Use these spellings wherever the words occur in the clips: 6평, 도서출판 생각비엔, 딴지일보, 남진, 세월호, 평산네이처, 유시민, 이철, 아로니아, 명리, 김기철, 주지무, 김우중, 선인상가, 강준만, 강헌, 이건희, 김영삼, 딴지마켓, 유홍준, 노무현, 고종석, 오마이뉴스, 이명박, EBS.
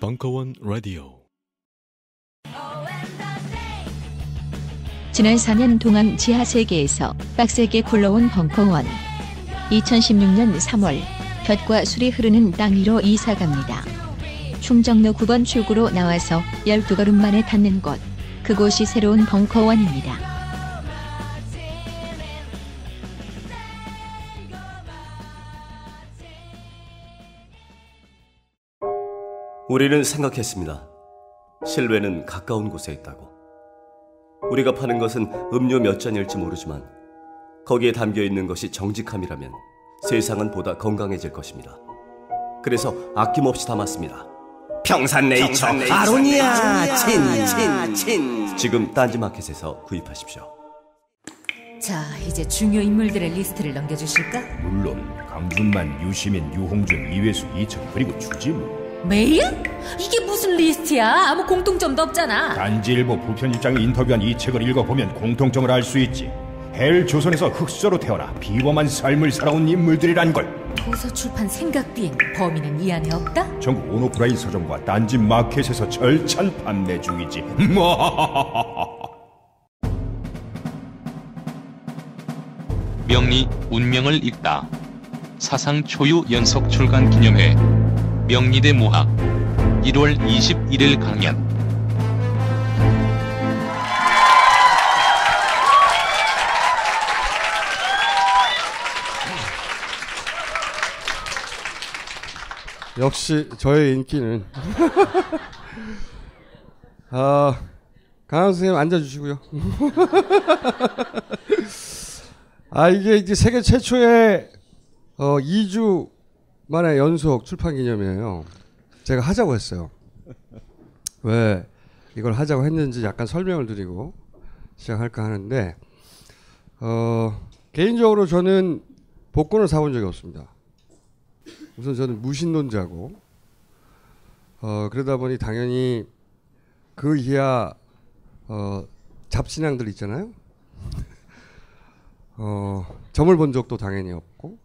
벙커원 라디오. 지난 4년 동안 지하세계에서 빡세게 굴러온 벙커원. 2016년 3월 볕과 술이 흐르는 땅 위로 이사갑니다. 충정로 9번 출구로 나와서 12걸음 만에 닿는 곳. 그곳이 새로운 벙커원입니다. 우리는 생각했습니다. 실외는 가까운 곳에 있다고. 우리가 파는 것은 음료 몇 잔일지 모르지만 거기에 담겨있는 것이 정직함이라면 세상은 보다 건강해질 것입니다. 그래서 아낌없이 담았습니다. 평산네이처, 아로니아, 친. 지금 딴지마켓에서 구입하십시오. 자, 이제 중요 인물들의 리스트를 넘겨주실까? 물론 강준만, 유시민, 유홍준, 이외수, 이철 그리고 주지무. 메일? 이게 무슨 리스트야? 아무 공통점도 없잖아. 딴지일보 부편 입장에 인터뷰한 이 책을 읽어보면 공통점을 알 수 있지. 헬 조선에서 흑수저로 태어나 비범한 삶을 살아온 인물들이란 걸. 도서출판 생각비엔 범인은 이 안에 없다? 전국 온오프라인 서점과 딴지마켓에서 절찬 판매 중이지. 명리 운명을 읽다. 사상 초유 연속 출간 기념회. 명리대 모학 1월 21일 강연. 역시 저의 인기는 강헌 선생님 앉아주시고요. 이게 이제 세계 최초의 2주 만에 연속 출판 기념이에요. 제가 하자고 했어요. 왜 이걸 하자고 했는지 약간 설명을 드리고 시작할까 하는데, 개인적으로 저는 복권을 사본 적이 없습니다. 우선 저는 무신론자고, 그러다 보니 당연히 그 이하 잡신앙들 있잖아요. 점을 본 적도 당연히 없고,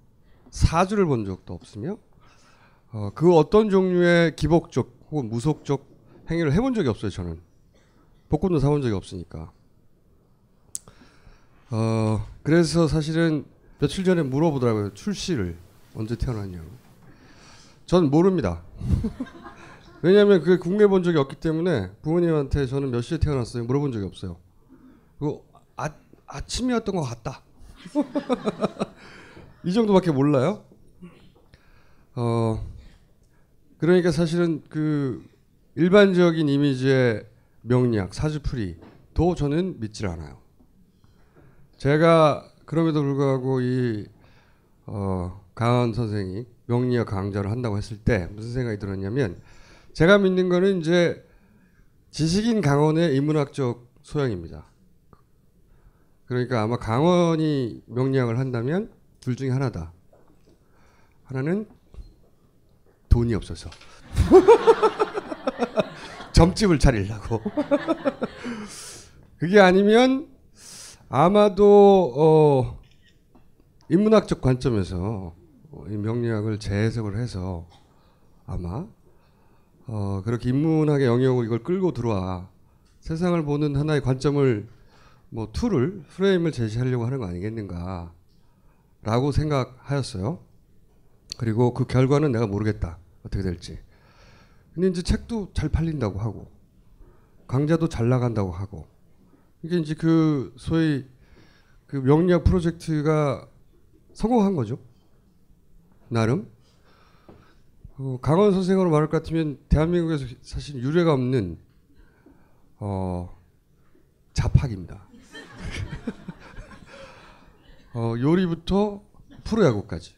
사주를 본 적도 없으며, 그 어떤 종류의 기복적 혹은 무속적 행위를 해본 적이 없어요. 저는 복권도 사본 적이 없으니까. 그래서 사실은 며칠 전에 물어보더라고요. 출시를 언제 태어났냐고. 저는 모릅니다. 왜냐하면 그게 궁금해 본 적이 없기 때문에 부모님한테 저는 몇 시에 태어났어요 물어본 적이 없어요. 그리고 아침이었던 것 같다. 이 정도밖에 몰라요. 그러니까 사실은 그 일반적인 이미지의 명리학, 사주풀이도 저는 믿질 않아요. 제가 그럼에도 불구하고 이 강헌 선생이 명리학 강좌를 한다고 했을 때 무슨 생각이 들었냐면, 제가 믿는 거는 이제 지식인 강헌의 인문학적 소양입니다. 그러니까 아마 강헌이 명리학을 한다면 둘 중에 하나다. 하나는 돈이 없어서 점집을 차리려고. 그게 아니면 아마도 인문학적 관점에서 이 명리학을 재해석을 해서 아마 그렇게 인문학의 영역으로 이걸 끌고 들어와 세상을 보는 하나의 관점을, 뭐 툴을, 프레임을 제시하려고 하는 거 아니겠는가 라고 생각하였어요. 그리고 그 결과는 내가 모르겠다, 어떻게 될지. 근데 이제 책도 잘 팔린다고 하고 강좌도 잘 나간다고 하고, 이게 이제 그 소위 그 명리학 프로젝트가 성공한 거죠, 나름. 강헌 선생으로 말할 것 같으면 대한민국에서 사실 유례가 없는 잡학입니다. 요리부터 프로야구까지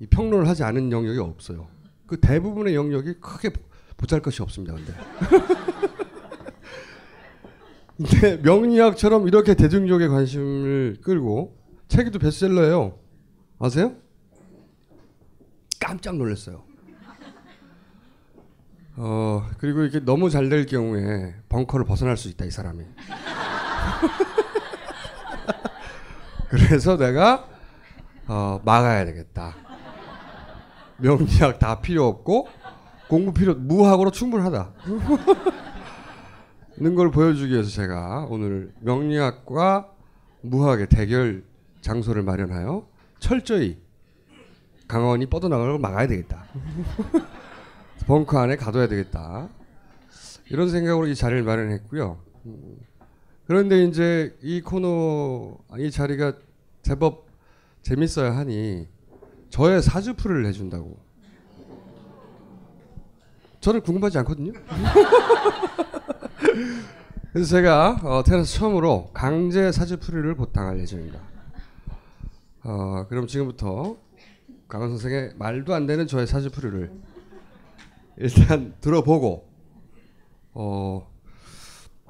이 평론을 하지 않은 영역이 없어요. 그 대부분의 영역이 크게 보잘것이 없습니다. 근데 명리학처럼 이렇게 대중적에 관심을 끌고, 책이도 베스트셀러예요. 아세요? 깜짝 놀랐어요. 그리고 이렇게 너무 잘 될 경우에 벙커를 벗어날 수 있다, 이 사람이. 그래서 내가 막아야 되겠다. 명리학 다 필요 없고 공부 필요 무학으로 충분하다. 는 걸 보여주기 위해서 제가 오늘 명리학과 무학의 대결 장소를 마련하여 철저히 강헌이 뻗어나가는 걸 막아야 되겠다. 벙커 안에 가둬야 되겠다. 이런 생각으로 이 자리를 마련했고요. 그런데 이제 이 코너, 이 자리가 제법 재밌어야 하니 저의 사주풀을 해준다고. 저는 궁금하지 않거든요. 그래서 제가 태어나서 처음으로 강제 사주풀이를 보탕할 예정입니다. 그럼 지금부터 강헌 선생의 말도 안 되는 저의 사주풀이를 일단 들어보고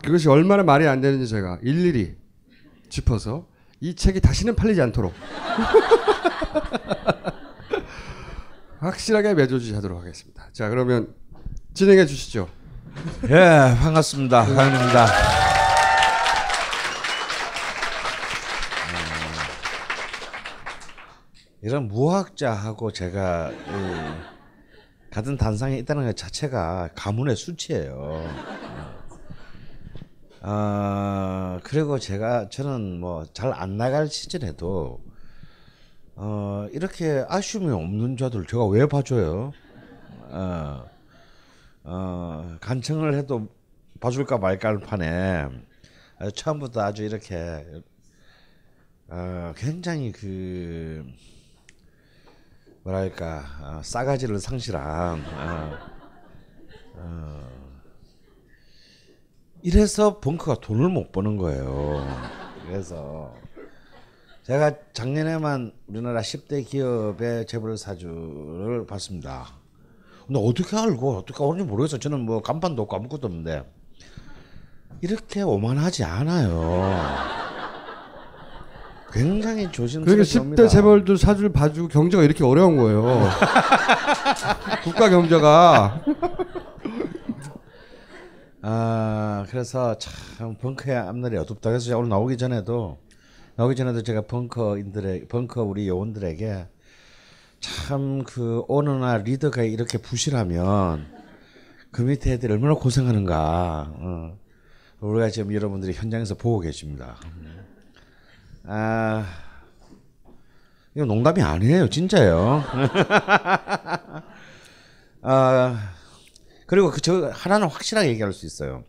그것이 얼마나 말이 안 되는지 제가 일일이 짚어서 이 책이 다시는 팔리지 않도록 확실하게 매도지하도록 하겠습니다. 자, 그러면 진행해 주시죠. 예, 반갑습니다. 강헌입니다. 이런 무학자하고 제가 같은 단상에 있다는 것 자체가 가문의 수치예요. 그리고 저는 뭐 잘 안 나갈 시즌에도 이렇게 아쉬움이 없는 자들 제가 왜 봐줘요? 간청을 해도 봐줄까 말까를 판에 처음부터 아주 이렇게 굉장히 그 뭐랄까 싸가지를 상실한 이래서 벙커가 돈을 못 버는 거예요. 그래서 제가 작년에만 우리나라 10대 기업의 재벌사주를 봤습니다. 근데 어떻게 알고 어떻게 하는지 모르겠어요. 저는 뭐 간판도 없고 아무것도 없는데 이렇게 오만하지 않아요. 굉장히 조심스럽게 10대 재벌들 사주를 봐주고 경제가 이렇게 어려운 거예요. 국가 경제가. 그래서 참 벙커의 앞날이 어둡다. 그래서 제가 오늘 나오기 전에도 제가 벙커 우리 요원들에게 참 그 어느 날 리더가 이렇게 부실하면 그 밑에 애들이 얼마나 고생하는가. 우리가 지금 여러분들이 현장에서 보고 계십니다. 이거 농담이 아니에요, 진짜요. 그리고 저 하나는 확실하게 얘기할 수 있어요.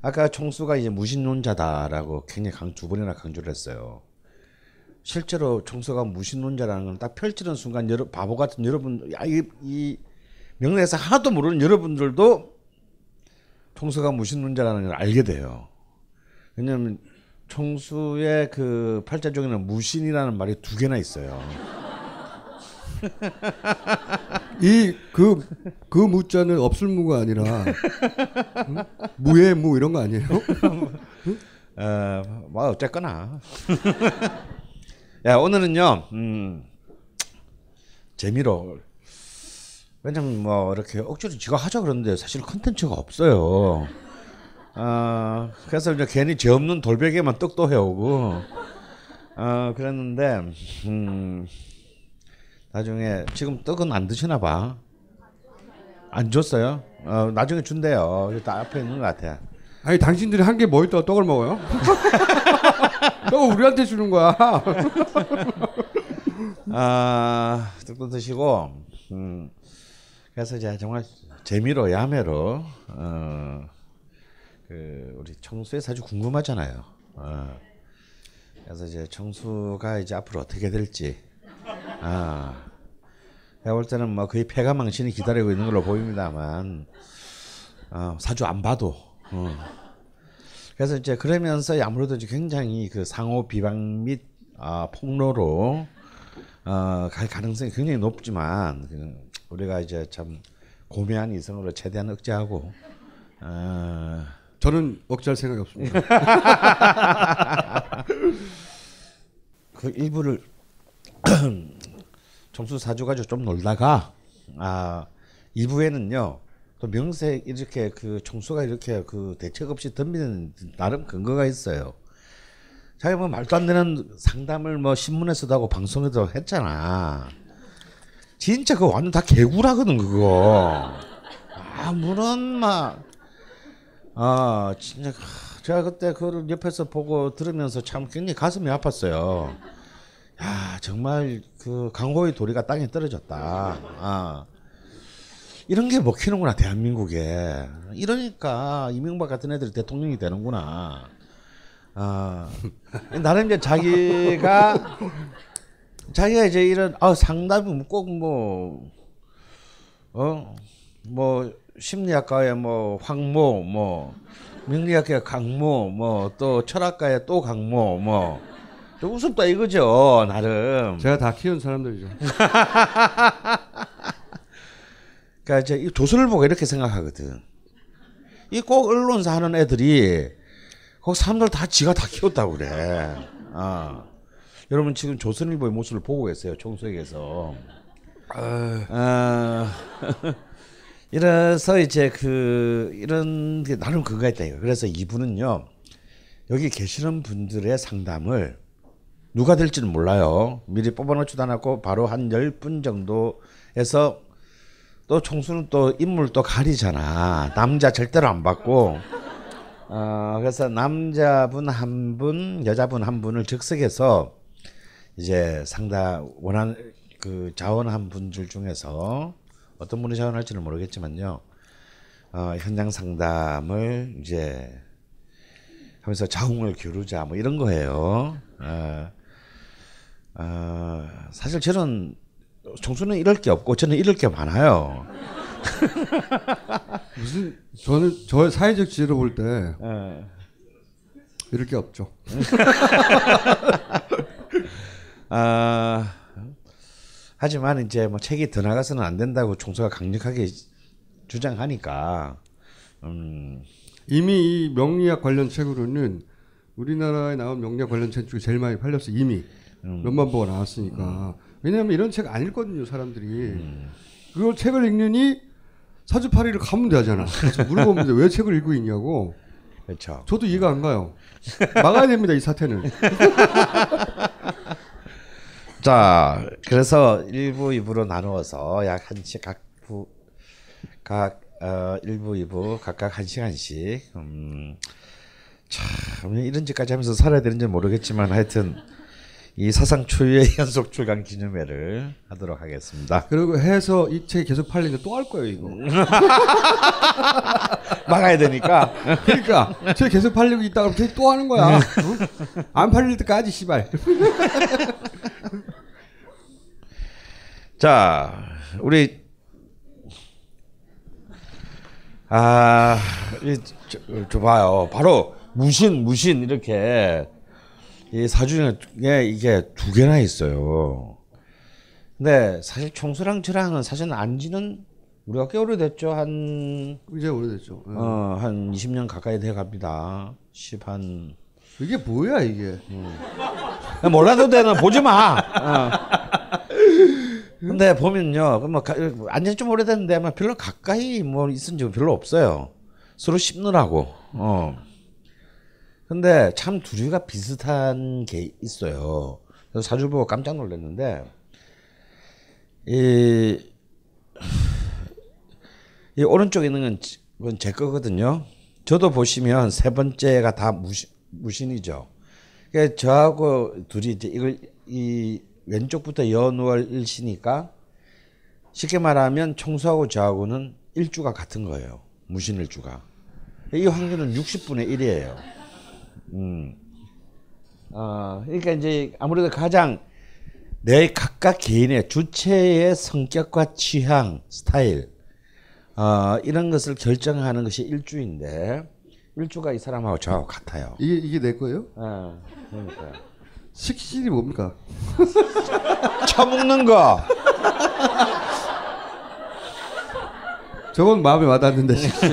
아까 총수가 이제 무신론자다라고 굉장히 두 번이나 강조를 했어요. 실제로 총수가 무신론자라는 건 딱 펼치는 순간 바보 같은 여러분, 이 명리에서 하나도 모르는 여러분들도 총수가 무신론자라는 걸 알게 돼요. 왜냐하면 총수의 그 팔자 중에는 무신이라는 말이 두 개나 있어요. 그 무자는 없을무가 아니라 응? 무예무 이런 거 아니에요? 뭐 어쨌거나 야, 오늘은요 재미로 왜냐면 뭐 이렇게 억지로 지가 하자 그러는데 사실 컨텐츠가 없어요. 그래서 이제 괜히 죄 없는 돌베개만 떡도 해오고 그랬는데 나중에 지금 떡은 안 드시나 봐. 안 줬어요? 나중에 준대요. 다 앞에 있는 것 같아. 아니 당신들이 한 게 뭐 있다고 떡을 먹어요? 떡을 우리한테 주는 거야. 떡도 드시고 그래서 제가 정말 재미로 야매로 그 우리 청수에 사주 궁금하잖아요. 그래서 이제 청수가 이제 앞으로 어떻게 될지. 내가 볼 때는 뭐 거의 패가 망신이 기다리고 있는 걸로 보입니다만 사주 안 봐도 그래서 이제 그러면서 아무래도 이제 굉장히 그 상호 비방 및 폭로로 갈 가능성이 굉장히 높지만 우리가 이제 참 고매한 이성으로 최대한 억제하고 저는 억제할 생각이 없습니다. 그 일부를 정수 사주 가지고 좀 놀다가 2부에는요 또 명색 이렇게 그 정수가 이렇게 그 대책 없이 덤비는 나름 근거가 있어요. 자기가 뭐 말도 안 되는 상담을 뭐 신문에서도 하고 방송에도 했잖아. 진짜 그거 완전 다 개구라거든 그거. 아무런 막 아 진짜 제가 그때 그걸 옆에서 보고 들으면서 참 굉장히 가슴이 아팠어요. 야 정말 그 강호의 도리가 땅에 떨어졌다. 아 이런 게 먹히는구나 대한민국에. 이러니까 이명박 같은 애들이 대통령이 되는구나. 아 나는 이제 자기가 이제 이런 아 상담이 꼭 뭐 뭐 심리학과의 뭐 황모 뭐 명리학과의 강모 뭐 또 철학과의 또 강모 뭐 좀 우습다 이거죠 나름. 제가 다 키운 사람들이죠. 그러니까 이제 이 도서를 보고 이렇게 생각하거든. 이 꼭 언론사 하는 애들이 그 사람들 다 지가 다 키웠다고 그래. 아 여러분 지금 조선일보의 모습을 보고 계세요 총수에게서. 이래서 이제 그 이런 게 나름 그거가 있다 이거. 그래서 이분은요 여기 계시는 분들의 상담을 누가 될지는 몰라요. 미리 뽑아놓지도 않았고 바로 한 10분 정도에서 또 총수는 또 인물 또 가리잖아. 남자 절대로 안 받고. 그래서 남자분 한 분, 여자분 한 분을 즉석에서 이제 상담 원한 그 자원한 분들 중에서 어떤 분이 자원할지는 모르겠지만요. 현장 상담을 이제 하면서 자웅을 겨루자 뭐 이런 거예요. 사실 저는 총수는 이럴 게 없고 저는 이럴 게 많아요. 무슨 저는 저의 사회적 지혜로 볼 때 이럴 게 없죠. 하지만 이제 뭐 책이 더 나가서는 안 된다고 총수가 강력하게 주장하니까 이미 이 명리학 관련 책으로는 우리나라에 나온 명리학 관련 책 중에 제일 많이 팔렸어. 이미 몇만 부가 나왔으니까. 왜냐하면 이런 책 안 읽거든요 사람들이. 그걸 책을 읽느니 사주팔이를 가면 되잖아. 그래서 물어보면 왜 책을 읽고 있냐고. 그렇죠. 저도 이해가 안 가요. 막아야 됩니다 이 사태는. 자, 그래서 1부, 2부로 나누어서 약 1시 각 1부, 2부 각각 1시간씩 참 이런 짓까지 하면서 살아야 되는지 모르겠지만 하여튼 이 사상 초유의 연속 출간 기념회를 하도록 하겠습니다. 그리고 해서 이 책이 계속 팔리는데 또 할 거예요 이거. 막아야 되니까. 그러니까 책이 계속 팔리고 있다가 계속 또 하는 거야. 안 팔릴 때까지 씨발. 자 우리 저 봐요. 바로 무신 이렇게 이 사주에 이게 두 개나 있어요. 근데 사실 총수랑 저랑은 사실 안지는 우리가 꽤 오래됐죠. 한 이제 오래됐죠. 한 20년 가까이 돼갑니다. 이게 뭐야 이게? 몰라도 되나 보지 마. 근데 보면요, 뭐 안전 좀 오래됐는데 아마 별로 가까이 뭐 있은 적 별로 없어요. 서로 씹느라고. 근데 참 둘이가 비슷한 게 있어요. 그래서 사주 보고 깜짝 놀랐는데 이 오른쪽에 있는 건 제 거거든요. 저도 보시면 세 번째가 다 무신이죠. 그러니까 저하고 둘이 이제 이걸 이 왼쪽부터 연월 일시니까 쉽게 말하면 총수하고 저하고는 일주가 같은 거예요. 무신일주가. 이 확률은 60분의 1이에요. 그러니까 이제 아무래도 가장 내 각각 개인의 주체의 성격과 취향, 스타일, 이런 것을 결정하는 것이 일주인데 일주가 이 사람하고 저하고 같아요. 이게 내 거예요? 그러니까요. 식신이 뭡니까? 처먹는 거. 저건 마음에 와닿는데 식신.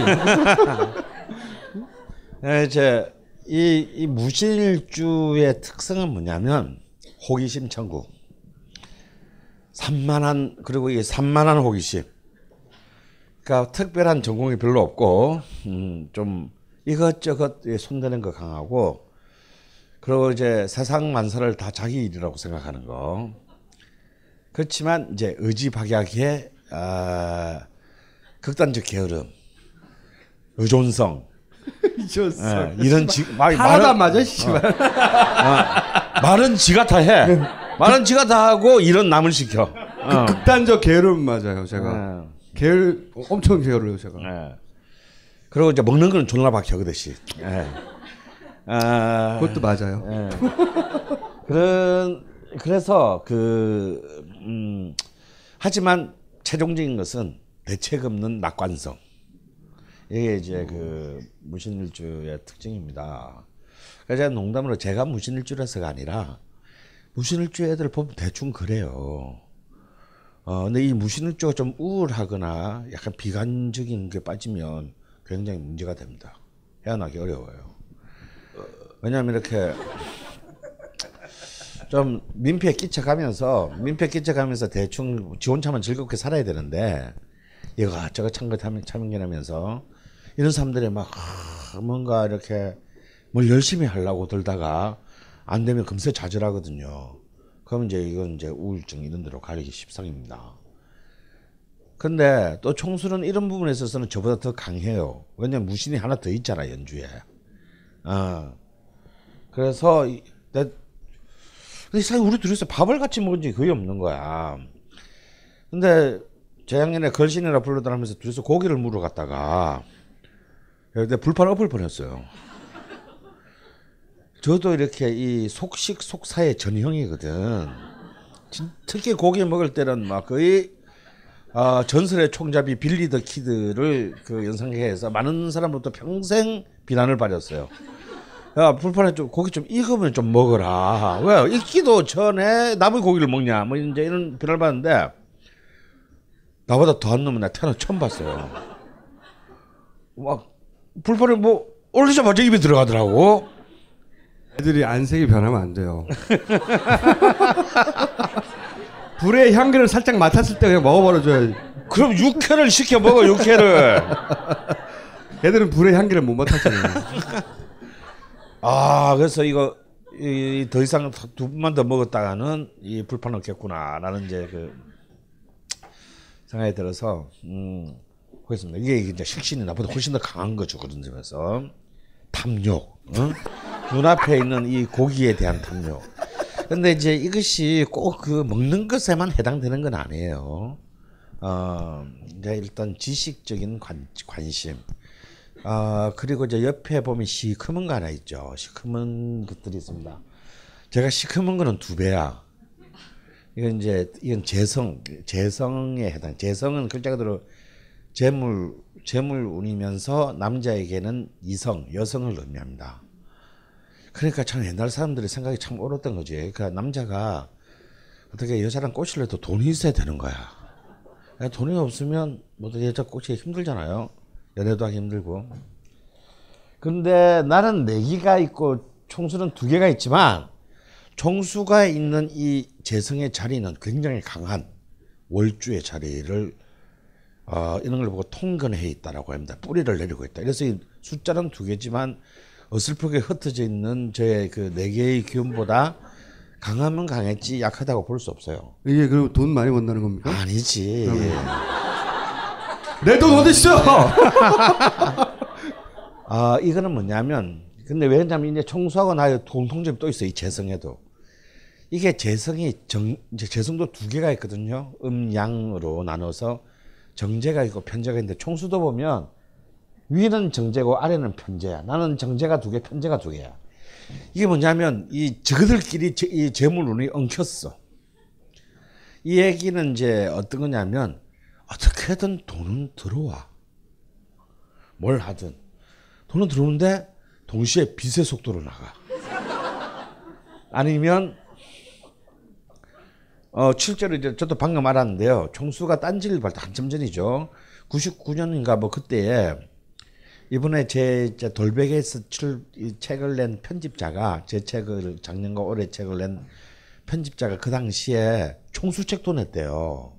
이제 이 무신일주의 특성은 뭐냐면 호기심 천국. 산만한 그리고 이 산만한 호기심. 그러니까 특별한 전공이 별로 없고 좀 이것저것 손대는 거 강하고 그리고 이제 세상 만사를 다 자기 일이라고 생각하는 거. 그렇지만 이제 의지박약의 극단적 게으름, 의존성, 네, 이런 하나도 안 맞아, 씨발. 말은 지가 다 해. 말은 지가 다 하고 일은 남을 시켜. 극단적 게으름 맞아요, 제가. 엄청 게으르요, 제가. 그리고 이제 먹는 거는 존나 박혀, 그 대신. 그것도 맞아요. 그래서 하지만 최종적인 것은 대책 없는 낙관성. 이게 이제 무신일주의 특징입니다. 제가 농담으로 제가 무신일주라서가 아니라 무신일주 애들 보면 대충 그래요. 근데 이 무신일주가 좀 우울하거나 약간 비관적인 게 빠지면 굉장히 문제가 됩니다. 헤어나기 어려워요. 왜냐하면 이렇게 좀 민폐 끼쳐가면서 대충 지 혼자만 즐겁게 살아야 되는데 이것저것 참견하면서 이런 사람들이 막 뭔가 이렇게 뭘 열심히 하려고 들다가 안 되면 금세 좌절하거든요. 그러면 이제 이건 이제 우울증 이런 데로 가리기 쉽상입니다. 근데 또 총수는 이런 부분에 있어서는 저보다 더 강해요. 왜냐면 무신이 하나 더 있잖아, 연주에. 그래서 사실 우리 둘이서 밥을 같이 먹은 적이 거의 없는 거야. 근데 재작년에 걸신이라 불러다 하면서 둘이서 고기를 물어 갔다가 근데 불판 엎을 뻔했어요. 저도 이렇게 이 속식 속사의 전형이거든. 특히 고기 먹을 때는 막 거의 전설의 총잡이 빌리 더 키드를 연상해서 많은 사람으로부터 평생 비난을 받았어요. 야, 불판에 좀 고기 좀 익으면 좀 먹어라. 왜 익기도 전에 남의 고기를 먹냐? 뭐 이제 이런 비난을 받는데 나보다 더한 놈은 나 태어나 처음 봤어요. 막 불판에 뭐 올리자마자 입에 들어가더라고. 애들이 안색이 변하면 안 돼요. 불의 향기를 살짝 맡았을 때 그냥 먹어버려줘야지. 그럼 육회를 시켜 먹어, 육회를. 애들은 불의 향기를 못 맡았잖아요. 그래서 이거 더 이상 두 분만 더 먹었다가는 이 불판 없겠구나 라는 이제 생각이 들어서 보겠습니다. 이게 이제 식신이 나보다 훨씬 더 강한 거죠. 그런 점에서 탐욕, 눈앞에 있는 이 고기에 대한 탐욕. 근데 이제 이것이 꼭 먹는 것에만 해당되는 건 아니에요. 이제 일단 지식적인 관심. 그리고 이제 옆에 보면 시커먼 거 하나 있죠. 시커먼 것들이 있습니다. 제가 시커먼 거는 2배야. 이건 재성에 해당. 재성은 글자 그대로 재물운이면서 남자에게는 이성, 여성을 의미합니다. 그러니까 참 옛날 사람들이 생각이 참 옳았던 거지. 그러니까 남자가 어떻게 여자랑 꼬시려도 돈이 있어야 되는 거야. 돈이 없으면 여자 꼬시기 힘들잖아요. 연애도 하기 힘들고. 근데 나는 4개가 있고 총수는 2개가 있지만 총수가 있는 이 재성의 자리는 굉장히 강한 월주의 자리를 이런 걸 보고 통근해 있다라고 합니다. 뿌리를 내리고 있다. 그래서 이 숫자는 2개지만 어설프게 흩어져 있는 저의 4개의 기운보다 강하면 강했지 약하다고 볼 수 없어요. 이게 그럼 돈 많이 번다는 겁니까? 아니지. 내 돈 어딨어? 이거는 뭐냐면, 근데 왜냐면 이제 총수하고 나의 공통점이 또 있어요. 이 재성에도. 이게 이제 재성도 2개가 있거든요. 음양으로 나눠서 정제가 있고 편제가 있는데, 총수도 보면 위는 정제고 아래는 편제야. 나는 정제가 2개, 편제가 2개야. 이게 뭐냐면, 저들끼리 이 재물운이 엉켰어. 이 얘기는 이제 어떤 거냐면, 어떻게든 돈은 들어와. 뭘 하든 돈은 들어오는데 동시에 빚의 속도로 나가. 아니면 실제로 이제 저도 방금 알았는데요. 총수가 딴지일보 한참 전이죠. 99년인가 뭐 그때에 이번에 제 돌베개에서 책을 낸 편집자가 제 책을 작년과 올해 책을 낸 편집자가 그 당시에 총수 책도 냈대요.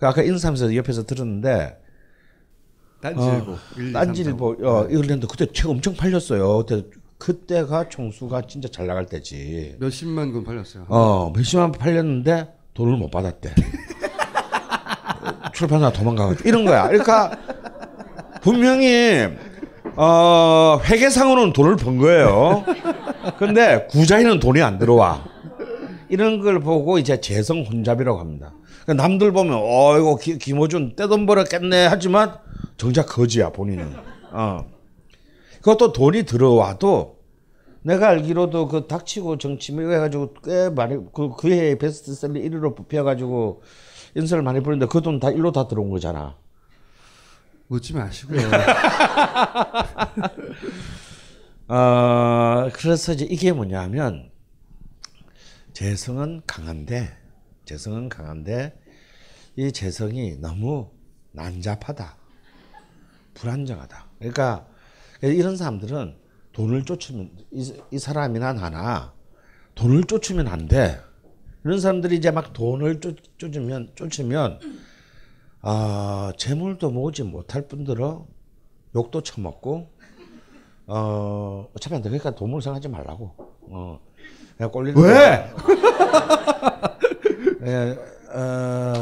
아까 인사하면서 옆에서 들었는데 딴지일보, 이걸로 했는데 그때 책 엄청 팔렸어요. 그때 그때가 총수가 진짜 잘 나갈 때지. 몇십만 건 팔렸어요. 몇십만 팔렸는데 돈을 못 받았대. 출판사 도망가가지고 이런 거야. 그러니까 분명히 회계상으로는 돈을 번 거예요. 근데 구자에는 돈이 안 들어와. 이런 걸 보고 이제 재성 혼잡이라고 합니다. 그러니까 남들 보면 이거 김어준 떼돈 벌었겠네 하지만 정작 거지야 본인은. 그것도 돈이 들어와도 내가 알기로도 그 닥치고 정치밀고 해가지고 꽤 많이 그 해에 베스트셀러 1위로 뽑혀가지고 인사를 많이 부르는데 그 돈 다 일로 다 들어온 거잖아. 웃지 마시고요. 그래서 이제 이게 뭐냐면 재성은 강한데 이 재성이 너무 난잡하다, 불안정하다. 그러니까 이런 사람들은 돈을 쫓으면 이 사람이나 나나 돈을 쫓으면 안 돼. 이런 사람들이 이제 막 돈을 쫓으면 재물도 모으지 못할 뿐더러 욕도 처먹고 어차피 안 돼. 그러니까 돈 모을 생각하지 말라고. 그냥 꼴리는 왜?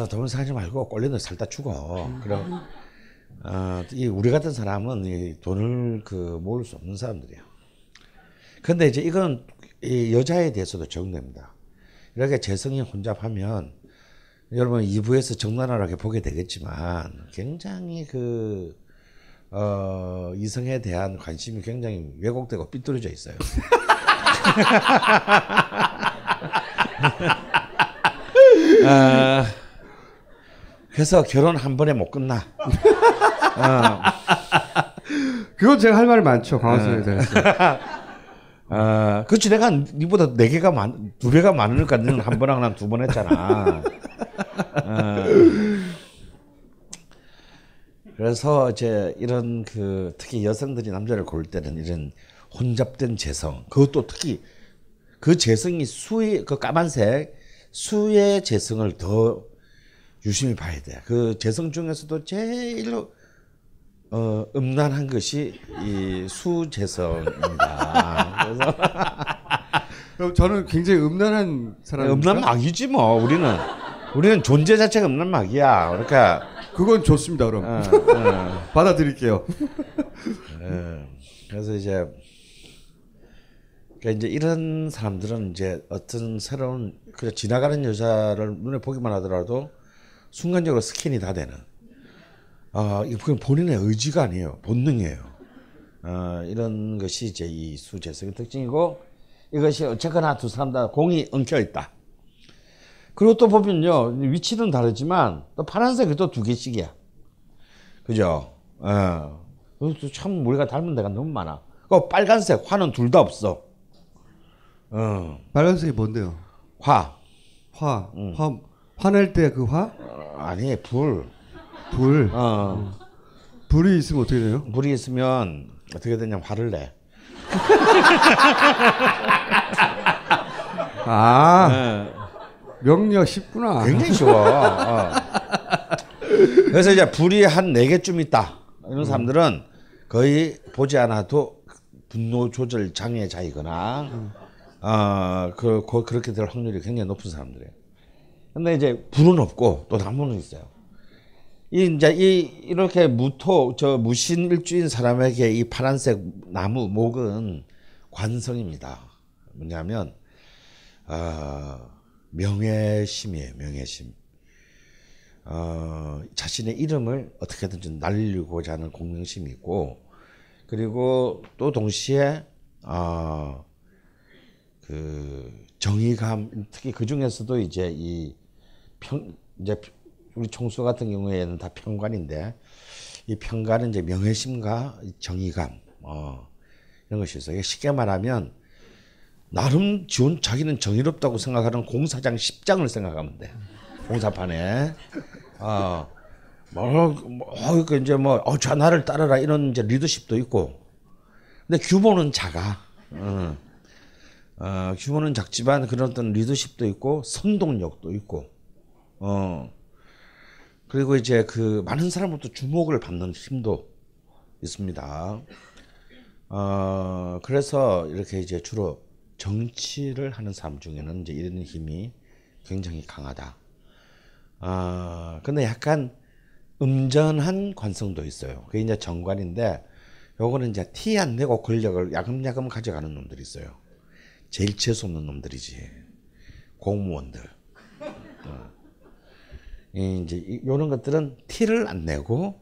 돈 모을 생각하지 말고 꼴리는 살다 죽어. 그럼 이 우리 같은 사람은 이 돈을 모을 수 없는 사람들이에요. 근데 이제 이건 이 여자에 대해서도 적용됩니다. 이렇게 재성이 혼잡하면 여러분 2부에서 적나라하게 보게 되겠지만 굉장히 이성에 대한 관심이 굉장히 왜곡되고 삐뚤어져 있어요. 그래서 결혼 한 번에 못 끝나. 그건 제가 할 말이 많죠. 강헌 선생님한테. 그렇지. 내가 니보다 2배가 많으니까 너는 한 번하고 난 2번 했잖아. 그래서 이제 이런 특히 여성들이 남자를 고를 때는 이런 혼잡된 재성, 그것도 특히 그 재성이 그 까만색 수의 재성을 더 유심히 봐야 돼. 그 재성 중에서도 제일로 음란한 것이 이 수재성입니다. 그래서 그럼 저는 굉장히 음란한 사람입니다. 음란막이지 뭐. 우리는 존재 자체가 음란막이야. 그러니까 그건 좋습니다. 그럼 받아들일게요. 그래서 이제 이런 사람들은 이제 어떤 새로운 그냥 지나가는 여자를 눈에 보기만 하더라도 순간적으로 스킨이 다 되는. 이건 본인의 의지가 아니에요. 본능이에요. 이런 것이 이제 이 수재성의 특징이고, 이것이 어쨌거나 두 사람 다 공이 엉켜 있다. 그리고 또 보면요, 위치는 다르지만 또 파란색이 또 2개씩이야. 그죠? 참 우리가 닮은 데가 너무 많아. 빨간색 화는 2 다 없어. 빨간색이 뭔데요? 화낼 때 그 화? 아니, 불. 불이 있으면 어떻게 돼요? 불이 있으면 어떻게 되냐, 화를 내. 명리가 쉽구나. 굉장히 쉬워. 그래서 이제 불이 한 4개쯤 있다. 이런 사람들은 거의 보지 않아도 분노 조절 장애 자이거나, 그렇게 될 확률이 굉장히 높은 사람들이에요. 근데 이제 불은 없고 또 나무는 있어요. 이렇게 무신 일주인 사람에게 이 파란색 나무, 목은 관성입니다. 뭐냐면, 명예심이에요, 명예심. 자신의 이름을 어떻게든 날리고자 하는 공명심이 있고, 그리고 또 동시에, 정의감, 특히 그 중에서도 이제 우리 총수 같은 경우에는 다 평관인데, 이 평관은 이제 명예심과 정의감, 이런 것이 있어요. 쉽게 말하면, 나름 자기는 정의롭다고 생각하는 공사장 10장을 생각하면 돼. 공사판에. 저 나를 따르라, 이런 이제 리더십도 있고. 근데 규모는 작아. 규모는 작지만 그런 어떤 리더십도 있고, 선동력도 있고, 그리고 이제 많은 사람으로부터 주목을 받는 힘도 있습니다. 그래서 이렇게 이제 주로 정치를 하는 사람 중에는 이제 이런 힘이 굉장히 강하다. 근데 약간 음전한 관성도 있어요. 그게 이제 정관인데, 요거는 이제 티 안 내고 권력을 야금야금 가져가는 놈들이 있어요. 제일 재수 없는 놈들이지. 공무원들. 이제 요런 것들은 티를 안 내고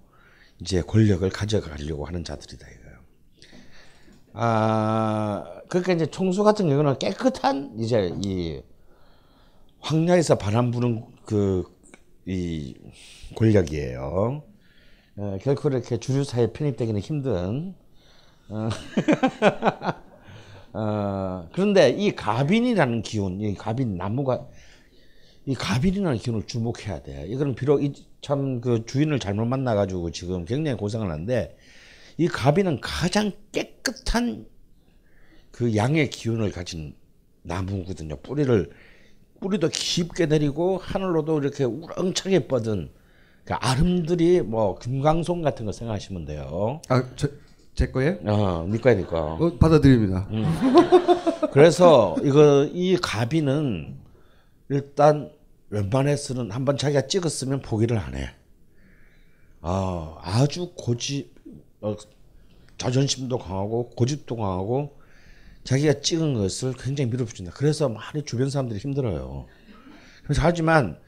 이제 권력을 가져가려고 하는 자들이다 이거예요. 그러니까 이제 총수 같은 경우는 깨끗한 이제 이 황야에서 바람 부는 이 권력이에요. 결코 이렇게 주류 사회에 편입되기는 힘든. 그런데 이 가빈이라는 기운, 이 가빈 나무가 이 가빈이라는 기운을 주목해야 돼. 이거는 비록 참 그 주인을 잘못 만나가지고 지금 굉장히 고생을 하는데, 이 가빈은 가장 깨끗한 그 양의 기운을 가진 나무거든요. 뿌리도 깊게 내리고 하늘로도 이렇게 우렁차게 뻗은 그 아름들이 뭐 금강송 같은 거 생각하시면 돼요. 제 거예요? 네 거야, 네 거. 받아들입니다. 그래서 이 가비는 일단 웬만해서는 한번 자기가 찍었으면 포기를 안 해. 아주 자존심도 강하고 고집도 강하고 자기가 찍은 것을 굉장히 밀어붙인다. 그래서 많이 주변 사람들이 힘들어요. 그래서 하지만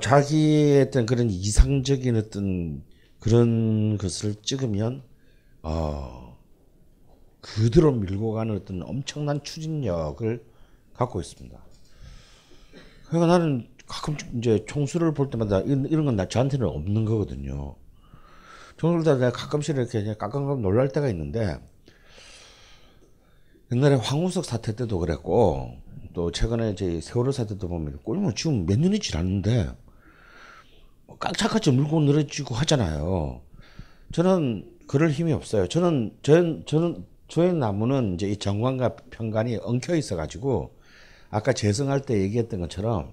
자기의 어떤 그런 이상적인 어떤 그런 것을 찍으면 그대로 밀고 가는 어떤 엄청난 추진력을 갖고 있습니다. 그러니까 나는 가끔 이제 총수를 볼 때마다 이런 건 저한테는 없는 거거든요. 총수를 다 내가 가끔씩 이렇게 깜깜깜 놀랄 때가 있는데, 옛날에 황우석 사태 때도 그랬고, 또 최근에 이제 세월호 사태도 보면 꼴면 지금 몇 년이 지났는데 깍착같이 물고 늘어지고 하잖아요. 저는 그럴 힘이 없어요. 저의 나무는 이제 이 정관과 편관이 엉켜 있어 가지고, 아까 재성할 때 얘기했던 것처럼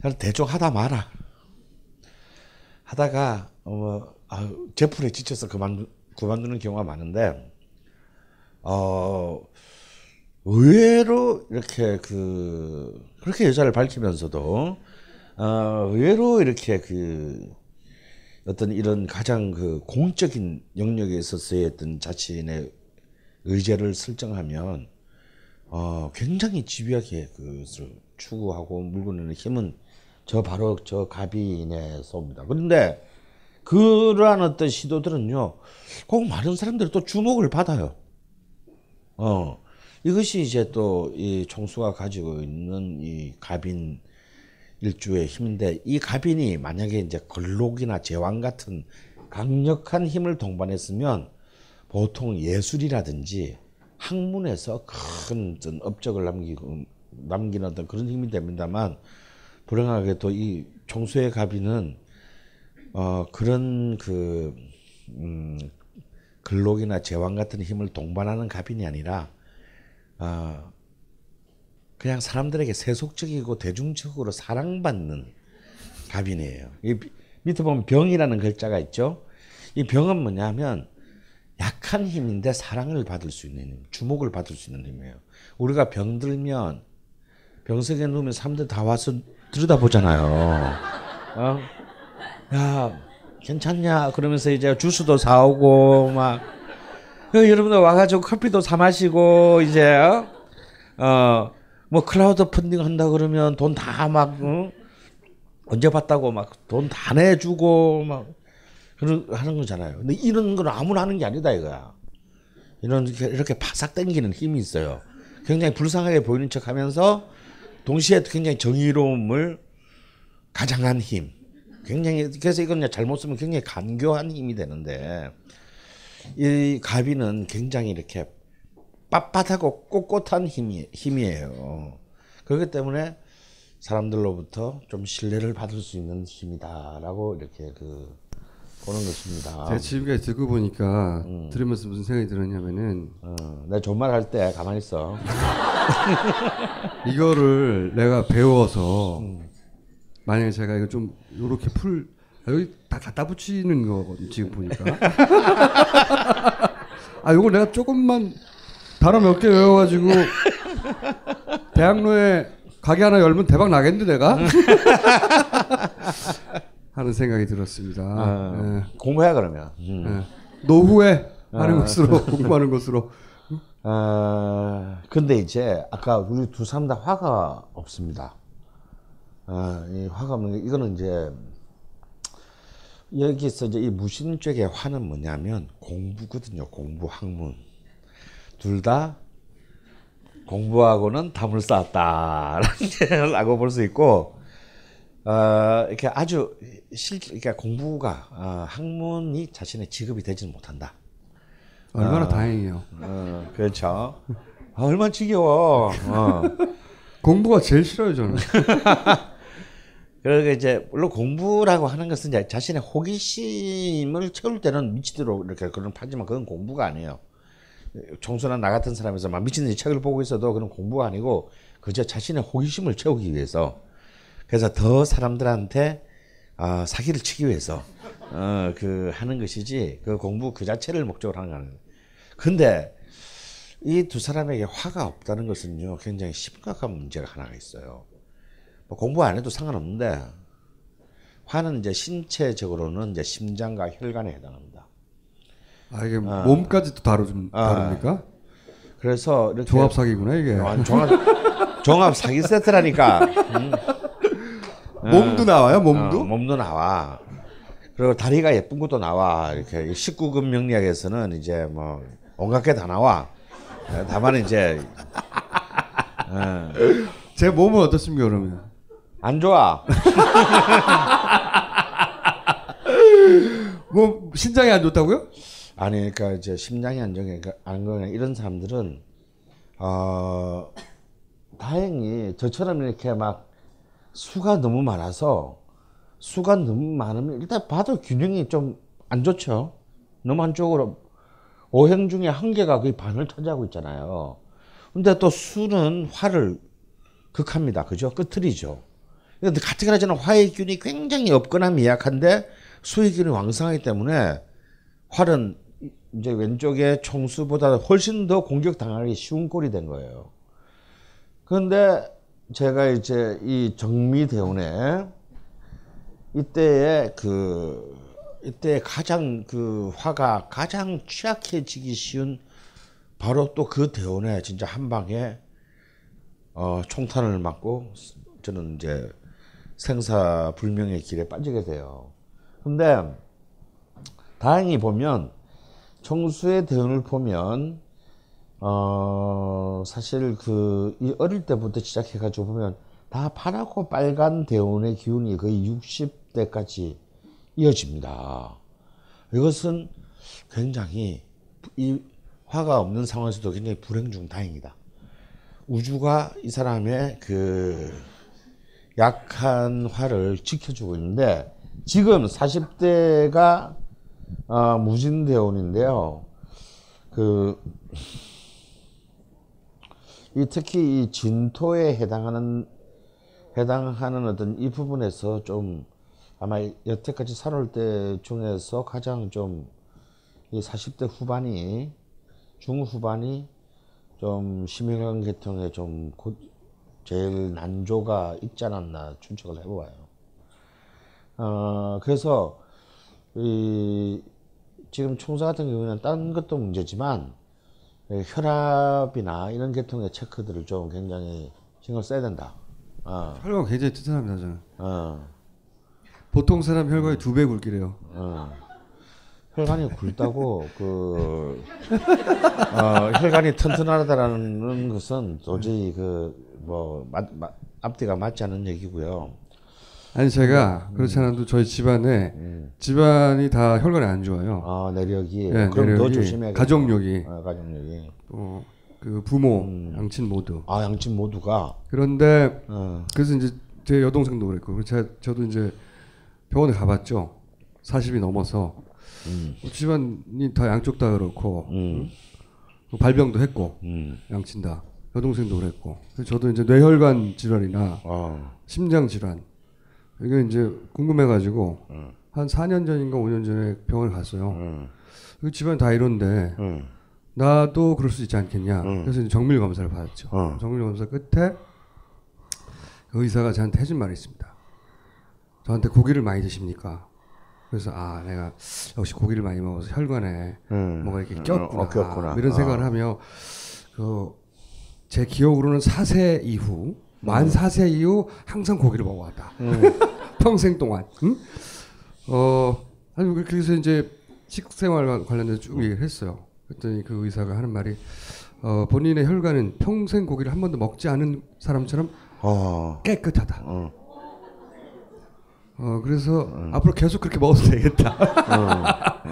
그냥 대충 하다 말아. 하다가 제풀에 지쳐서 그만두는 경우가 많은데, 의외로 이렇게 그렇게 여자를 밝히면서도 의외로 이렇게 어떤 이런 가장 공적인 영역에 있어서의 어떤 자신의 의제를 설정하면 굉장히 집요하게 그것을 추구하고 물고 내는 힘은 바로 저 가빈에서입니다. 그런데 그러한 어떤 시도들은요, 꼭 많은 사람들이 또 주목을 받아요. 이것이 이제 또 이 총수가 가지고 있는 이 가빈 일주의 힘인데, 이 가빈이 만약에 이제 걸록이나 제왕 같은 강력한 힘을 동반했으면 보통 예술이라든지 학문에서 큰 어떤 업적을 남기는 어떤 그런 힘이 됩니다만, 불행하게도 이 총수의 가빈은 그런 글록이나 제왕 같은 힘을 동반하는 가빈이 아니라 그냥 사람들에게 세속적이고 대중적으로 사랑받는 가빈이에요. 이 밑에 보면 병이라는 글자가 있죠. 이 병은 뭐냐면 약한 힘인데 사랑을 받을 수 있는 힘, 주목을 받을 수 있는 힘이에요. 우리가 병들면 병석에 누우면 사람들 다 와서 들여다보잖아요. 야, 괜찮냐 그러면서 이제 주스도 사오고 막 여러분들 와가지고 커피도 사 마시고 이제 뭐 클라우드 펀딩 한다 그러면 돈 다 막 언제 봤다고 막 돈 다 내주고 막 그런 하는 거잖아요. 근데 이런 건 아무나 하는 게 아니다 이거야. 이렇게 바삭 당기는 힘이 있어요. 굉장히 불쌍하게 보이는 척하면서 동시에 굉장히 정의로움을 가장한 힘. 굉장히, 그래서 이건 잘못 쓰면 굉장히 간교한 힘이 되는데, 이 가비는 굉장히 이렇게 빳빳하고 꼿꼿한 힘이에요. 그렇기 때문에 사람들로부터 좀 신뢰를 받을 수 있는 힘이다라고 이렇게 보는 것입니다. 제가 지금까지 듣고 보니까 들으면서 무슨 생각이 들었냐면은, 내가 존말 할 때 가만히 있어. 이거를 내가 배워서 만약에 제가 이거 좀 요렇게 여기 다 갖다 붙이는 거 지금 보니까 아, 요걸 내가 조금만 단어 몇 개 외워가지고 대학로에 가게 하나 열면 대박 나겠는데 내가? 하는 생각이 들었습니다. 네. 공부해 그러면. 네. 노후에 하는 것으로 공부하는 것으로. 근데 이제 아까 우리 두 사람 다 화가 없습니다. 이 화가 없는 게 이거는 이제 여기서 이제 이 무신 쪽의 화는 뭐냐면 공부거든요. 공부 학문. 둘 다 공부하고는 담을 쌓았다라고 볼 수 있고, 이렇게 아주 그러니까 공부가 학문이 자신의 직업이 되지는 못한다. 얼마나 다행이에요. 그렇죠. 아, 얼마나 지겨워. 공부가 제일 싫어요 저는. 그러니까 이제 물론 공부라고 하는 것은 이제 자신의 호기심을 채울 때는 미치도록 이렇게 그런 파지만 그건 공부가 아니에요. 청소나 나 같은 사람에서 막 미친 듯이 책을 보고 있어도 그런 공부가 아니고 그저 자신의 호기심을 채우기 위해서, 그래서 더 사람들한테 사기를 치기 위해서 그 하는 것이지 그 공부 그 자체를 목적으로 하는 거는. 근데 이 두 사람에게 화가 없다는 것은요 굉장히 심각한 문제가 하나가 있어요. 뭐 공부 안 해도 상관없는데 화는 이제 신체적으로는 이제 심장과 혈관에 해당합니다. 아, 이게 몸까지 또 다룹니까? 그래서 이렇게 종합 사기구나 이게. 종합 사기 세트라니까. 몸도 나와요, 몸도? 몸도 나와. 그리고 다리가 예쁜 것도 나와. 이렇게 19금 명리학에서는 이제 뭐 온갖 게 다 나와. 다만 이제 제 몸은 어떻습니까 그러면? 안 좋아. 뭐 신장이 안 좋다고요? 아니, 그러니까 이제 심장이 안정해 이런 사람들은 다행히 저처럼 이렇게 막 수가 너무 많아서, 수가 너무 많으면 일단 봐도 균형이 좀 안 좋죠. 너무 한쪽으로 5행 중에 한 개가 거의 반을 차지하고 있잖아요. 근데 또 수는 화를 극합니다. 그죠? 끄트리죠. 근데 같은 거라지는 화의 균이 굉장히 없거나 미약한데 수의 균이 왕성하기 때문에 활은 이제 왼쪽의 총수보다 훨씬 더 공격당하기 쉬운 꼴이 된 거예요. 그런데 제가 이제 이 정미대운에 이때 가장 그 화가 가장 취약해지기 쉬운 바로 또 그 대운에 진짜 한 방에 총탄을 맞고 저는 이제 생사불명의 길에 빠지게 돼요. 근데 다행히 보면 청수의 대운을 보면 사실 그 이 어릴 때부터 시작해가지고 보면 다 파랗고 빨간 대운의 기운이 거의 60대까지 이어집니다. 이것은 굉장히 이 화가 없는 상황에서도 굉장히 불행 중 다행이다. 우주가 이 사람의 그 약한 화를 지켜주고 있는데, 지금 40대가 무진대운인데요. 특히 이 진토에 해당하는 어떤 이 부분에서 좀 아마 여태까지 살아올 때 중에서 가장 좀 이 40대 후반이, 중후반이 좀 심혈관 계통에 좀 제일 난조가 있지 않았나 추측을 해봐요. 그래서 지금 청수 같은 경우에는 다른 것도 문제지만 혈압이나 이런 계통의 체크들을 좀 굉장히 신경 써야 된다. 혈관 굉장히 튼튼합니다 저는. 보통 사람 혈관이 2배 굵기래요. 혈관이 굵다고 혈관이 튼튼하다라는 것은 도저히 앞뒤가 맞지 않는 얘기고요. 아니, 제가 그렇지 않아도 저희 집안에 집안이 다 혈관이 안 좋아요. 내력이. 네, 그럼 내력이, 더 조심해야 돼요. 가족력이. 가족력이. 그 부모, 양친 모두. 양친 모두가. 그런데 그래서 이제 제 여동생도 그랬고, 저도 이제 병원에 가봤죠. 40이 넘어서 집안이 다 양쪽 다 그렇고 발병도 했고 양친 다. 여동생도 그랬고. 그래서 저도 이제 뇌혈관 질환이나 심장 질환. 이게 이제 궁금해가지고 한 4년 전인가 5년 전에 병원을 갔어요. 집안이 다 이런데 나도 그럴 수 있지 않겠냐. 그래서 이제 정밀 검사를 받았죠. 정밀 검사 끝에 의사가 저한테 해준 말이 있습니다. 저한테 고기를 많이 드십니까? 그래서 아, 내가 역시 고기를 많이 먹어서 혈관에 뭐가 이렇게 꼈구나, 이런 생각을 하며, 제 기억으로는 4세 이후, 만 4세 이후 항상 고기를 먹어왔다. 평생 동안. 응? 그래서 이제 식생활 관련해서 쭉 얘기를 했어요. 그랬더니 그 의사가 하는 말이, 본인의 혈관은 평생 고기를 한 번도 먹지 않은 사람처럼 깨끗하다. 그래서 앞으로 계속 그렇게 먹어도 되겠다.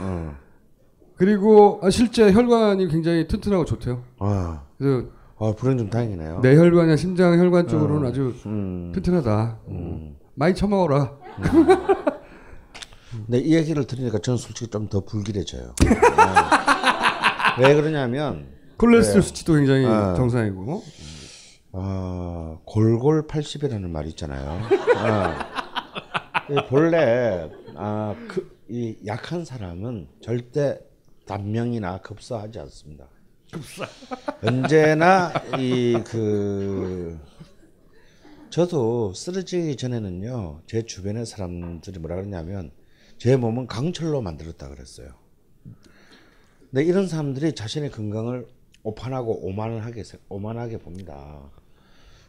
그리고 실제 혈관이 굉장히 튼튼하고 좋대요. 그래서 불은 좀 다행이네요. 내 혈관이나 심장 혈관 쪽으로는 아주 튼튼하다. 많이 처먹어라. 근데 이 얘기를 들으니까 저는 솔직히 좀 더 불길해져요. 왜 그러냐면 콜레스테롤 수치도 굉장히 정상이고 골골 80이라는 말이 있잖아요. 본래 이 약한 사람은 절대 단명이나 급사하지 않습니다. 급사. 언제나 저도 쓰러지기 전에는요, 제 주변의 사람들이 뭐라 그러냐면 제 몸은 강철로 만들었다 그랬어요. 근데 이런 사람들이 자신의 건강을 오판하고 오만하게 봅니다.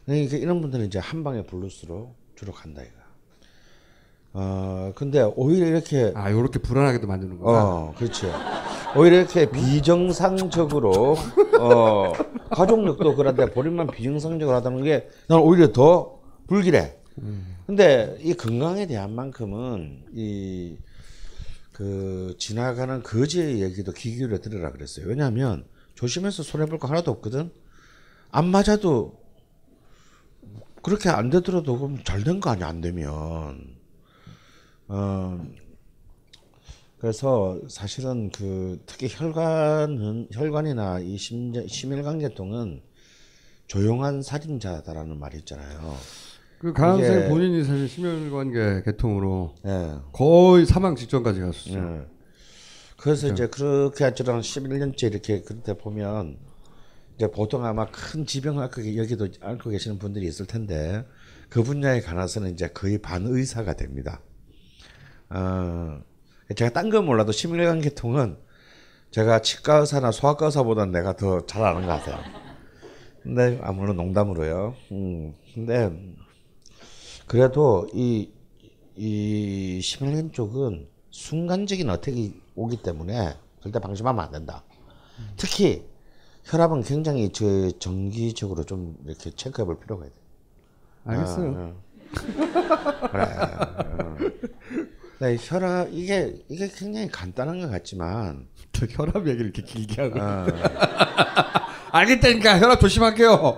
그러니까 이런 분들은 이제 한 방에 블루스로 주로 간다 이거. 근데 오히려 이렇게 요렇게 불안하게도 만드는 거야. 그렇죠. 오히려 이렇게 비정상적으로 가족력도 그런데 본인만 비정상적으로 하다는 게 난 오히려 더 불길해. 근데 이 건강에 대한 만큼은 지나가는 거지의 얘기도 귀 기울여 들으라 그랬어요. 왜냐하면 조심해서 손해 볼 거 하나도 없거든. 안 맞아도 그렇게 안 되더라도 그럼 잘 된 거 아니야, 안 되면. 그래서 사실은 특히 혈관이나 이 심혈관계통은 조용한 살인자다라는 말이 있잖아요. 강헌 선생님 본인이 사실 심혈관계통으로 거의 사망 직전까지 갔었어요. 그래서 이제 그렇게 아주 한 11년째 이렇게 그때 보면 이제 보통 아마 큰 지병을 여기도 앓고 계시는 분들이 있을 텐데 그 분야에 관해서는 이제 거의 반의사가 됩니다. 제가 딴 건 몰라도 심혈관계통은 제가 치과 의사나 소아과 의사보다는 내가 더 잘 아는 것 같아요. 근데 아무런 농담으로요. 근데 그래도 이 심혈관 쪽은 순간적인 어택이 오기 때문에 절대 방심하면 안 된다. 특히 혈압은 굉장히 정기적으로 좀 이렇게 체크해볼 필요가 있어요. 알겠어요. 그래. 네, 혈압 이게 굉장히 간단한 것 같지만 또 혈압 얘기를 이렇게 길게 하고 알겠다니까 혈압 조심할게요.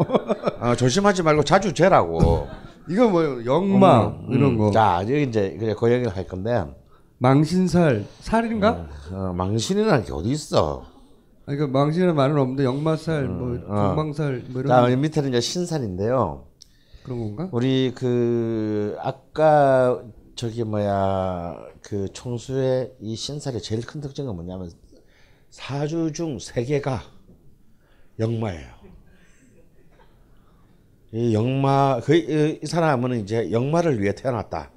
조심하지 말고 자주 재라고. 이거 뭐 역막 이런 거. 자 이제 그 얘기를 할 건데 망신살 살인가? 망신이라는 게 어디 있어? 그러니까 망신이라는 말은 없는데 역마살, 동방살 뭐 이런. 자 밑에는 이제 신살인데요. 그런 건가? 우리 아까 청수의 이 신살의 제일 큰 특징은 뭐냐면 사주 중 3개가 역마예요. 이 역마 이 사람은 이제 역마를 위해 태어났다라고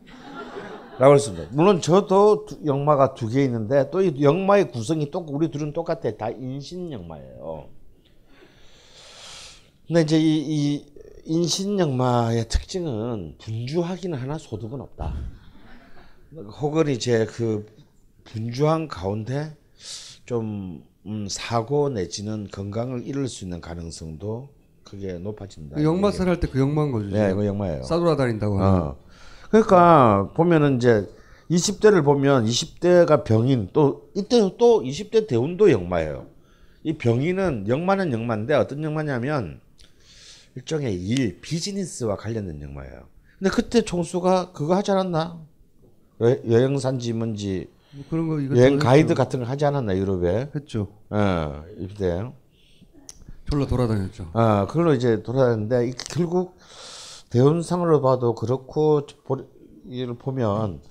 했습니다. 물론 저도 역마가 2개 있는데 또 이 역마의 구성이 우리 둘은 똑같아. 다 인신 역마예요. 근데 이제 이 인신 역마의 특징은 분주하기는 하나 소득은 없다. 혹은 이제 분주한 가운데 좀 사고 내지는 건강을 잃을 수 있는 가능성도 크게 높아진다. 역마살 할 때 역마인 거죠. 네, 그 역마예요. 싸돌아다닌다고. 그러니까 보면은 이제 20대를 보면 20대가 병인 또 20대 대운도 역마예요. 이 병인은 역마는 역마인데 어떤 역마냐면 일종의 비즈니스와 관련된 역마예요. 근데 그때 총수가 그거 하지 않았나? 여행산지 뭔지 뭐 그런 거 여행 가이드 같은 거 하지 않았나 유럽에 했죠. 이때 졸라 돌아다녔죠. 그걸로 이제 돌아다녔는데 결국 대운상으로 봐도 그렇고 이를 보면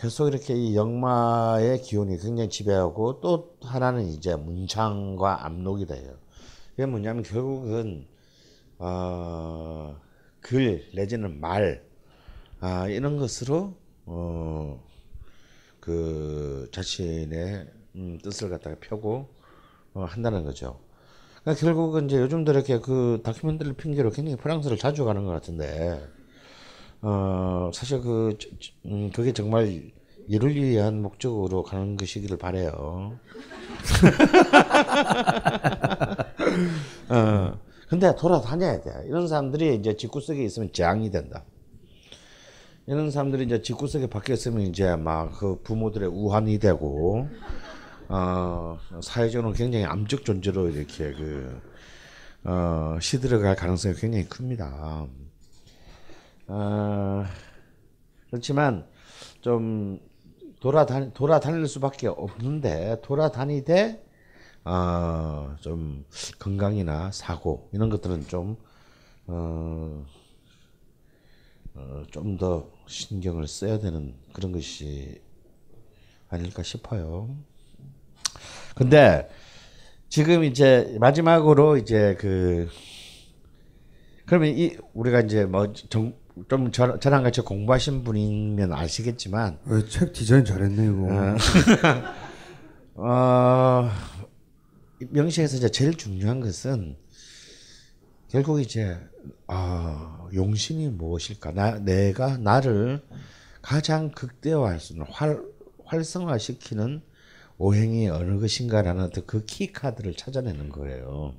계속 이렇게 이 역마의 기운이 굉장히 지배하고, 또 하나는 이제 문창과 압록이 돼요. 그게 뭐냐면 결국은 글 내지는 말 이런 것으로 그 자신의 뜻을 갖다가 펴고 한다는 거죠. 그러니까 결국은 이제 요즘도 이렇게 그 다큐멘터리를 핑계로 굉장히 프랑스를 자주 가는 것 같은데, 사실 그게 정말 이를 위한 목적으로 가는 것이기를 바래요. 근데 돌아다녀야 돼. 이런 사람들이 이제 집구석에 있으면 재앙이 된다. 이런 사람들이 이제 집구석에 밖에 있으면 이제 막 그 부모들의 우환이 되고, 사회적으로 굉장히 암적 존재로 이렇게 시들어갈 가능성이 굉장히 큽니다. 그렇지만 좀 돌아다닐 수밖에 없는데, 돌아다니되 좀 건강이나 사고 이런 것들은 좀 좀 더 신경을 써야 되는 그런 것이 아닐까 싶어요. 근데 지금 이제 마지막으로 이제 그러면 이 우리가 이제 뭐 좀 저랑 같이 공부하신 분이면 아시겠지만, 책 디자인 잘했네 이거. 명시에서 이제 제일 중요한 것은 결국 이제 용신이 무엇일까? 내가 나를 가장 극대화할 수 있는, 활성화시키는 오행이 어느 것인가라는 그 키카드를 찾아내는 거예요.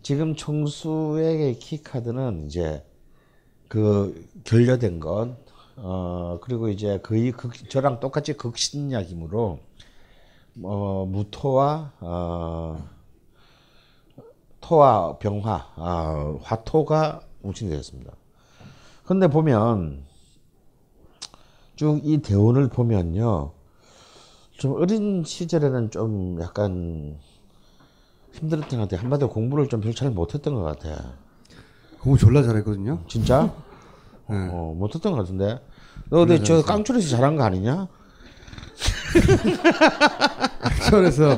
지금 청수의 키카드는 이제 그 결여된 것, 그리고 이제 거의 저랑 똑같이 극신약이므로 무토와 토와 병화, 화토가 뭉친되었습니다. 근데 보면 쭉 이 대운을 보면요, 좀 어린 시절에는 좀 약간 힘들었던 것 같아요. 한마디로 공부를 좀 별 잘 못했던 것 같아요. 공부 졸라 잘했거든요. 진짜? 네. 못했던 것 같은데. 너 근데 저 깡촌에서 잘한 거 아니냐? 서울에서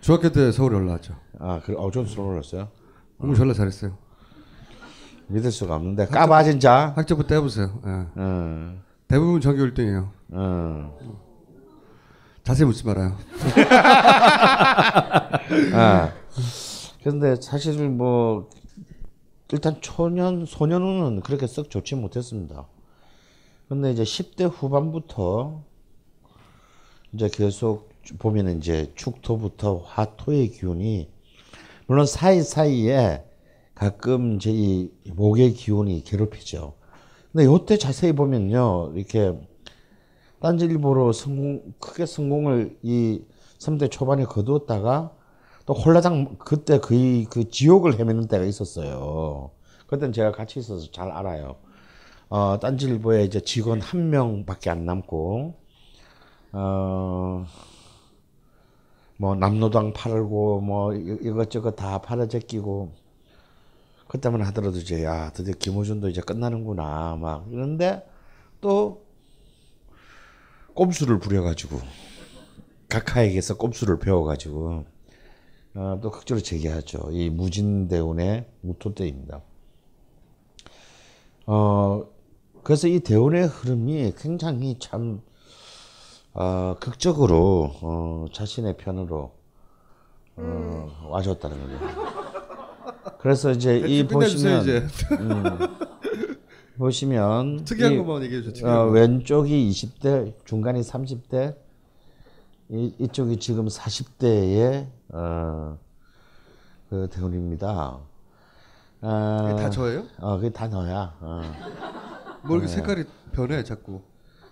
중학교 때 서울에 올라왔죠. 아, 그래. 저는 서울 올라왔어요. 공부 졸라 잘했어요. 믿을 수가 없는데. 까봐 진짜. 학점부터 해보세요. 예. 대부분 전교 1등이에요. 자세히 묻지 말아요. 그런데 사실 뭐 일단 소년운은 그렇게 썩 좋지 못했습니다. 근데 이제 10대 후반부터 이제 계속 보면 이제 축토부터 화토의 기운이, 물론 사이사이에 가끔 이제 이 목의 기운이 괴롭히죠. 근데 요때 자세히 보면요, 이렇게 딴지일보로 크게 성공을 이 3대 초반에 거두었다가 또 홀라당 그때 거의 그 지옥을 헤매는 때가 있었어요. 그때는 제가 같이 있어서 잘 알아요. 딴지일보에 이제 직원 한 명밖에 안 남고, 뭐 남노당 팔고 뭐 이것저것 다 팔아제 끼고, 그때만 하더라도 이제 야, 드디어 김어준도 이제 끝나는구나 막 이런데, 또 꼼수를 부려가지고 각하에게서 꼼수를 배워가지고 또 극적으로 재개하죠. 이 무진대운의 무토대입니다. 그래서 이 대운의 흐름이 굉장히 참 극적으로 자신의 편으로 와줬다는 거죠. 그래서 이제 이 보시면 이제. 보시면 특이한 것만 얘기해 주세요. 왼쪽이 20대, 중간이 30대, 이쪽이 지금 40대의 그 대운입니다. 그게 다 저예요? 그게 다 너야. 뭘 이렇게 색깔이 변해 자꾸?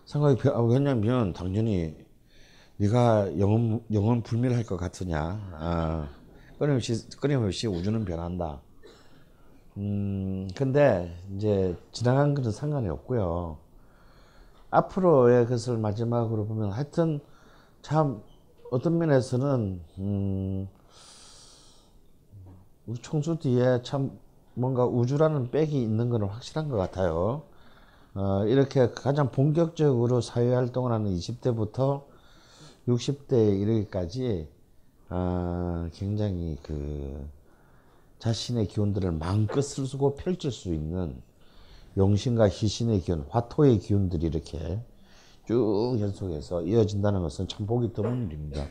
생각이 왜냐면 당연히 네가 영원 불멸할 것 같으냐. 끊임없이 우주는 변한다. 근데 이제 지나간 것은 상관이 없고요. 앞으로의 것을 마지막으로 보면 하여튼 참 어떤 면에서는 우리 청수 뒤에 참 뭔가 우주라는 백이 있는 건 확실한 것 같아요. 이렇게 가장 본격적으로 사회활동을 하는 20대부터 60대 이르기까지 굉장히 그 자신의 기운들을 마음껏 쓰고 펼칠 수 있는 용신과 희신의 기운, 화토의 기운들이 이렇게 쭉 연속해서 이어진다는 것은 참 보기 드문 일입니다.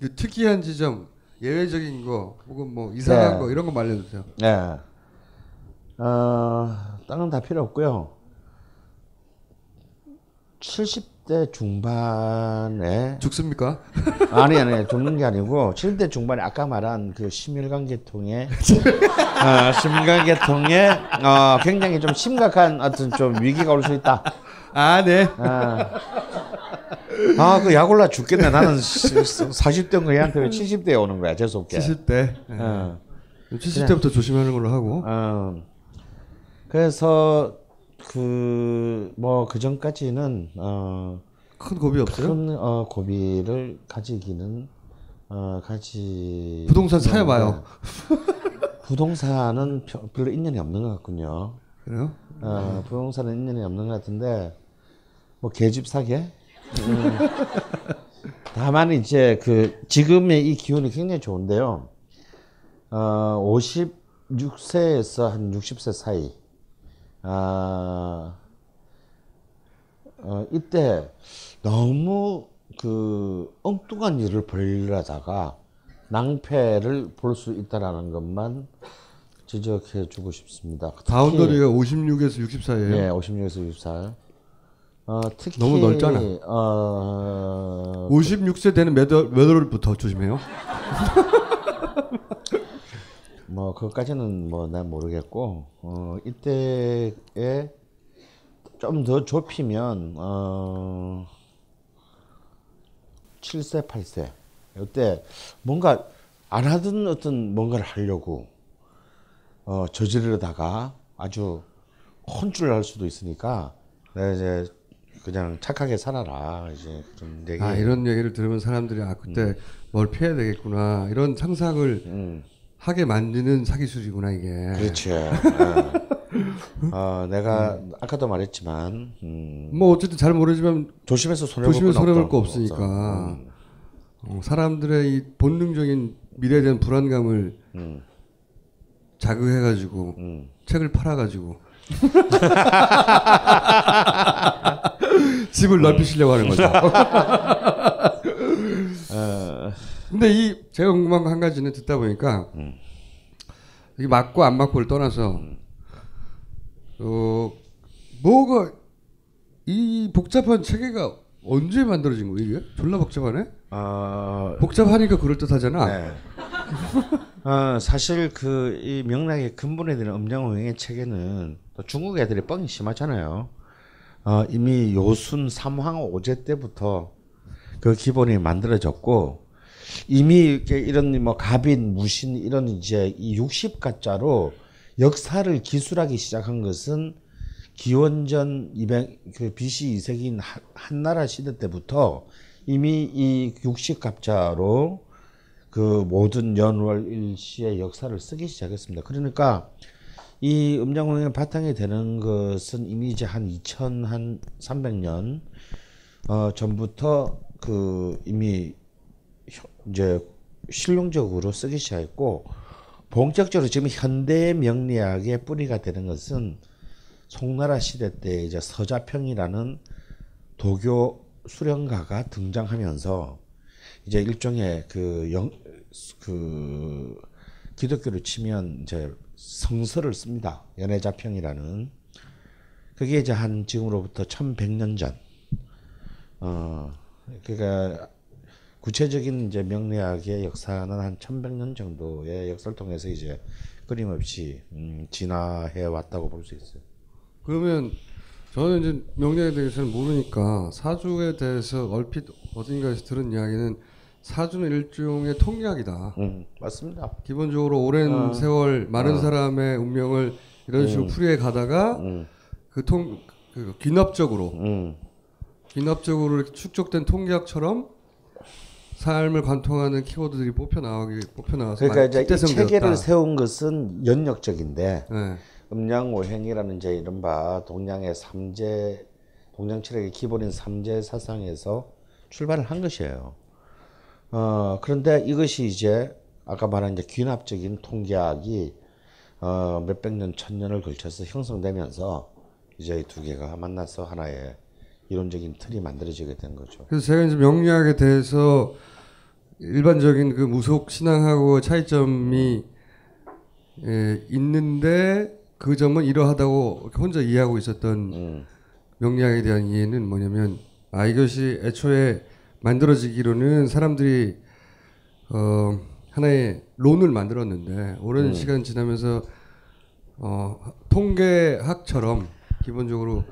그 특이한 지점, 예외적인 거, 혹은 뭐 이상한 거 이런 거 알려주세요. 네. 다른 다 필요 없고요. 70대 중반에 죽습니까? 아니 죽는 게 아니고 70대 중반에 아까 말한 그 심혈관계통에 굉장히 좀 심각한 어떤 좀 위기가 올 수 있다. 아 네. 그 약올라 죽겠네. 나는 40대인 거 얘한테 왜 70대에 오는 거야. 재수없게. 70대. 70대부터 그냥, 조심하는 걸로 하고. 그래서 그 전까지는 큰 고비 없어요? 큰 고비를 가지기는 부동산 사야봐요. 부동산은 별로 인연이 없는 것 같군요. 그래요? 부동산은 인연이 없는 것 같은데 뭐 개집 사게? 다만 이제 그 지금의 이 기운이 굉장히 좋은데요. 56세에서 한 60세 사이. 이때 너무 그 엉뚱한 일을 벌이려다가 낭패를 볼 수 있다라는 것만 지적해 주고 싶습니다. 바운더리가 56에서 60사예요. 네, 56에서 60살. 특히 너무 넓잖아. 56세 되는 몇 월부터 조심해요? 뭐 그것까지는 뭐 난 모르겠고 이때에 좀 더 좁히면 7세 8세 이때 뭔가 안 하던 어떤 뭔가를 하려고 저지르다가 아주 혼쭐 날 수도 있으니까 내가 이제 그냥 착하게 살아라 이제 그런 얘기. 아 이런 얘기를 들으면 사람들이 아 그때 뭘 피해야 되겠구나 이런 상상을 하게 만드는 사기술이구나 이게. 그렇죠. 내가 아까도 말했지만 뭐 어쨌든 잘 모르지만 조심해서 손해볼 거 없으니까 사람들의 이 본능적인 미래에 대한 불안감을 자극해가지고 책을 팔아가지고 집을 넓히시려고 하는 거죠. 근데 제가 궁금한 거 한 가지는 듣다 보니까, 이게 맞고 안 맞고를 떠나서, 이 복잡한 체계가 언제 만들어진 거예요, 이게? 졸라 복잡하네? 복잡하니까 그럴듯하잖아. 네. 사실 이 명락의 근본에 대한 음양오행의 체계는 중국 애들이 뻥이 심하잖아요. 이미 요순, 삼황, 오제 때부터 그 기본이 만들어졌고, 이미 이렇게 이런 뭐 갑인, 무신 이런 이제 이 60가짜로 역사를 기술하기 시작한 것은 기원전 BC 2세기인 한나라 시대 때부터 이미 이 60가짜로 그 모든 연월 일시의 역사를 쓰기 시작했습니다. 그러니까 이 음양오행의 바탕이 되는 것은 이미 이제 한 2300년 전부터 그 이미 이제 실용적으로 쓰기 시작했고 본격적으로 지금 현대 명리학의 뿌리가 되는 것은 송나라 시대 때 이제 서자평이라는 도교 수령가가 등장하면서 이제 일종의 그 기독교로 치면 이제 성서를 씁니다. 연애자평이라는 그게 이제 한 지금으로부터 1100년 전 그러니까 구체적인 이제 명리학의 역사는 한 1100년 정도의 역사를 통해서 이제 끊임없이 진화해 왔다고 볼 수 있어요. 그러면 저는 이제 명리학에 대해서는 모르니까 사주에 대해서 얼핏 어딘가에서 들은 이야기는 사주는 일종의 통계학이다. 맞습니다. 기본적으로 오랜 세월 많은 사람의 운명을 이런 식으로 풀이해 가다가 귀납적으로 이렇게 축적된 통계학처럼 삶을 관통하는 키워드들이 뽑혀 나와서 그러니까 이제 체계를 세운 것은 연역적인데 음양오행이라는 이제 이른바 동양의 삼재, 동양 철학의 기본인 삼재 사상에서 출발을 한 것이에요. 그런데 이것이 이제 아까 말한 이제 귀납적인 통계학이 몇백 년, 천년을 걸쳐서 형성되면서 이제 두 개가 만나서 하나의 이론적인 틀이 만들어지게 된 거죠. 그래서 제가 이제 명리학에 대해서 일반적인 그 무속 신앙하고 차이점이 있는데 그 점은 이러하다고 혼자 이해하고 있었던 명리학에 대한 이해는 뭐냐면 이것이 애초에 만들어지기로는 사람들이 하나의 론을 만들었는데 오랜 시간 지나면서 통계학처럼 기본적으로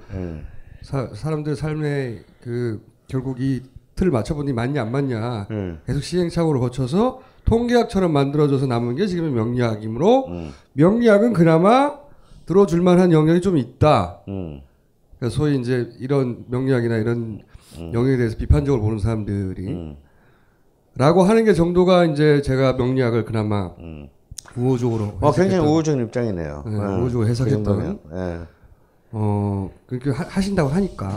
사람들 삶의 그 결국 이 틀을 맞춰보니 맞냐 안 맞냐 계속 시행착오를 거쳐서 통계학처럼 만들어져서 남은 게 지금의 명리학이므로 명리학은 그나마 들어줄 만한 영역이 좀 있다. 그러니까 소위 이제 이런 명리학이나 이런 영역에 대해서 비판적으로 보는 사람들이 라고 하는 게 정도가 이제 제가 명리학을 그나마 우호적으로 해석했던 굉장히 우호적인 입장이네요. 네, 우호적으로 해석했던 그 네. 그렇게 하신다고 하니까.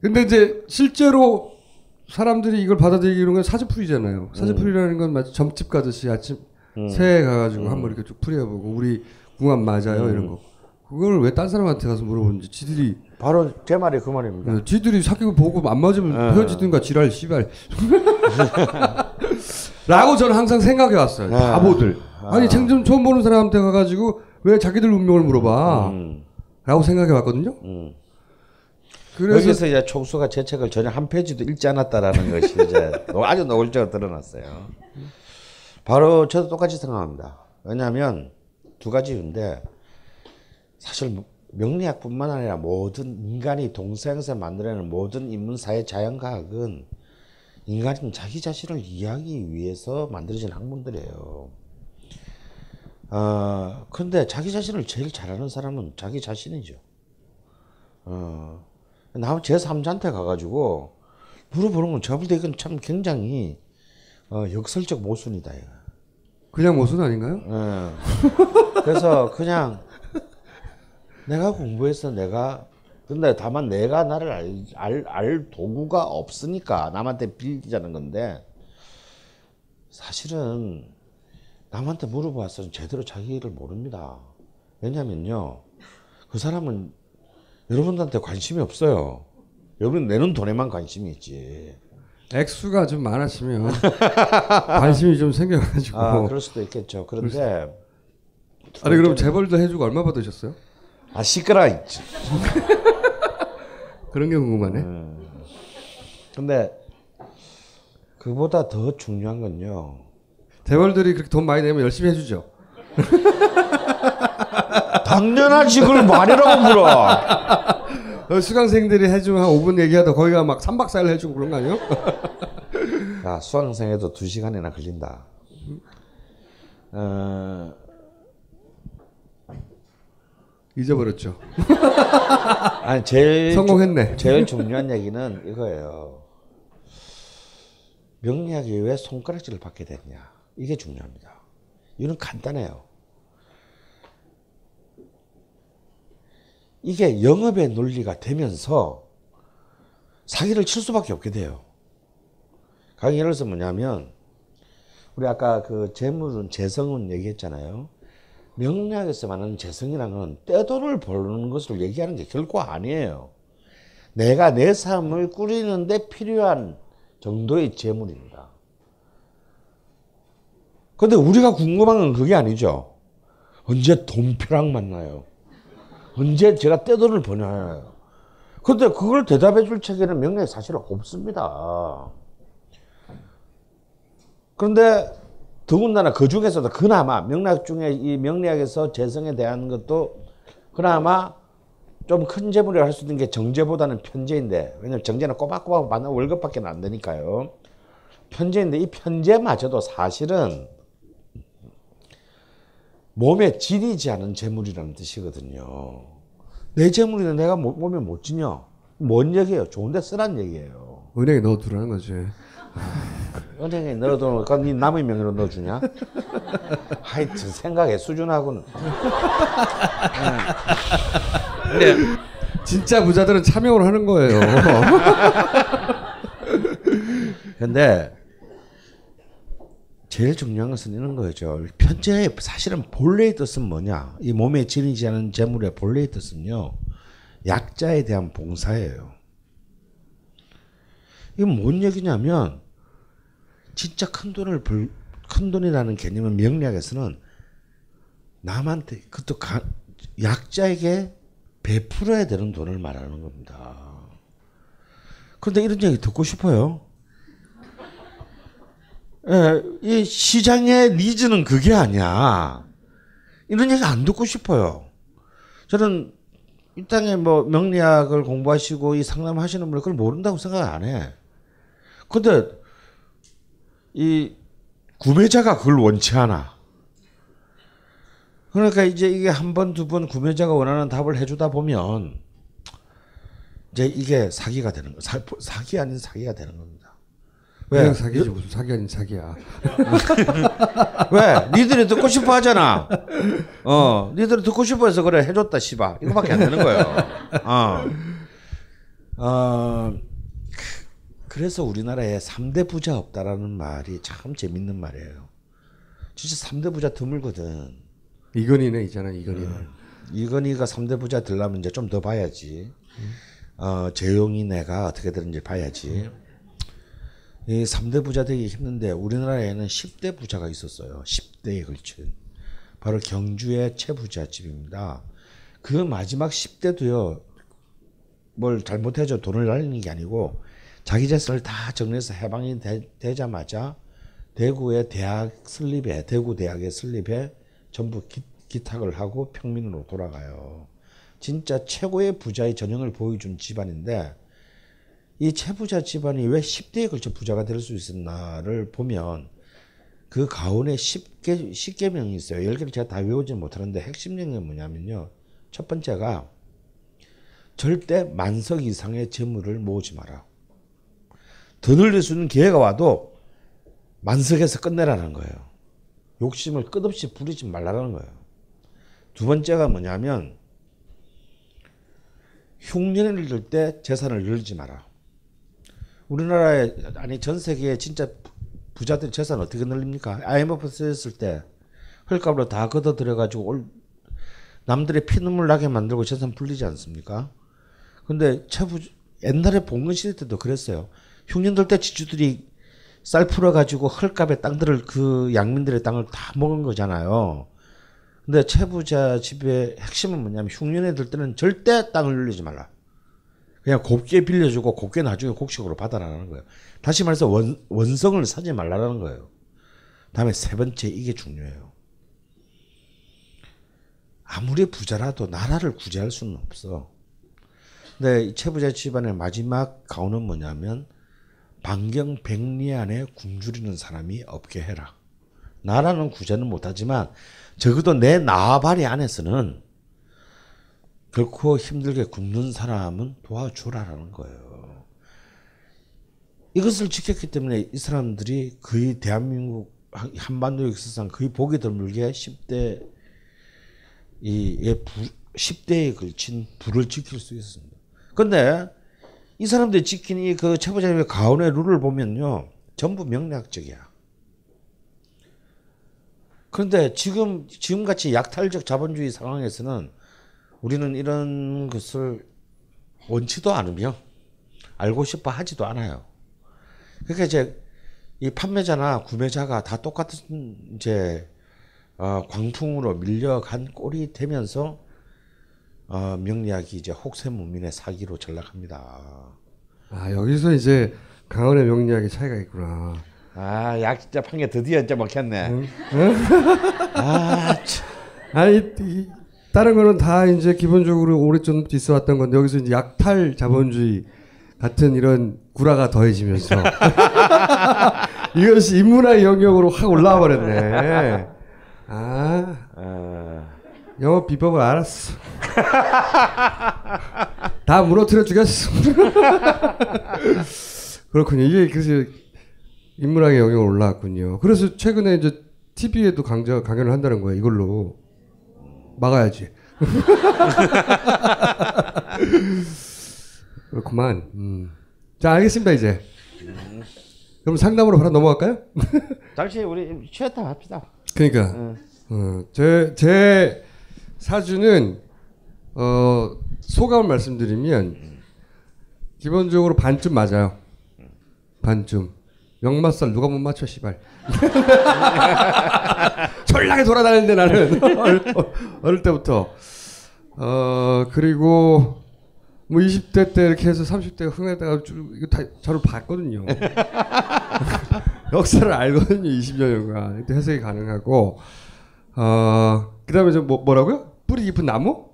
근데 이제 실제로 사람들이 이걸 받아들이는 건 사주풀이잖아요. 사주풀이라는 건 마치 점집 가듯이 아침 새해 가가지고 한번 이렇게 쭉 풀이해보고 우리 궁합 맞아요 이런 거. 그걸 왜 딴 사람한테 가서 물어보는지 지들이 바로 제 말이 그 말입니다. 네, 지들이 사귀고 보고 안 맞으면 헤어지든가 지랄 씨발 라고 저는 항상 생각해 왔어요. 바보들. 아니 생전 처음 보는 사람한테 가가지고 왜 자기들 운명을 물어봐 라고 생각해 왔거든요. 그래서 여기서 이제 총수가 제 책을 전혀 한 페이지도 읽지 않았다라는 것이 이제 아주 노골적으로 드러났어요. 바로 저도 똑같이 생각합니다. 왜냐하면 두 가지 이유인데 사실 명리학뿐만 아니라 모든 인간이 동서양에서 만들어낸 모든 인문사회 자연과학은 인간은 자기 자신을 이해하기 위해서 만들어진 학문들이에요. 근데 자기 자신을 제일 잘하는 사람은 자기 자신이죠. 나 제3자한테 가가지고 물어보는 건 저보다 이건 참 굉장히 역설적 모순이다. 이거. 그냥 모순 아닌가요? 그래서 그냥 내가 공부해서 내가 근데 다만 내가 나를 알 도구가 없으니까 남한테 빌리자는 건데 사실은 남한테 물어봐서는 제대로 자기를 모릅니다. 왜냐면요 그 사람은 여러분들한테 관심이 없어요. 여러분 내는 돈에만 관심이 있지. 액수가 좀 많았으면 관심이 좀 생겨가지고. 그럴 수도 있겠죠. 그런데 아니 그럼 재벌도 해주고 얼마 받으셨어요? 시끄러워. 그런 게 궁금하네. 근데 그보다 더 중요한 건요. 재벌들이 그렇게 돈 많이 내면 열심히 해주죠. 당연하지. 그걸 말이라고 물어. 수강생들이 해주면 한 5분 얘기하다 거기가 막 3박 4일 해주고 그런 거 아니에요? 야, 수강생에도 2시간이나 걸린다. 잊어버렸죠. 아니 제일 성공했네. 제일 중요한 얘기는 이거예요. 명리학이 왜 손가락질을 받게 됐냐? 이게 중요합니다. 이유는 간단해요. 이게 영업의 논리가 되면서 사기를 칠 수밖에 없게 돼요. 가령 예를 들어서 뭐냐면 우리 아까 그 재물은 재성은 얘기했잖아요. 명리학에서 말하는 재성이라는 건 떼돈을 벌는 것을 얘기하는 게 결코 아니에요. 내가 내 삶을 꾸리는데 필요한 정도의 재물입니다. 근데 우리가 궁금한 건 그게 아니죠. 언제 돈벼락 만나요? 언제 제가 떼돈을 버나요? 근데 그걸 대답해 줄 책에는 명리학 사실 없습니다. 그런데 더군다나 그 중에서도 그나마 명리학 중에 이 명리학에서 재성에 대한 것도 그나마 좀 큰 재물이라 할 수 있는 게 정재보다는 편재인데, 왜냐면 정재는 꼬박꼬박 받는 월급밖에 안 되니까요. 편재인데 이 편재마저도 사실은 몸에 지니지 않은 재물이라는 뜻이거든요. 내 재물인데 내가 몸에 못 지녀. 뭔 얘기예요? 좋은데 쓰란 얘기예요. 은행에 넣어두라는 거지. 은행에 넣어두면 그건 네 남의 명의로 넣어주냐? 하여튼 생각의 수준하고는. 근데 진짜 부자들은 참여를 하는 거예요. 근데 제일 중요한 것은 이런 거죠. 편제의 사실은 본래의 뜻은 뭐냐. 이 몸에 지니지 않은 재물의 본래의 뜻은요, 약자에 대한 봉사예요. 이건 뭔 얘기냐면, 진짜 큰 돈을 벌, 큰 돈이라는 개념은 명리학에서는 남한테, 그것도 약자에게 베풀어야 되는 돈을 말하는 겁니다. 그런데 이런 얘기 듣고 싶어요. 예, 이 시장의 니즈는 그게 아니야. 이런 얘기 안 듣고 싶어요. 저는 이 땅에 뭐 명리학을 공부하시고 이 상담하시는 분이 그걸 모른다고 생각 안 해. 근데 이 구매자가 그걸 원치 않아. 그러니까 이제 이게 한 번, 두 번 구매자가 원하는 답을 해주다 보면 이제 이게 사기가 되는 거. 사기 아닌 사기가 되는 겁니다. 왜? 그냥 사기지 무슨 사기 아닌 사기야. 왜? 니들이 듣고 싶어 하잖아. 어, 니들이 듣고 싶어 해서 그래 해줬다 씨발. 이거밖에 안 되는 거예요. 그래서 우리나라에 3대 부자 없다라는 말이 참 재밌는 말이에요. 진짜 3대 부자 드물거든. 이건희네 있잖아. 이건희. 이건희가 3대 부자 들려면 이제 좀 더 봐야지. 재용이네가 어떻게 되는지 봐야지. 이 3대 부자 되기 힘든데 우리나라에는 10대 부자가 있었어요. 10대에 걸친. 바로 경주의 최부잣집입니다. 그 마지막 10대도요. 뭘 잘못해서 돈을 날리는 게 아니고 자기 재산을 다 정리해서 해방이 되자마자 대구의 대학 설립에, 대구 대학의 설립에 전부 기탁을 하고 평민으로 돌아가요. 진짜 최고의 부자의 전형을 보여준 집안인데 이 최부자 집안이 왜 10대에 걸쳐 부자가 될 수 있었나를 보면 그 가운데 10개명이 있어요. 10개를 제가 다 외우지는 못하는데 핵심적인 게 뭐냐면요. 첫 번째가 절대 만석 이상의 재물을 모으지 마라. 더 늘릴 수 있는 기회가 와도 만석에서 끝내라는 거예요. 욕심을 끝없이 부리지 말라는 거예요. 두 번째가 뭐냐면 흉년을 들 때 재산을 늘리지 마라. 우리나라에, 아니 전 세계에 진짜 부자들 재산 어떻게 늘립니까? IMF 쓰였을 때 헐값으로 다 걷어들여가지고 남들의 피눈물 나게 만들고 재산 불리지 않습니까? 근데 옛날에 봉건시대 때도 그랬어요. 흉년들 때 지주들이 쌀 풀어가지고 헐값에 땅들을 그 양민들의 땅을 다 먹은 거잖아요. 근데 최부자 집의 핵심은 뭐냐면 흉년에 들 때는 절대 땅을 늘리지 말라. 그냥 곱게 빌려주고 곱게 나중에 곡식으로 받아라는 거예요. 다시 말해서 원성을 사지 말라는 거예요. 다음에 세 번째 이게 중요해요. 아무리 부자라도 나라를 구제할 수는 없어. 근데 이 최부자 집안의 마지막 가오는 뭐냐면 반경 백리 안에 굶주리는 사람이 없게 해라. 나라는 구제는 못하지만 적어도 내 나발이 안에서는 결코 힘들게 굶는 사람은 도와주라라는 거예요. 이것을 지켰기 때문에 이 사람들이 거의 대한민국 한반도 역사상 거의 보기 드물게 10대에 걸친 부를 지킬 수 있습니다. 그런데 이 사람들이 지킨 이 그 최부자님의 가온의 룰을 보면요. 전부 명리학적이야. 그런데 지금같이 약탈적 자본주의 상황에서는 우리는 이런 것을 원치도 않으며 알고 싶어 하지도 않아요. 그러니까 이제 이 판매자나 구매자가 다 똑같은 이제 광풍으로 밀려간 꼴이 되면서 명리학이 이제 혹세무민의 사기로 전락합니다. 아, 여기서 이제 강헌의 명리학의 차이가 있구나. 아, 약자 판결 드디어 이제 먹혔네. 응? 응? 아, 다른 거는 다 이제 기본적으로 오래전 있어 왔던 건데 여기서 이제 약탈 자본주의 같은 이런 구라가 더해지면서 이것이 인문화의 영역으로 확 올라와 버렸네. 영업 비법을 알았어. 다 무너뜨려 죽였어. 그렇군요. 이게 그래서 인문학의 영역으로 올라왔군요. 그래서 최근에 이제 TV에도 강연을 한다는 거야. 이걸로 막아야지. 그렇구만. 자, 알겠습니다. 이제 그럼 상담으로 바로 넘어갈까요? 잠시 우리 취했다 합시다. 그러니까 제 사주는 소감을 말씀드리면 기본적으로 반쯤 맞아요. 반쯤. 역마살 누가 못 맞춰 씨발. 졸라게 돌아다니는데 나는 어릴 때부터. 그리고 뭐 20대 때 이렇게 해서 30대 흥했다가 쭉 이거 다 저를 봤거든요. 역사를 알거든요. 20년간. 그때 해석이 가능하고. 그다음에 저 뭐라고요? 뿌리 깊은 나무?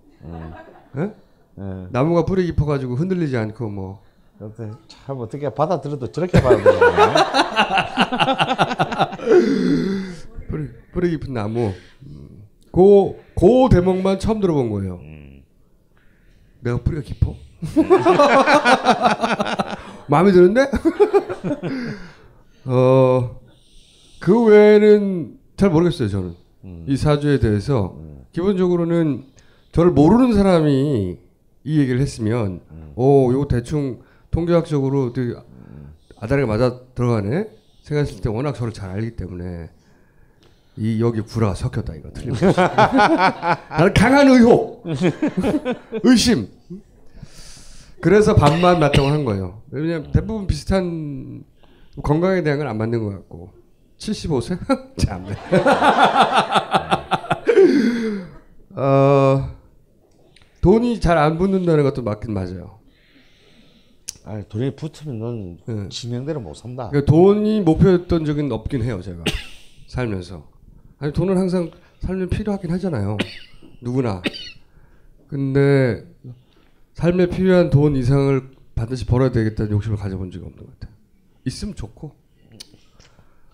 네? 네. 나무가 뿌리 깊어가지고 흔들리지 않고 뭐. 근데 참 어떻게 받아들여도 저렇게 받아들여요. 뿌리 깊은 나무. 그 대목만 처음 들어본 거예요. 내가 뿌리가 깊어? 마음에 드는데? 그 외에는 잘 모르겠어요. 저는 이 사주에 대해서 기본적으로는 저를 모르는 사람이 이 얘기를 했으면 오 이거 대충 통계학적으로 되게 아다리가 맞아 들어가네 생각했을 때 워낙 저를 잘 알기 때문에 이 여기 불화가 섞였다 이거 틀림없이. 나는 강한 의혹, 의심. 그래서 반만 맞다고 한 거예요. 왜냐면 대부분 비슷한 건강에 대한 건 안 맞는 것 같고 75세? 참네. 돈이 잘 안 붙는다는 것도 맞긴 맞아요. 아니, 돈이 붙으면 넌 네. 진행대로 못 산다. 그러니까 돈이 목표였던 적은 없긴 해요, 제가. 살면서. 아니, 돈은 항상 삶에 필요하긴 하잖아요. 누구나. 근데 삶에 필요한 돈 이상을 반드시 벌어야 되겠다는 욕심을 가져본 적이 없는 것 같아요. 있으면 좋고,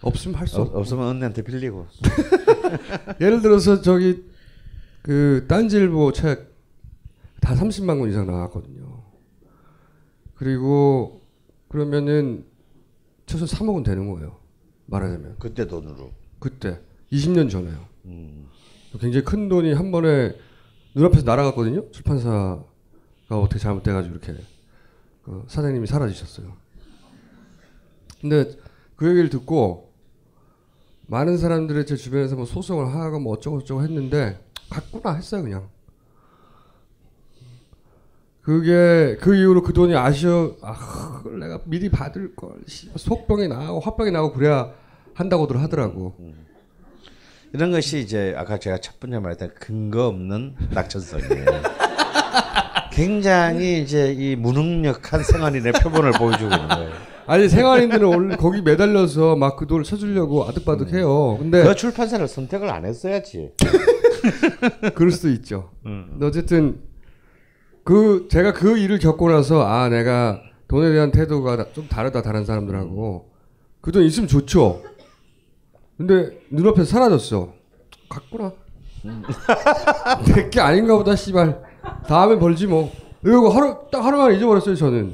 없으면 할 수 없고. 없으면 언니한테 빌리고. 예를 들어서 저기 그 딴지일보 책 다 30만 권 이상 나왔거든요. 그리고 그러면은 최소 3억 원 되는 거예요. 말하자면. 그때 돈으로. 그때 20년 전에요. 굉장히 큰 돈이 한 번에 눈앞에서 날아갔거든요. 출판사가 어떻게 잘못돼가지고 이렇게 사장님이 사라지셨어요. 근데 그 얘기를 듣고 많은 사람들이 제 주변에서 뭐 소송을 하고 뭐 어쩌고저쩌고 했는데 갔구나 했어요 그냥. 그게 그 이후로 그 돈이 그걸 내가 미리 받을 걸 속병이 나고 화병이 나고 그래야 한다고들 하더라고. 이런 것이 이제 아까 제가 첫 번째 말했던 근거 없는 낙천성이에요. 굉장히 이제 이 무능력한 생활인의 표본을 보여주고 있는 거예요. 아니 생활인들은 원래 거기 매달려서 막 그 돈을 쳐주려고 아득바득해요. 근데 그 출판사를 선택을 안 했어야지. 그럴 수도 있죠. 어쨌든. 제가 그 일을 겪고 나서, 아, 내가 돈에 대한 태도가 좀 다르다, 다른 사람들하고. 그 돈 있으면 좋죠. 근데 눈앞에서 사라졌어. 갔구나. 내 게 아닌가 보다, 씨발. 다음에 벌지 뭐. 이거 딱 하루만 잊어버렸어요, 저는.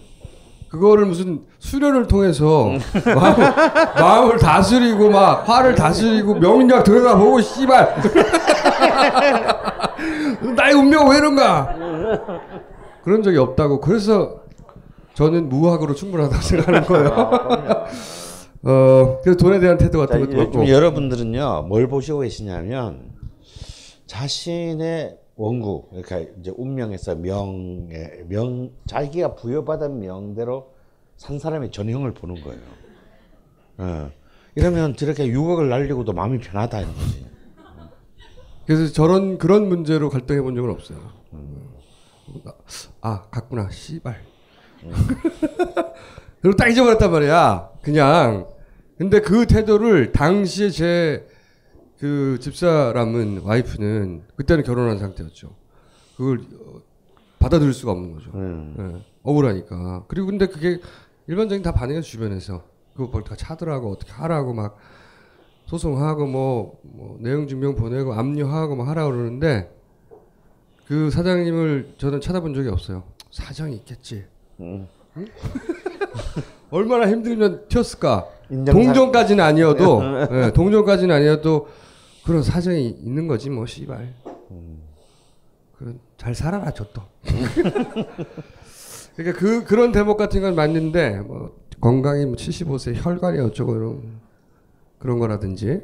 그거를 무슨 수련을 통해서 마음을 다스리고, 막, 화를 다스리고, 명리학 들여다보고, 씨발. 나의 운명은 왜 이런가? 그런 적이 없다고. 그래서 저는 무학으로 충분하다고 생각하는 거예요. 그래서 돈에 대한 태도 같은 것도 없고. 여러분들은요 뭘 보시고 계시냐면 자신의 원구, 그러니까 이제 운명에서 자기가 부여받은 명대로 산 사람의 전형을 보는 거예요. 이러면 저렇게 유혹을 날리고도 마음이 편하다 이런 거지. 그래서 그런 문제로 갈등해 본 적은 없어요. 아 갔구나 씨발. 그리고 딱 잊어버렸단 말이야 그냥. 근데 그 태도를 당시에 그 집사람은 와이프는 그때는 결혼한 상태였죠. 그걸 받아들일 수가 없는 거죠. 네. 억울하니까. 그리고 근데 그게 일반적인 다 반응이었죠. 주변에서 그거 벌떡 차더라고 어떻게 하라고 막 소송하고 뭐 내용 증명 보내고 압류하고 막 하라고 그러는데 그 사장님을 저는 찾아본 적이 없어요. 사정이 있겠지. 응? 얼마나 힘들면 튀었을까. 동전까지는 아니어도 그런 사정이 있는 거지 뭐 씨발. 그런 잘 살아라 저도. 그러니까 그런 대목 같은 건 맞는데 뭐 건강이 뭐 75세 혈관이 어쩌고 그런 거라든지.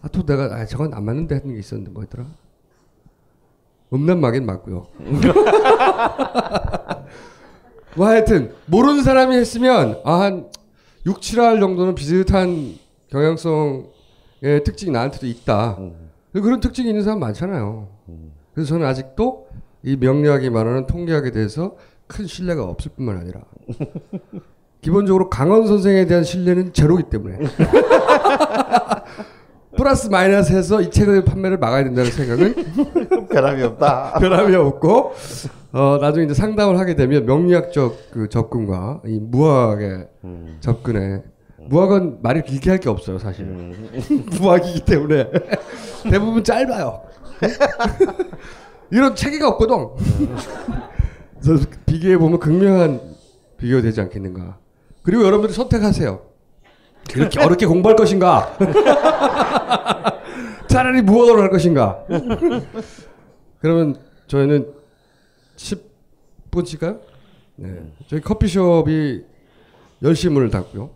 아, 또 내가 저건 안 맞는데 했던 게 있었는데 뭐였더라? 음란마개는 맞고요. 뭐 하여튼 모르는 사람이 했으면 한 6, 7알 정도는 비슷한 경향성의 특징이 나한테도 있다. 그런 특징이 있는 사람 많잖아요. 그래서 저는 아직도 이 명리학이 말하는 통계학에 대해서 큰 신뢰가 없을 뿐만 아니라 기본적으로 강헌 선생에 대한 신뢰는 제로이기 때문에 플러스 마이너스 해서 이 책의 판매를 막아야 된다는 생각은 변함이 없다. 변함이 없고 나중에 이제 상담을 하게 되면 명리학적 그 접근과 이 무학의 접근에 무학은 말이 길게 할 게 없어요 사실은. 무학이기 때문에 대부분 짧아요. 이런 체계가 없거든. 그래서 비교해보면 극명한 비교가 되지 않겠는가. 그리고 여러분들이 선택하세요. 그렇게 어렵게 공부할 것인가? 차라리 무언어로 할 것인가? 그러면 저희는 10분씩가요? 네. 저희 커피숍이 10시 문을 닫고요.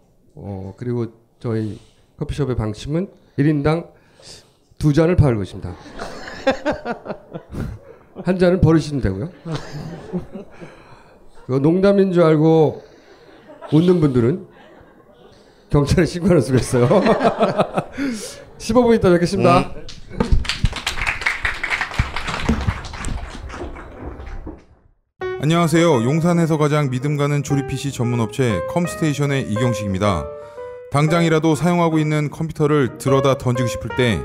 그리고 저희 커피숍의 방침은 1인당 2잔을 팔 것입니다. 한 잔은 버리시면 되고요. 그거 농담인 줄 알고 웃는 분들은 경찰에 신고하는 수가 있어요. 15분 있다 뵙겠습니다. 안녕하세요. 용산에서 가장 믿음 가는 조립 PC 전문 업체 컴스테이션의 이경식입니다. 당장이라도 사용하고 있는 컴퓨터를 들어다 던지고 싶을 때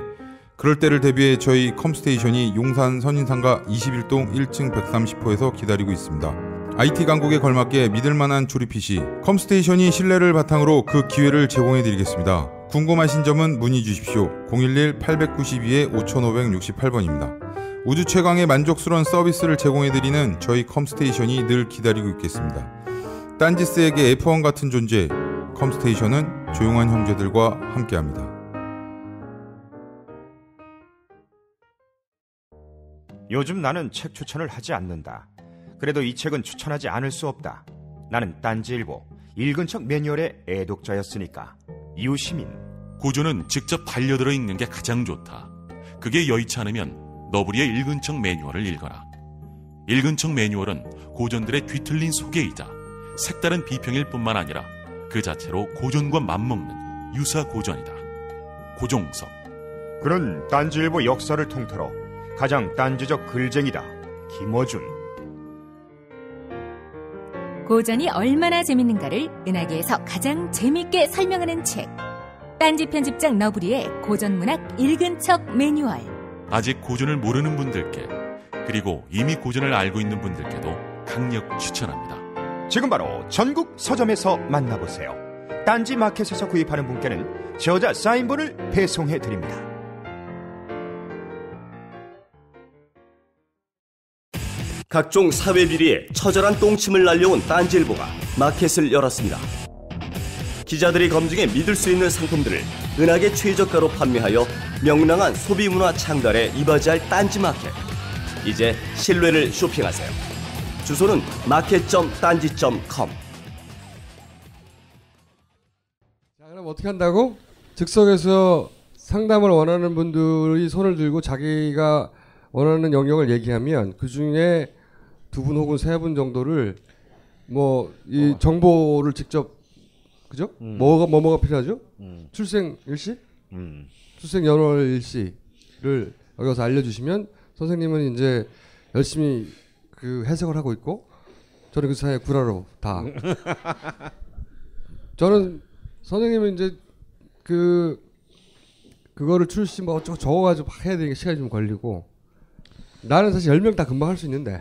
그럴 때를 대비해 저희 컴스테이션이 용산 선인상가 21동 1층 130호에서 기다리고 있습니다. IT 강국에 걸맞게 믿을만한 조립 PC 컴스테이션이 신뢰를 바탕으로 그 기회를 제공해드리겠습니다. 궁금하신 점은 문의 주십시오. 011-892-5568번입니다. 우주 최강의 만족스러운 서비스를 제공해드리는 저희 컴스테이션이 늘 기다리고 있겠습니다. 딴지스에게 F1 같은 존재, 컴스테이션은 조용한 형제들과 함께합니다. 요즘 나는 책 추천을 하지 않는다. 그래도 이 책은 추천하지 않을 수 없다. 나는 딴지일보, 읽은 척 매뉴얼의 애독자였으니까. 유시민. 고전은 직접 반려들어 읽는 게 가장 좋다. 그게 여의치 않으면 너부리의 읽은 척 매뉴얼을 읽어라. 읽은 척 매뉴얼은 고전들의 뒤틀린 소개이자 색다른 비평일 뿐만 아니라 그 자체로 고전과 맞먹는 유사 고전이다. 고종석. 그는 딴지일보 역사를 통틀어 가장 딴지적 글쟁이다. 김어준. 고전이 얼마나 재밌는가를 은하계에서 가장 재밌게 설명하는 책. 딴지 편집장 너브리의 고전문학 읽은 척 매뉴얼. 아직 고전을 모르는 분들께 그리고 이미 고전을 알고 있는 분들께도 강력 추천합니다. 지금 바로 전국 서점에서 만나보세요. 딴지마켓에서 구입하는 분께는 저자 사인본을 배송해드립니다. 각종 사회 비리에 처절한 똥침을 날려온 딴지일보가 마켓을 열었습니다. 기자들이 검증해 믿을 수 있는 상품들을 은하계 최저가로 판매하여 명랑한 소비문화 창달에 이바지할 딴지마켓. 이제 신뢰를 쇼핑하세요. 주소는 market.딴지.com. 자, 그럼 어떻게 한다고? 즉석에서 상담을 원하는 분들이 손을 들고 자기가 원하는 영역을 얘기하면 그 중에 두 분 혹은 세 분 정도를 뭐 이 정보를 직접 그죠? 뭐가 필요하죠? 출생 일시, 출생 연월 일시를 여기 와서 알려주시면 선생님은 이제 열심히 그 해석을 하고 있고 저는 그 사이에 구라로 다. 저는 선생님은 이제 그거를 출시 뭐 어쩌고 적어가지고 막 해야 되니까 시간이 좀 걸리고. 나는 사실 10명 다 금방 할 수 있는데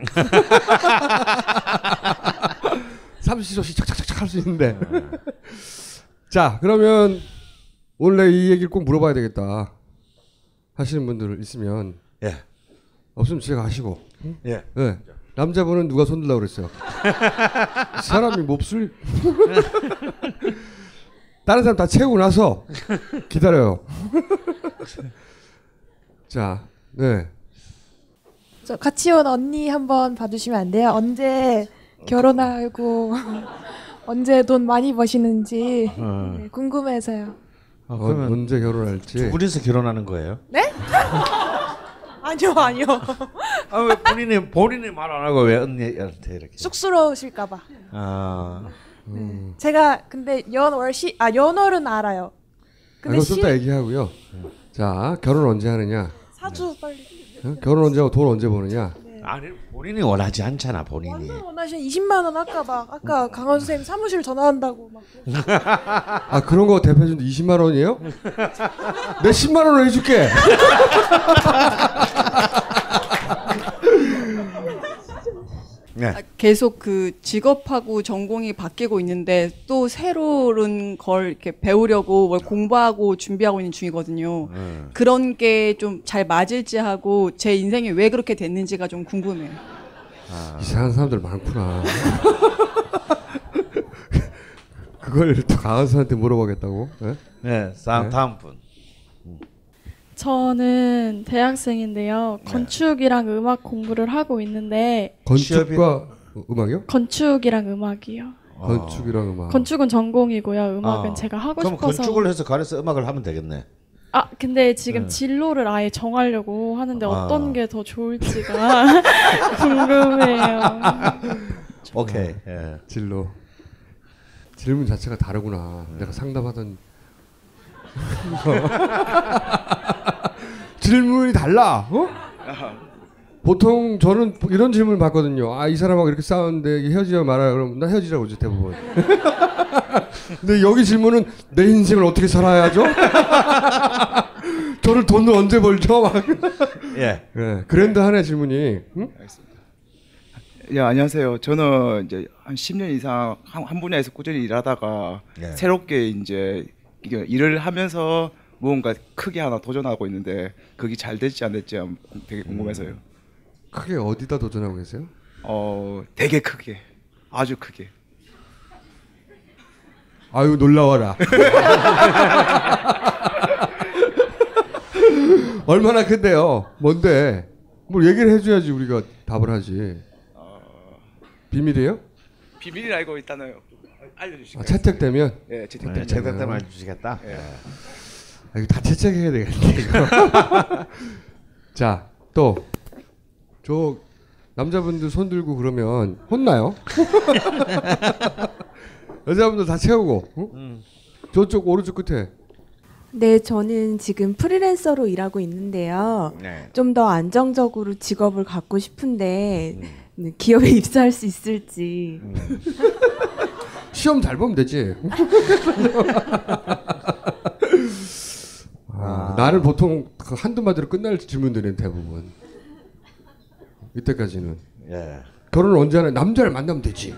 30초씩 착착착착 할 수 있는데. 자, 그러면 원래 이 얘기를 꼭 물어봐야 되겠다 하시는 분들 있으면 예. 없으면 제가 하시고 응? 예. 네. 남자분은 누가 손들라고 그랬어요. 사람이 몹쓸 다른 사람 다 채우고 나서 기다려요. 자, 네. 저 같이 온 언니 한번 봐주시면 안 돼요? 언제 결혼하고 언제 돈 많이 버시는지 네, 궁금해서요. 아, 그러면 언제 결혼할지. 두 분이서 결혼하는 거예요? 네? 아니요, 아니요. 아, 왜 본인이 말 안 하고 왜 언니한테 이렇게? 쑥스러우실까 봐. 아. 네. 제가 근데 연월은 알아요. 근데 이거 좀 이따 얘기하고요. 자, 결혼 언제 하느냐? 사주 네. 빨리. 어? 결혼 언제 하고 돈 언제 버느냐? 네. 아니 본인이 원하지 않잖아, 본인이. 완전 원하시는 20만 원 아까 강헌 선생님 사무실 전화한다고 막. 아, 그런 거 대표님도 20만 원이에요? 내 10만 원을 해줄게. 네. 계속 그 직업하고 전공이 바뀌고 있는데 또 새로운 걸 이렇게 배우려고 뭘 공부하고 준비하고 있는 중이거든요. 그런 게 좀 잘 맞을지 하고 제 인생이 왜 그렇게 됐는지가 좀 궁금해요. 아. 이상한 사람들 많구나. 그걸 또 강헌사한테 물어보겠다고? 네, 네, 다음 분. 저는 대학생인데요. 네. 건축이랑 음악 공부를 하고 있는데. 건축과 음악이요? 건축이랑 음악이요. 아. 건축이랑 음악. 건축은 전공이고요. 음악은 제가 하고 그럼 싶어서. 그럼 건축을 해서 가려서 음악을 하면 되겠네. 아, 근데 지금 진로를 아예 정하려고 하는데 어떤 게 더 좋을지가 궁금해요. 오케이. 예. 진로. 질문 자체가 다르구나. 내가 상담하던. 질문이 달라. 어? 보통 저는 이런 질문을 받거든요. 아, 이 사람하고 이렇게 싸웠는데 헤어지자 말아요. 그럼 나 헤어지자고 하지 대부분. 근데 여기 질문은 내 인생을 어떻게 살아야죠? 저를 돈을 언제 벌죠? 막. 예. 네, 그랜드하네 질문이. 응? 알겠습니다. 예, 안녕하세요. 저는 이제 한 10년 이상 한 분야에서 꾸준히 일하다가 새롭게 이제 일을 하면서 무언가 크게 하나 도전하고 있는데 그게 잘 될지 안 될지 되게 궁금해서요. 크게 어디다 도전하고 계세요? 되게 크게, 아주 크게. 아유, 놀라워라. 얼마나 큰데요? 뭔데? 뭘 얘기를 해줘야지 우리가 답을 하지. 비밀이에요? 비밀을 알고 있다나요? 알려주시겠어요? 아, 채택되면? 예, 채택되면. 채택되면 알려주시겠다? 예. 아, 이거 다 채택해야 되겠네, 이거. 자, 또. 저 남자분들 손 들고 그러면 혼나요? 여자분들 다 채우고. 응? 저쪽 오른쪽 끝에. 네, 저는 지금 프리랜서로 일하고 있는데요. 네. 좀 더 안정적으로 직업을 갖고 싶은데 기업에 입사할 수 있을지. 시험 잘 보면 되지. 아, 나를 보통 한두 마디로 끝날 질문들은 대부분. 이때까지는. 예. 결혼을 언제 하나? 남자를 만나면 되지.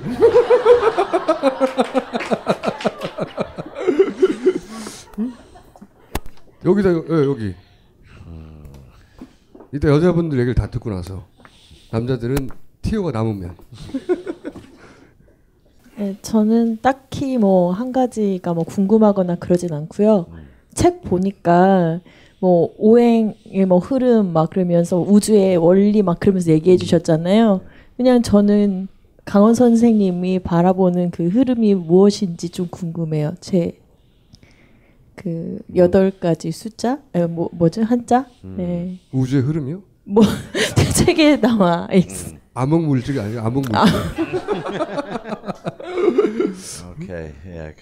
응? 여기다, 여기. 이따 여자분들 얘기를 다 듣고 나서 남자들은 티오가 남으면. 네, 저는 딱히 뭐 한 가지가 뭐 궁금하거나 그러진 않고요. 책 보니까 뭐 오행의 뭐 흐름 막 그러면서 우주의 원리 막 그러면서 얘기해 주셨잖아요. 그냥 저는 강헌 선생님이 바라보는 그 흐름이 무엇인지 좀 궁금해요. 제 그 8가지 숫자? 아니, 뭐죠? 한자? 네. 우주의 흐름이요? 뭐 책에 나와 있어. 암흑 물질이 아니에요. 암흑 물질. 오케이. 예.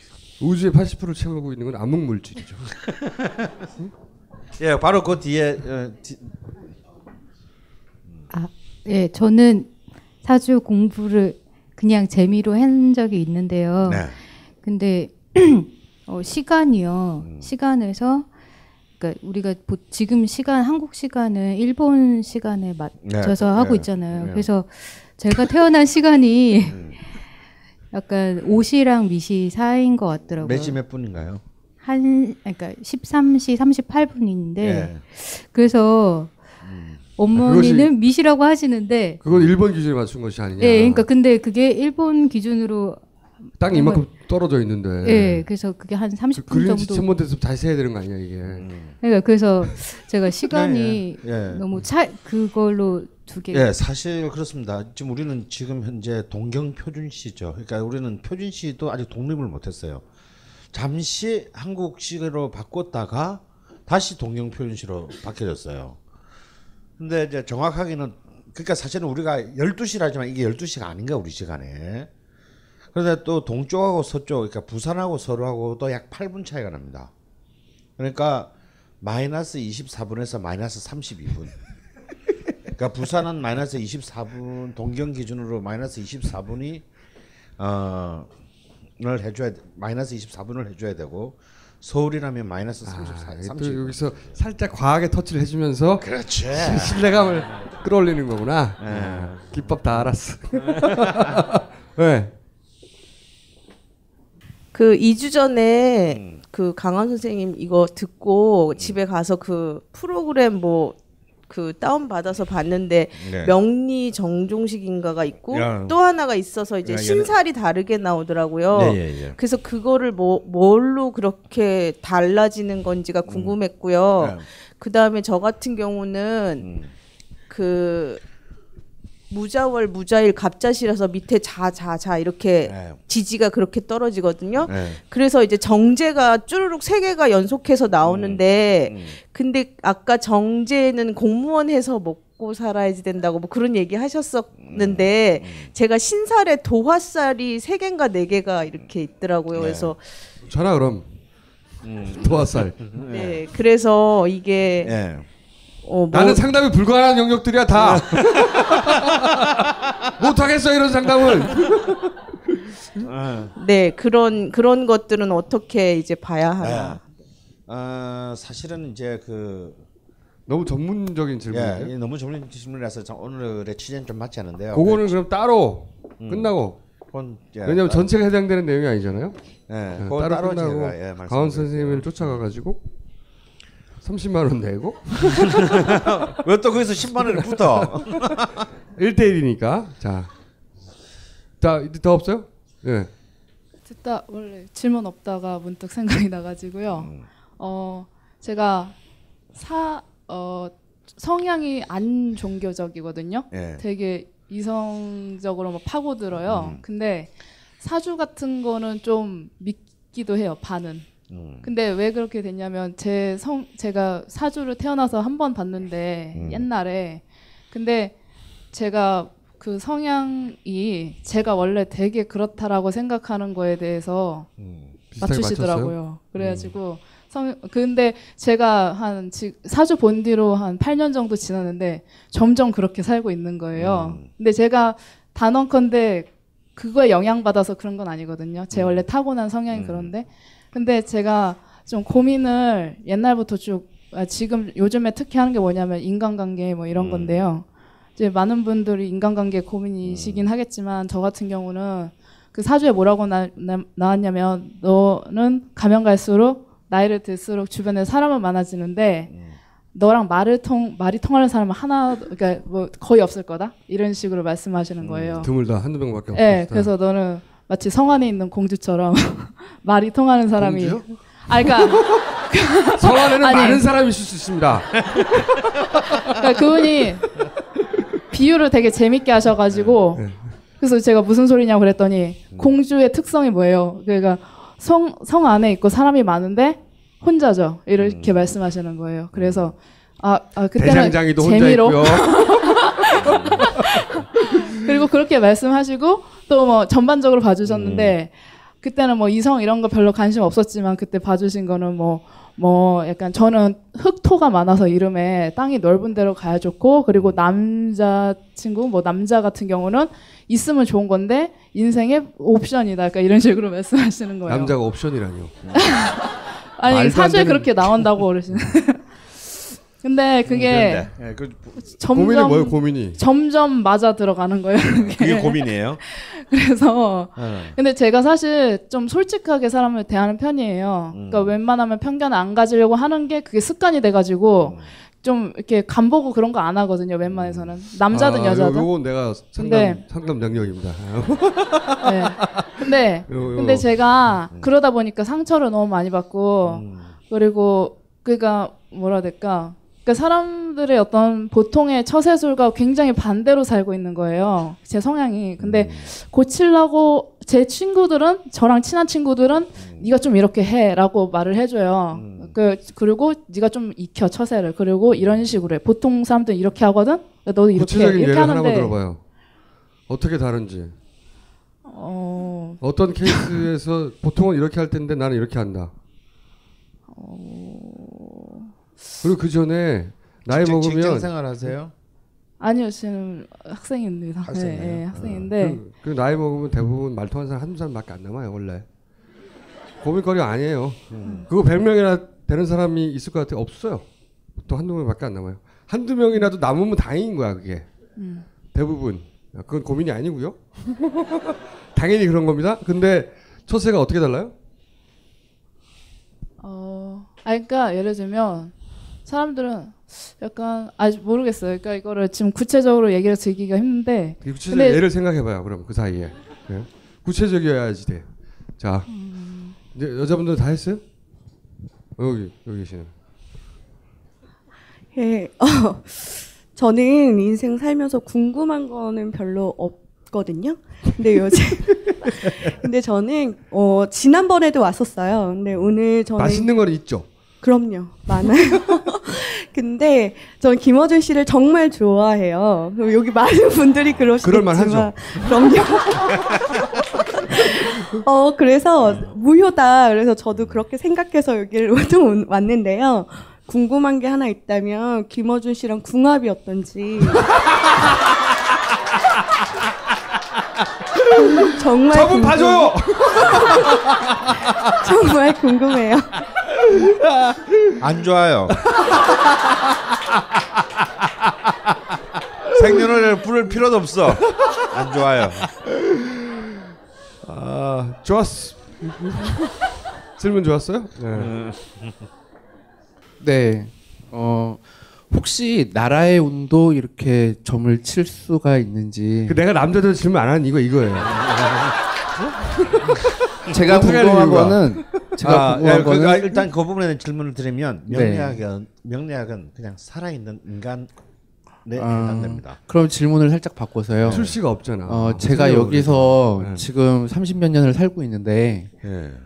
우주의 80%를 채우고 있는 건 암흑 물질이죠. 예, 바로 그 뒤에. 아, 예, 저는 사주 공부를 그냥 재미로 한 적이 있는데요. 네. 근데 시간이요. 시간에서 그러니까 우리가 지금 시간, 한국 시간은 일본 시간에 맞춰서 네, 하고 있잖아요. 네. 그래서 제가 태어난 시간이 약간 5시랑 미시 사이인 것 같더라고요. 몇 시 몇 분인가요? 그러니까 13시 38분인데 네. 그래서 어머니는 미시라고 하시는데 그건 일본 기준에 맞춘 것이 아니냐. 네, 그러니까 근데 그게 일본 기준으로 땅이 이만큼 떨어져 있는데. 네, 그래서 그게 한 30분 정도. 그린지 천문대에서 다시 해야 되는 거 아니야 이게. 그러니까 그래서 제가 시간이 네, 네. 너무 그걸로 두 개. 네, 사실 그렇습니다. 지금 우리는 지금 현재 동경 표준시죠. 그러니까 우리는 표준시도 아직 독립을 못했어요. 잠시 한국식으로 바꿨다가 다시 동경 표준시로 바뀌어졌어요. 근데 이제 정확하게는 그러니까 사실은 우리가 12시라지만 이게 12시가 아닌가 우리 시간에. 그런데 또 동쪽하고 서쪽, 그러니까 부산하고 서울하고도 약 8분 차이가 납니다. 그러니까 마이너스 24분에서 마이너스 32분. 그러니까 부산은 마이너스 24분, 동경 기준으로 마이너스 24분이 를 해줘야 마이너스 24분을 해줘야 되고 서울이라면 마이너스 30. 여기서 살짝 과하게 터치를 해주면서 그렇지. 신뢰감을 끌어올리는 거구나. 기법 다 알았어. 네. 그 2주 전에 그 강헌 선생님 이거 듣고 집에 가서 그 프로그램 뭐 그 다운 받아서 봤는데 네. 명리 정종식인가가 있고 야. 또 하나가 있어서 이제 야, 신살이 다르게 나오더라고요. 네, 예, 예. 그래서 그거를 뭘로 그렇게 달라지는 건지가 궁금했고요. 네. 그 다음에 저 같은 경우는 그 무자월 무자일 갑자시라서 밑에 자자자 이렇게 네. 지지가 그렇게 떨어지거든요. 네. 그래서 이제 정제가 쭈루룩 세 개가 연속해서 나오는데 근데 아까 정제는 공무원해서 먹고 살아야지 된다고 뭐 그런 얘기 하셨었는데 제가 신살에 도화살이 세 개인가 네 개가 이렇게 있더라고요. 네. 그래서 저라 그럼 도화살. 네, 그래서 이게. 네. 나는 상담이 불가능한 영역들이야 다. 못하겠어 이런 상담을. 네 그런 것들은 어떻게 이제 봐야 하나. 사실은 이제 그 너무 전문적인 질문이에요. 예, 너무 전문적인 질문이라서 오늘의 취재는 좀 맞지 않은데요. 그거는 그럼 따로 끝나고. 예, 왜냐면 전체가 해당되는 내용이 아니잖아요. 예, 그건 따로 끝나고 강헌 선생님을 쫓아가가지고. 30만 원 내고 왜 또 거기서 10만 원을 붙어? 1대1이니까 자 이제 더 없어요? 예. 듣다 원래 질문 없다가 문득 생각이 나가지고요. 제가 성향이 안 종교적이거든요. 예. 되게 이성적으로 막 파고들어요. 근데 사주 같은 거는 좀 믿기도 해요. 반은. 근데 왜 그렇게 됐냐면 제가 사주를 태어나서 한 번 봤는데 옛날에 근데 제가 그 성향이 제가 원래 되게 그렇다라고 생각하는 거에 대해서 맞추시더라고요. 그래가지고 근데 제가 한 사주 본 뒤로 한 8년 정도 지났는데 점점 그렇게 살고 있는 거예요. 근데 제가 단언컨대 그거에 영향받아서 그런 건 아니거든요. 제 원래 타고난 성향이 그런데 근데 제가 좀 고민을 옛날부터 지금 요즘에 특히 하는 게 뭐냐면 인간관계 뭐 이런 건데요. 이제 많은 분들이 인간관계 고민이시긴 하겠지만 저 같은 경우는 그 사주에 뭐라고 나왔냐면 너는 가면 갈수록 나이를 들수록 주변에 사람은 많아지는데 너랑 말이 통하는 사람은 그러니까 뭐 거의 없을 거다 이런 식으로 말씀하시는 거예요. 드물다 한두 명밖에 없다. 네, 그래서 너는 마치 성 안에 있는 공주처럼 말이 통하는 사람이. 공주요? 아, 그러니까 성 안에는 많은 사람이 있을 수 있습니다. 그러니까 그분이 비유를 되게 재밌게 하셔가지고 그래서 제가 무슨 소리냐고 그랬더니 공주의 특성이 뭐예요? 그러니까 성 안에 있고 사람이 많은데 혼자죠. 이렇게 말씀하시는 거예요. 그래서 그때는 대장장이도 재미로. 혼자 있고요. 그리고 그렇게 말씀하시고 또 뭐 전반적으로 봐주셨는데 그때는 뭐 이성 이런 거 별로 관심 없었지만 그때 봐주신 거는 뭐 약간 저는 흑토가 많아서 이름에 땅이 넓은 데로 가야 좋고 그리고 남자친구 뭐 남자 같은 경우는 있으면 좋은 건데 인생의 옵션이다. 그러니까 이런 식으로 말씀하시는 거예요. 남자가 옵션이라뇨. 아니 사주에 그렇게 나온다고 그러시는. 근데 그게 고민이 뭐예요? 고민이 점점 맞아 들어가는 거예요. 그게 고민이에요? 그래서 근데 제가 사실 좀 솔직하게 사람을 대하는 편이에요. 그러니까 웬만하면 편견 안 가지려고 하는 게 그게 습관이 돼가지고 좀 이렇게 간보고 그런 거 안 하거든요. 웬만해서는 남자든 여자든. 이건 내가 상담 영역입니다. 네. 근데 제가 그러다 보니까 상처를 너무 많이 받고 그리고 그러니까 뭐라 해야 될까? 그러니까 사람들의 어떤 보통의 처세술과 굉장히 반대로 살고 있는 거예요. 제 성향이. 근데 고치려고 제 친구들은 저랑 친한 친구들은 네가 좀 이렇게 해라고 말을 해줘요. 그리고 네가 좀 익혀 처세를. 그리고 이런 식으로 해. 보통 사람들은 이렇게 하거든. 너도 이렇게 해. 이렇게 하는데. 하나만 들어봐요. 어떻게 다른지. 어떤 케이스에서 보통은 이렇게 할 텐데 나는 이렇게 한다. 그리고 그 전에 나이 먹으면 직장생활 하세요? 아니요, 저는 학생입니다. 네, 학생인데. 그 나이 먹으면 대부분 말통한 사람 한두 사람밖에 안 남아요, 원래. 고민거리 아니에요. 그거 100명이나 되는 사람이 있을 것 같아요. 없어요. 또 한두 명밖에 안 남아요. 한두 명이라도 남으면 다행인 거야, 그게. 대부분. 그건 고민이 아니고요. 당연히 그런 겁니다. 근데 처세가 어떻게 달라요? 그러니까 예를 들면 사람들은 약간 아직 모르겠어요. 그러니까 이거를 지금 구체적으로 얘기를 드리기가 힘든데. 구체적 예를 생각해봐요. 그럼 그 사이에 네. 구체적이어야지 돼. 자, 이제 여자분들 다 했어요? 여기 계시는. 예, 저는 인생 살면서 궁금한 거는 별로 없거든요. 근데 요즘. 근데 저는 지난번에도 왔었어요. 근데 오늘 저는 맛있는 건 있죠. 그럼요, 많아요. 근데 전 김어준 씨를 정말 좋아해요. 여기 많은 분들이 그러시겠지만 그럴만하죠. 그럼요. 그래서 무효다. 그래서 저도 그렇게 생각해서 여기를 좀 왔는데요. 궁금한 게 하나 있다면 김어준 씨랑 궁합이 어떤지. 정말 저분 봐줘요. 정말 궁금해요. 안 좋아요. 생년월일 부를 필요도 없어. 안 좋아요. 아, 좋았어. 질문 좋았어요? 네. 네. 혹시 나라의 운도 이렇게 점을 칠 수가 있는지. 내가 남자들 질문 안 하는 이거예요. 제가 궁금한 거는 일단 그 부분에 질문을 드리면 명리학은 그냥 살아있는 인간에 해당됩니다. 그럼 질문을 살짝 바꿔서요. 출시가 없잖아. 제가 여기서 지금 30몇 년을 살고 있는데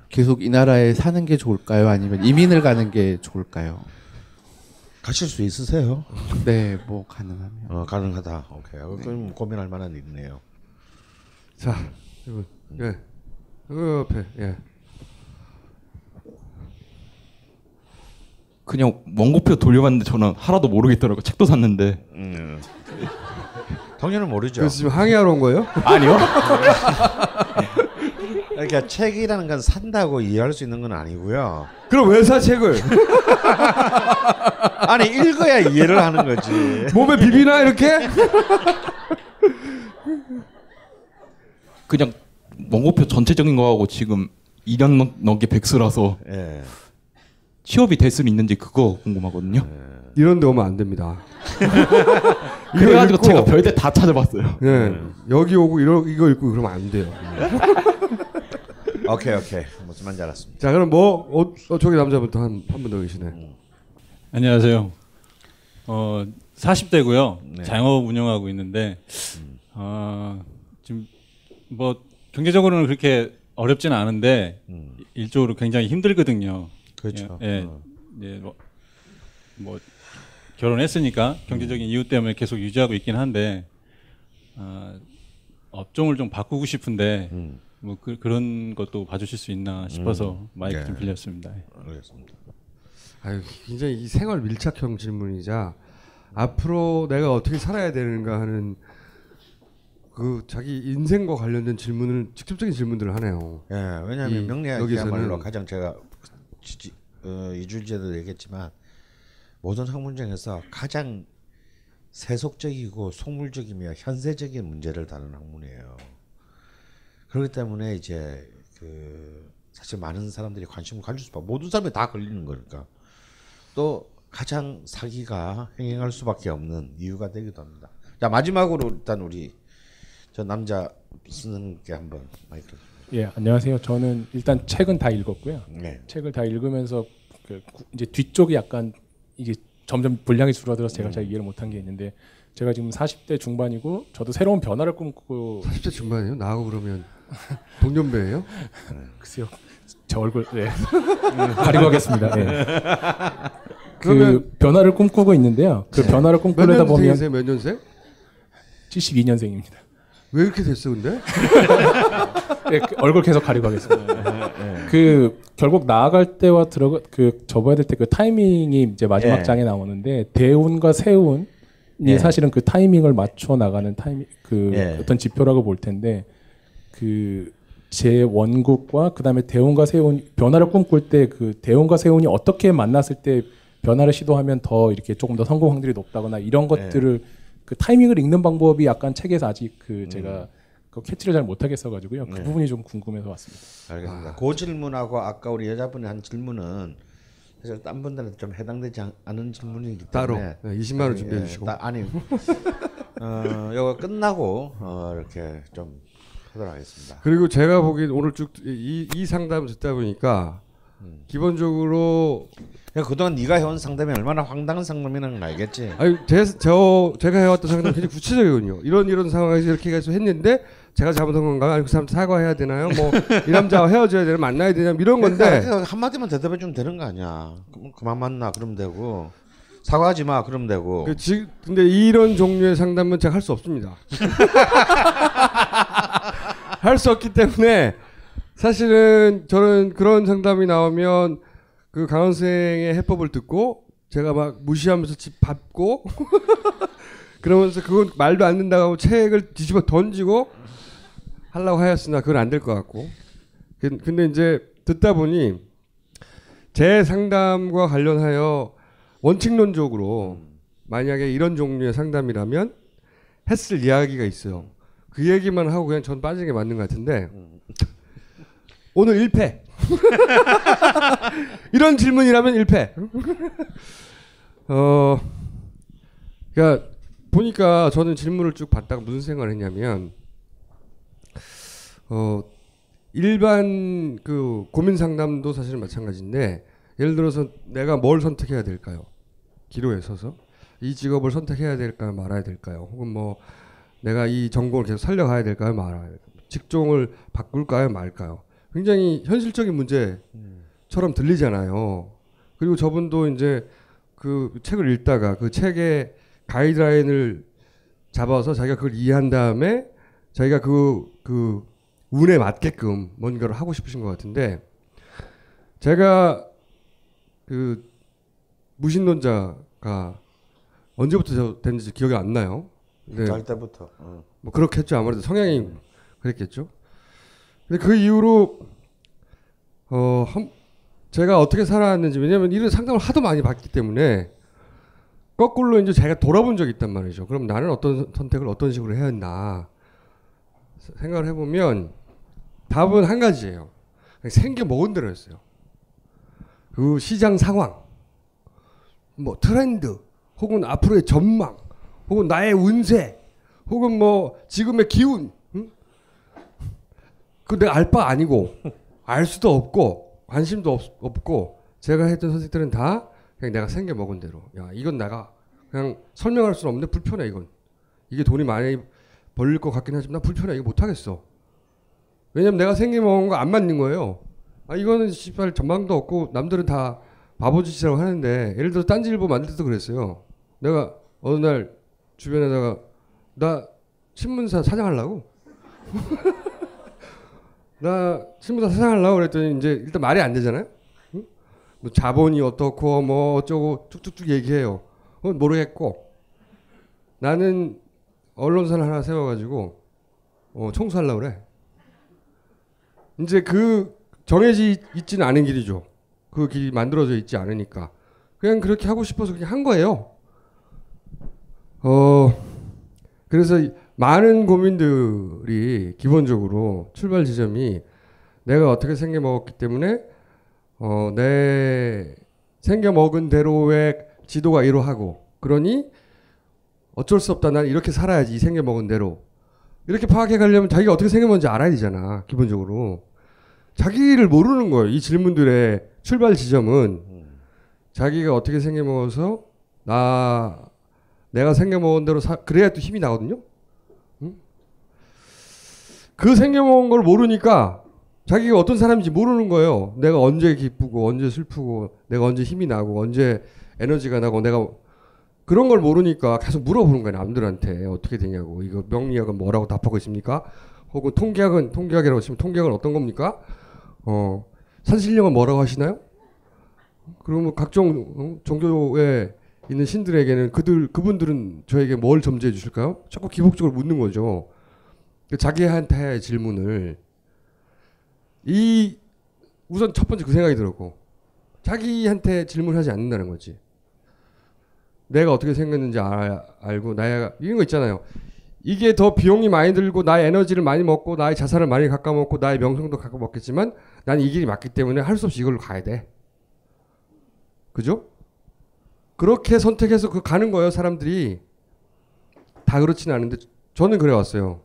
계속 이 나라에 사는 게 좋을까요? 아니면 이민을 가는 게 좋을까요? 가실 수 있으세요? 네, 뭐 가능하면. 가능하다. 오케이. 그럼 고민할 만한 일이네요. 자, 여러분. 예. 그 옆에. 예. 그냥 원고표 돌려봤는데 저는 하나도 모르겠더라고. 책도 샀는데. 당연히 모르죠. 그래서 지금 항의하러 온 거예요? 아니요. 그러니까 책이라는 건 산다고 이해할 수 있는 건 아니고요. 그럼 왜 사 책을? 아니 읽어야 이해를 하는 거지. 몸에 비비나 이렇게? 그냥 원고표 전체적인 거하고 지금 2년 넘게 백수라서 취업이 될 수는 있는지 그거 궁금하거든요. 이런 데 오면 안 됩니다. 그래가지고 제가 별대 다 찾아봤어요. 여기 오고 이거 읽고 그러면 안 돼요. 오케이. 무슨 말인지 알았습니다. 자, 그럼 저기 남자부터 한 분 더 계시네. 안녕하세요. 40대고요. 네. 자영업 운영하고 있는데 지금 뭐 경제적으로는 그렇게 어렵진 않은데 일적으로 굉장히 힘들거든요. 그렇죠. 뭐 결혼했으니까 경제적인 이유 때문에 계속 유지하고 있긴 한데 업종을 좀 바꾸고 싶은데 뭐 그런 것도 봐주실 수 있나 싶어서 마이크 좀 빌렸습니다. 알겠습니다. 아유, 굉장히 이 생활 밀착형 질문이자 앞으로 내가 어떻게 살아야 되는가 하는 그 자기 인생과 관련된 질문을 직접적인 질문들을 하네요. 예, 왜냐하면 명리학이야말로 가장 제가 이주제도 얘기했지만 모든 학문 중에서 가장 세속적이고 속물적이며 현세적인 문제를 다루는 학문이에요. 그렇기 때문에 이제 사실 많은 사람들이 관심을 가질 수밖에 모든 사람이 다 걸리는 거니까 또 가장 사기가 행행할 수밖에 없는 이유가 되기도 합니다. 자, 마지막으로 일단 우리 저 남자 쓰는 게 한번 마이크로. 예, 안녕하세요. 저는 일단 책은 다 읽었고요. 네. 책을 다 읽으면서 이제 뒤쪽이 약간 이게 점점 분량이 줄어들어서 제가 잘 이해를 못한 게 있는데, 제가 지금 40대 중반이고 저도 새로운 변화를 꿈꾸고. 40대 중반이에요? 나하고 그러면 동년배예요? 글쎄요. 제 얼굴 네. 가리고 하겠습니다. 네. 그 변화를 꿈꾸고 있는데요. 그 변화를 꿈꾸려다 보면 몇 년생? 72년생입니다. 왜 이렇게 됐어, 근데? 네, 얼굴 계속 가리고 하겠습니다. 네. 그 결국 나아갈 때와 들어가 그 접어야 될 때 그 타이밍이 이제 마지막 장에 나오는데, 대운과 세운이 사실은 그 타이밍을 맞춰 나가는 타이밍 그 어떤 지표라고 볼 텐데, 그 제 원국과 그다음에 대운과 세운 변화를 꿈꿀 때 그 대운과 세운이 어떻게 만났을 때 변화를 시도하면 더 이렇게 조금 더 성공 확률이 높다거나 이런 것들을 그 타이밍을 읽는 방법이 약간 책에서 아직 그 제가 그 캐치를 잘 못하겠어가지고요. 그 부분이 좀 궁금해서 왔습니다. 알겠습니다. 아, 그 질문하고 아까 우리 여자분이 한 질문은 사실 딴 분들한테 좀 해당되지 않은 질문이기 때문에 따로 20만 원 준비해 주시고 이거 끝나고 이렇게 좀 하도록 하겠습니다. 그리고 제가 보기엔 오늘 쭉 이 상담을 듣다 보니까 기본적으로 그동안 네가 해온 상담이 얼마나 황당한 상담이라는 걸 알겠지. 아니, 제가 해왔던 상담은 굉장히 구체적이거든요. 이런 상황에서 이렇게 해서 했는데 제가 잘못한 건가요? 아니, 그 사람 사과해야 되나요? 뭐 이 남자와 헤어져야 되나? 만나야 되냐? 이런 건데 한마디만 대답해주면 되는 거 아니야. 그만 만나 그러면 되고, 사과하지 마 그러면 되고. 근데 이런 종류의 상담은 제가 할 수 없습니다. 할 수 없기 때문에 사실은 저는 그런 상담이 나오면 그 강헌 선생의 해법을 듣고 제가 막 무시하면서 집 밟고 그러면서 그건 말도 안 된다고 하고 책을 뒤집어 던지고 하려고 하였으나 그건 안 될 것 같고, 근데 이제 듣다 보니 제 상담과 관련하여 원칙론적으로 만약에 이런 종류의 상담이라면 했을 이야기가 있어요. 그 얘기만 하고 그냥 전 빠지게 맞는 것 같은데, 오늘 1패 이런 질문이라면 1패 그러니까 보니까 저는 질문을 쭉 봤다가 무슨 생각을 했냐면 일반 그 고민 상담도 사실은 마찬가지인데, 예를 들어서 내가 뭘 선택해야 될까요? 기로에 서서 이 직업을 선택해야 될까요, 말아야 될까요? 혹은 뭐 내가 이 전공을 계속 살려가야 될까요, 말아야 될까요? 직종을 바꿀까요, 말까요? 굉장히 현실적인 문제처럼 들리잖아요. 그리고 저분도 이제 그 책을 읽다가 그 책의 가이드라인을 잡아서 자기가 그걸 이해한 다음에 자기가 그 운에 맞게끔 뭔가를 하고 싶으신 것 같은데, 제가 그 무신론자가 언제부터 됐는지 기억이 안 나요. 잘 때부터. 뭐 그렇겠죠. 아무래도 성향이 그랬겠죠. 근데 그 이후로 제가 어떻게 살아왔는지, 왜냐면 이런 상담을 하도 많이 받기 때문에 거꾸로 이제 제가 돌아본 적이 있단 말이죠. 그럼 나는 어떤 선택을 어떤 식으로 해야 했나 생각을 해보면 답은 한 가지예요. 생겨 먹은 대로였어요. 그 시장 상황, 뭐 트렌드, 혹은 앞으로의 전망, 혹은 나의 운세, 혹은 뭐 지금의 기운. 그 내가 알 바 아니고 알 수도 없고 관심도 없고 제가 했던 선택들은 다 그냥 내가 생겨 먹은 대로. 야, 이건 내가 그냥 설명할 수는 없는데 불편해. 이게 돈이 많이 벌릴 것 같긴 하지만 나 불편해. 이거 못 하겠어. 왜냐면 내가 생겨 먹은 거 안 맞는 거예요. 아, 이거는 씨발 전망도 없고 남들은 다 바보짓이라고 하는데, 예를 들어 딴지일보 만들 때도 그랬어요. 내가 어느 날 주변에다가 나 신문사 사장하려고. 나 신문사 사장하려고 그랬더니 이제 일단 말이 안 되잖아요. 응? 뭐 자본이 어떻고 뭐 어쩌고 쭉쭉쭉 얘기해요. 그건 모르겠고, 나는 언론사를 하나 세워가지고 청소하려고 그래. 이제 그 정해져 있지는 않은 길이죠. 그 길이 만들어져 있지 않으니까 그냥 그렇게 하고 싶어서 그냥 한 거예요. 그래서 많은 고민들이 기본적으로 출발 지점이 내가 어떻게 생겨 먹었기 때문에 내 생겨 먹은 대로의 지도가 이러하고 그러니 어쩔 수 없다. 난 이렇게 살아야지. 이 생겨먹은 대로. 이렇게 파악해 가려면 자기가 어떻게 생겨먹는지 알아야 되잖아. 기본적으로. 자기를 모르는 거예요. 이 질문들의 출발 지점은 자기가 어떻게 생겨먹어서 내가 생겨먹은 대로 그래야 또 힘이 나거든요. 응? 그 생겨먹은 걸 모르니까 자기가 어떤 사람인지 모르는 거예요. 내가 언제 기쁘고 언제 슬프고 내가 언제 힘이 나고 언제 에너지가 나고 내가 그런 걸 모르니까 계속 물어보는 거예요. 남들한테 어떻게 되냐고. 이거 명리학은 뭐라고 답하고 있습니까? 혹은 통계학이라고 치면 통계학은 어떤 겁니까? 산신령은 뭐라고 하시나요? 그러면 각종 종교에 있는 신들에게는 그분들은 저에게 뭘 점재해 주실까요? 자꾸 기복적으로 묻는 거죠. 자기한테의 질문을. 우선 첫 번째 그 생각이 들었고, 자기한테 질문하지 않는다는 거지. 내가 어떻게 생겼는지 알고, 이런 거 있잖아요. 이게 더 비용이 많이 들고, 나의 에너지를 많이 먹고, 나의 자산을 많이 갉아먹고, 나의 명성도 갉아먹겠지만, 난 이 길이 맞기 때문에 할 수 없이 이걸로 가야 돼. 그죠? 그렇게 선택해서 가는 거예요, 사람들이. 다 그렇진 않은데, 저는 그래 왔어요.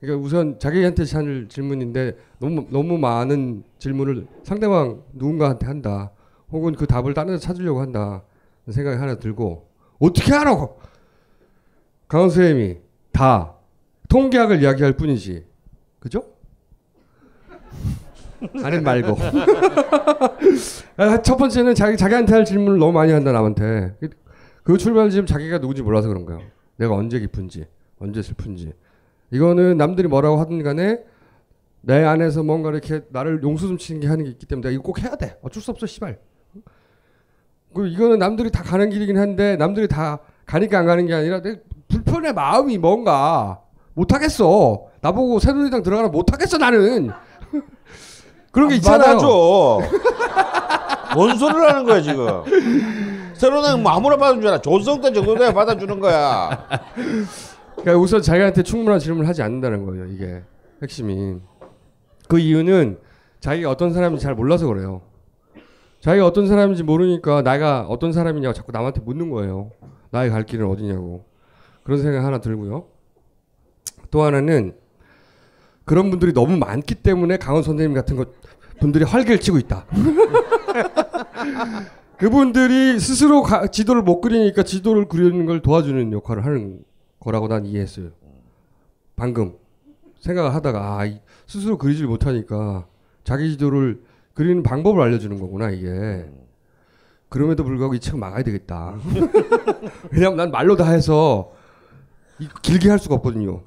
그러니까 우선 자기한테 하는 질문인데, 너무 많은 질문을 상대방 누군가한테 한다. 혹은 그 답을 다른 데서 찾으려고 한다. 생각이 하나 들고, 어떻게 하라고! 강헌 선생님이 다 통계학을 이야기할 뿐이지. 그죠? 아는 말고. 첫 번째는 자기한테 할 질문을 너무 많이 한다, 남한테. 그 출발지점 자기가 누군지 몰라서 그런 거야. 내가 언제 기쁜지, 언제 슬픈지. 이거는 남들이 뭐라고 하든 간에 내 안에서 뭔가 이렇게 나를 용수숨치는 게 하는 게 있기 때문에 내가 이거 꼭 해야 돼. 어쩔 수 없어, 씨발. 그리고 이거는 남들이 다 가는 길이긴 한데 남들이 다 가니까 안 가는 게 아니라 내 불편해, 마음이 뭔가. 못하겠어. 나보고 새누리당 들어가라 못하겠어, 나는. 그런 게 있잖아요. 받아줘. 뭔 소리를 하는 거야, 지금. 새누리당 뭐 아무나 받아준 줄 알아. 조성 때 저거 내가 받아주는 거야. 그러니까 우선 자기한테 충분한 질문을 하지 않는다는 거예요, 이게. 핵심이. 그 이유는 자기가 어떤 사람인지 잘 몰라서 그래요. 자기가 어떤 사람인지 모르니까 내가 어떤 사람이냐고 자꾸 남한테 묻는 거예요. 나의 갈 길은 어디냐고. 그런 생각 하나 들고요. 또 하나는 그런 분들이 너무 많기 때문에 강헌 선생님 같은 분들이 활개치고 있다. 그분들이 스스로 지도를 못 그리니까 지도를 그리는 걸 도와주는 역할을 하는 거라고 난 이해했어요. 방금 생각을 하다가 스스로 그리질 못하니까 자기 지도를 그리는 방법을 알려주는 거구나, 이게. 그럼에도 불구하고 이 책은 막아야 되겠다. 왜냐면 난 말로 다 해서 길게 할 수가 없거든요.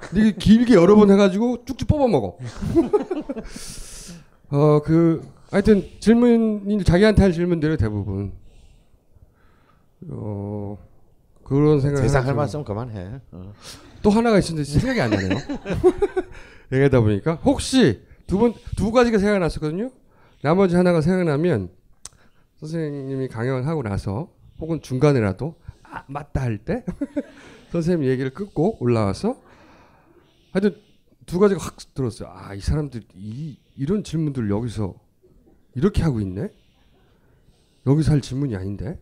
근데 길게 여러 번 해가지고 쭉쭉 뽑아먹어. 하여튼 자기한테 할 질문들이 대부분. 그런 생각을. 세상 할 말씀 그만해. 또 하나가 있었는데 생각이 안 나네요. 얘기하다 보니까. 혹시 두 가지가 생각이 났었거든요. 나머지 하나가 생각나면 선생님이 강연하고 나서 혹은 중간에라도 맞다 할 때 선생님 얘기를 끊고 올라와서 하여튼 두 가지가 확 들었어요. 이 사람들 이런 질문들을 여기서 이렇게 하고 있네. 여기서 할 질문이 아닌데.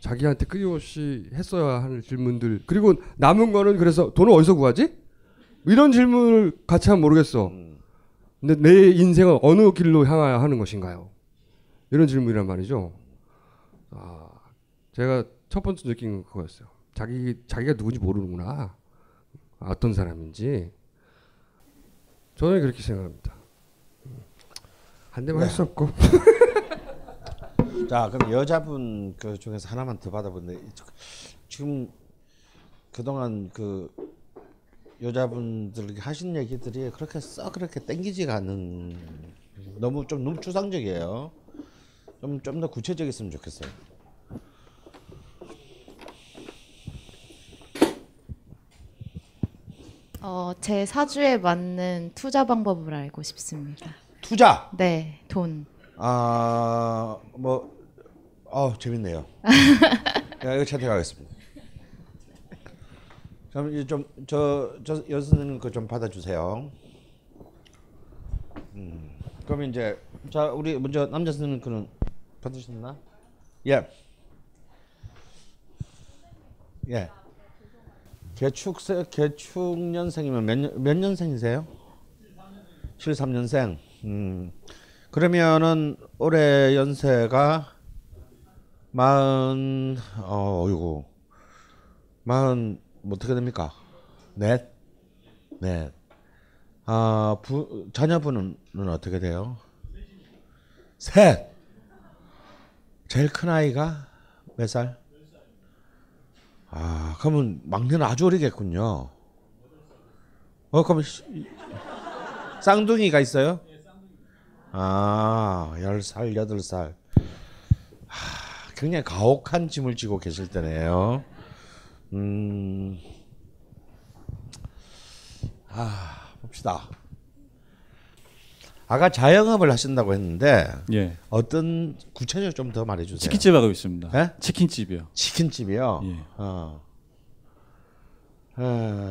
자기한테 끊임없이 했어야 하는 질문들. 그리고 남은 거는 그래서 돈을 어디서 구하지? 이런 질문을 같이 하면 모르겠어. 근데 내 인생은 어느 길로 향해야 하는 것인가요? 이런 질문이란 말이죠. 제가 첫 번째 느낀 그거였어요. 자기가 누군지 모르는구나. 어떤 사람인지. 저는 그렇게 생각합니다. 한 대만 할 수 없고. 자, 그럼 여자분 그 중에서 하나만 더 받아본데, 지금 그동안 그 여자분들이 하신 얘기들이 그렇게 땡기지가 않는, 너무 너무 추상적이에요. 좀 더 구체적이었으면 좋겠어요. 제 사주에 맞는 투자 방법을 알고 싶습니다. 투자? 네, 돈. 재밌네요. 이거 채택하겠습니다. 그럼 저 여선생님 그 좀 받아주세요. 그럼 이제 자, 우리 먼저 남자 선생님 그는 받으셨나? 예. 예. 개축년생이면 몇 년생이세요? 73년생. 그러면은 올해 연세가 40 뭐 어떻게 됩니까? 넷. 아, 자녀분은 어떻게 돼요? 셋. 제일 큰 아이가 몇 살? 아, 그러면 막내는 아주 어리겠군요. 그럼 쌍둥이가 있어요? 아, 10살, 8살. 아, 굉장히 가혹한 짐을 지고 계실 때네요. 봅시다. 아까 자영업을 하신다고 했는데 예. 어떤 구체적으로 좀 더 말해주세요. 치킨집 하고 있습니다. 네? 치킨집이요. 치킨집이요. 예.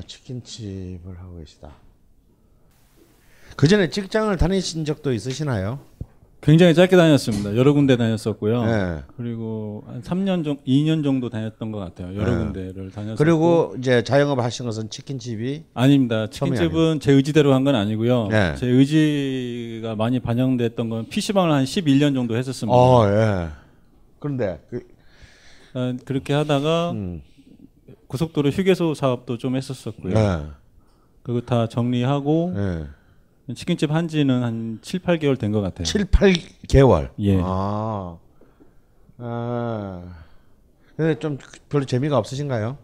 치킨집을 하고 계시다. 그 전에 직장을 다니신 적도 있으시나요? 굉장히 짧게 다녔습니다. 여러 군데 다녔었고요. 네. 그리고 한 3년 정도, 2년 정도 다녔던 것 같아요. 여러 네. 군데를 다녔었고. 그리고 이제 자영업 하신 것은 치킨집이? 아닙니다. 치킨집은 제 의지대로 한 건 아니고요. 네. 제 의지가 많이 반영됐던 건 PC방을 한 11년 정도 했었습니다. 예. 그런데 그렇게 하다가 고속도로 휴게소 사업도 좀 했었었고요. 네. 그거 다 정리하고 네. 치킨집 한지는 한 7, 8개월 된 것 같아요. 7, 8개월. 예. 근데 좀 별로 재미가 없으신가요?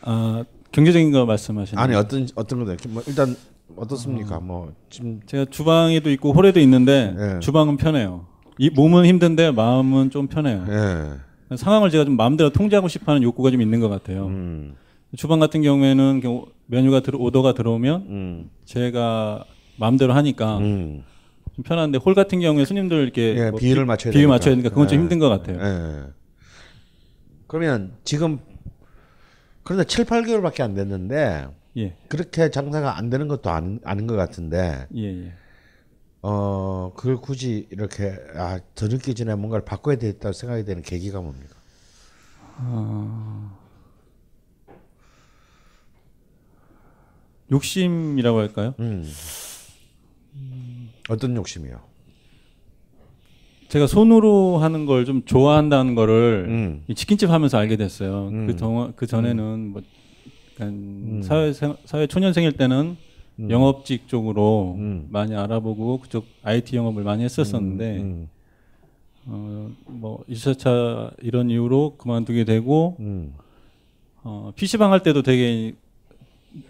아, 경제적인 거 말씀하시는. 아니 어떤 건데 뭐, 일단 어떻습니까? 뭐 지금 제가 주방에도 있고 홀에도 있는데 예. 주방은 편해요. 이 몸은 힘든데 마음은 좀 편해요. 예. 상황을 제가 좀 마음대로 통제하고 싶어하는 욕구가 좀 있는 것 같아요. 주방 같은 경우에는 메뉴가 오더가 들어오면 제가 마음대로 하니까 좀 편한데 홀 같은 경우에 손님들 이렇게 예, 뭐 비율을 맞춰야 되니까 그건 좀 힘든 것 같아요. 그러면 지금 그런데 7, 8개월밖에 안 됐는데 예. 그렇게 장사가 안 되는 것도 아닌 것 같은데 그걸 굳이 이렇게 더 늦기 전에 뭔가를 바꿔야 되겠다고 생각이 되는 계기가 뭡니까? 욕심이라고 할까요? 어떤 욕심이요? 제가 손으로 하는 걸 좀 좋아한다는 거를 이 치킨집 하면서 알게 됐어요. 그 전에는 뭐 약간 사회 초년생일 때는 영업직 쪽으로 많이 알아보고 그쪽 IT 영업을 많이 했었었는데 뭐 2차차 이런 이유로 그만두게 되고 PC방 할 때도 되게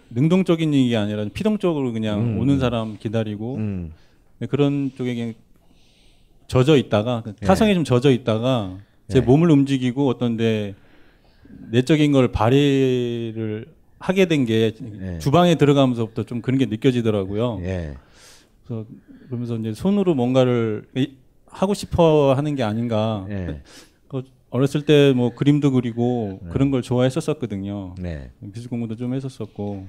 능동적인 일이 아니라 피동적으로 그냥 오는 사람 기다리고 그런 쪽에 젖어 있다가 타성에 좀 젖어 있다가 제 몸을 움직이고 어떤 데 내적인 걸 발휘를 하게 된 게 주방에 들어가면서부터 좀 그런 게 느껴지더라고요. 그래서 그러면서 이제 손으로 뭔가를 하고 싶어 하는 게 아닌가. 어렸을 때 뭐 그림도 그리고 그런 걸 좋아했었거든요. 미술 공부도 좀 했었었고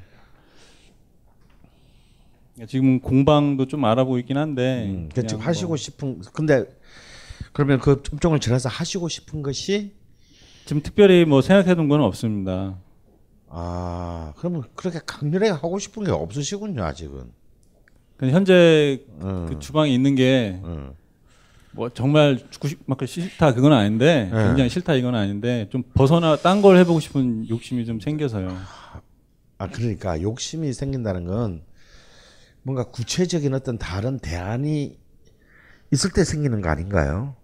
지금 공방도 좀 알아보이긴 한데 지금 하시고 싶은 근데 그러면 그 업종을 지나서 하시고 싶은 것이 지금 특별히 뭐 생각해둔 건 없습니다. 그러면 그렇게 강렬하게 하고 싶은 게 없으시군요 아직은. 현재 그 주방에 있는 게. 뭐 정말 막 싫다 그건 아닌데 굉장히 싫다 이건 아닌데 좀 벗어나 딴 걸 해보고 싶은 욕심이 좀 생겨서요. 그러니까 욕심이 생긴다는 건 뭔가 구체적인 어떤 다른 대안이 있을 때 생기는 거 아닌가요?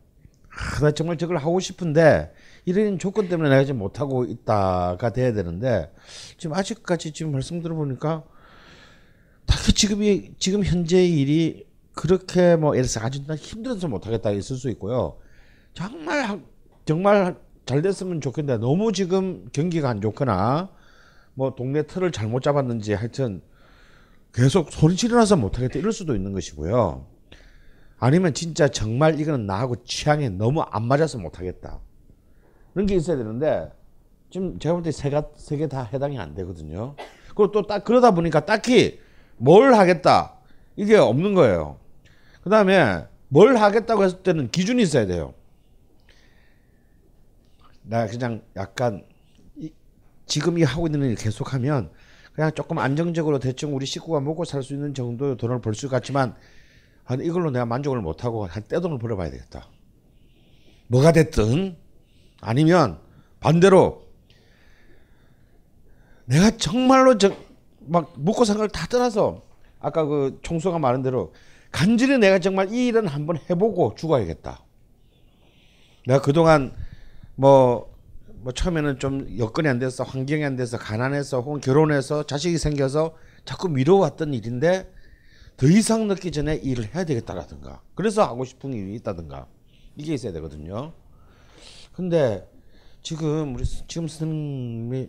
나 정말 저걸 하고 싶은데 이런 조건 때문에 내가 지금 못하고 있다가 돼야 되는데 지금 아직까지 지금 말씀 들어보니까 딱히 지금 현재 일이 그렇게 뭐 예를 들어서 아주 힘들어서 못하겠다 있을 수 있고요. 정말 잘 됐으면 좋겠는데 너무 지금 경기가 안 좋거나 뭐 동네 틀을 잘못 잡았는지 하여튼 계속 손실이 나서 못하겠다 이럴 수도 있는 것이고요. 아니면 진짜 정말 이거는 나하고 취향이 너무 안 맞아서 못하겠다 이런 게 있어야 되는데 지금 제가 볼 때 세 개 다 해당이 안 되거든요. 그리고 또 그러다 보니까 딱히 뭘 하겠다 이게 없는 거예요. 그 다음에 뭘 하겠다고 했을 때는 기준이 있어야 돼요. 나 그냥 약간 지금 이 하고 있는 일 계속하면 그냥 조금 안정적으로 대충 우리 식구가 먹고 살 수 있는 정도의 돈을 벌 수 같지만 이걸로 내가 만족을 못하고 한 떼돈을 벌어봐야 되겠다. 뭐가 됐든. 아니면 반대로 내가 정말로 막 먹고 산 걸 다 떠나서 아까 그 총수가 말한 대로 간절히 내가 정말 이 일은 한번 해보고 죽어야겠다. 내가 그동안 뭐 처음에는 좀 여건이 안 돼서 환경이 안 돼서 가난해서 혹은 결혼해서 자식이 생겨서 자꾸 미뤄왔던 일인데 더 이상 늦기 전에 일을 해야 되겠다라든가 그래서 하고 싶은 일이 있다든가 이게 있어야 되거든요. 근데 지금 우리 지금 선생님이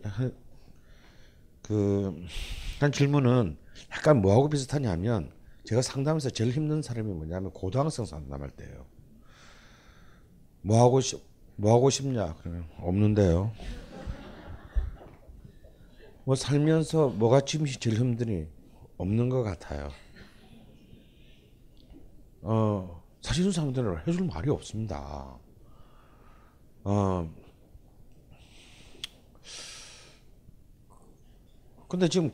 한 질문은 약간 뭐하고 비슷하냐면 제가 상담에서 제일 힘든 사람이 뭐냐면 고등학생 상담할 때예요. 뭐 하고 싶냐? 그냥 없는데요. 뭐 살면서 뭐가 지금 제일 힘드니? 없는 것 같아요. 사실은 사람들은 해줄 말이 없습니다. 근데 지금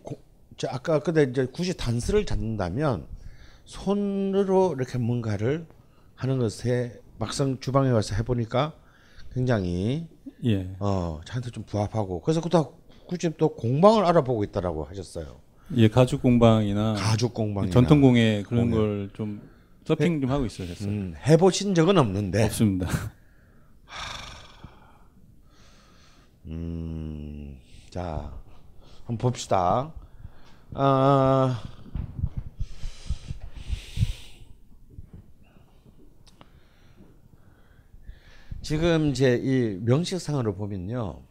아까 근데 이제 굳이 단서를 잡는다면 손으로 이렇게 뭔가를 하는 것에 막상 주방에 와서 해보니까 굉장히 예. 저한테 좀 부합하고 그래서 그것도 굳이 또 공방을 알아보고 있다라고 하셨어요. 예, 가죽 공방이나 전통 공예 그런 걸 좀 서핑 좀 하고 있어요. 해보신 적은 없는데 없습니다. 자, 한번 봅시다. 지금 제 이 명식상으로 보면요,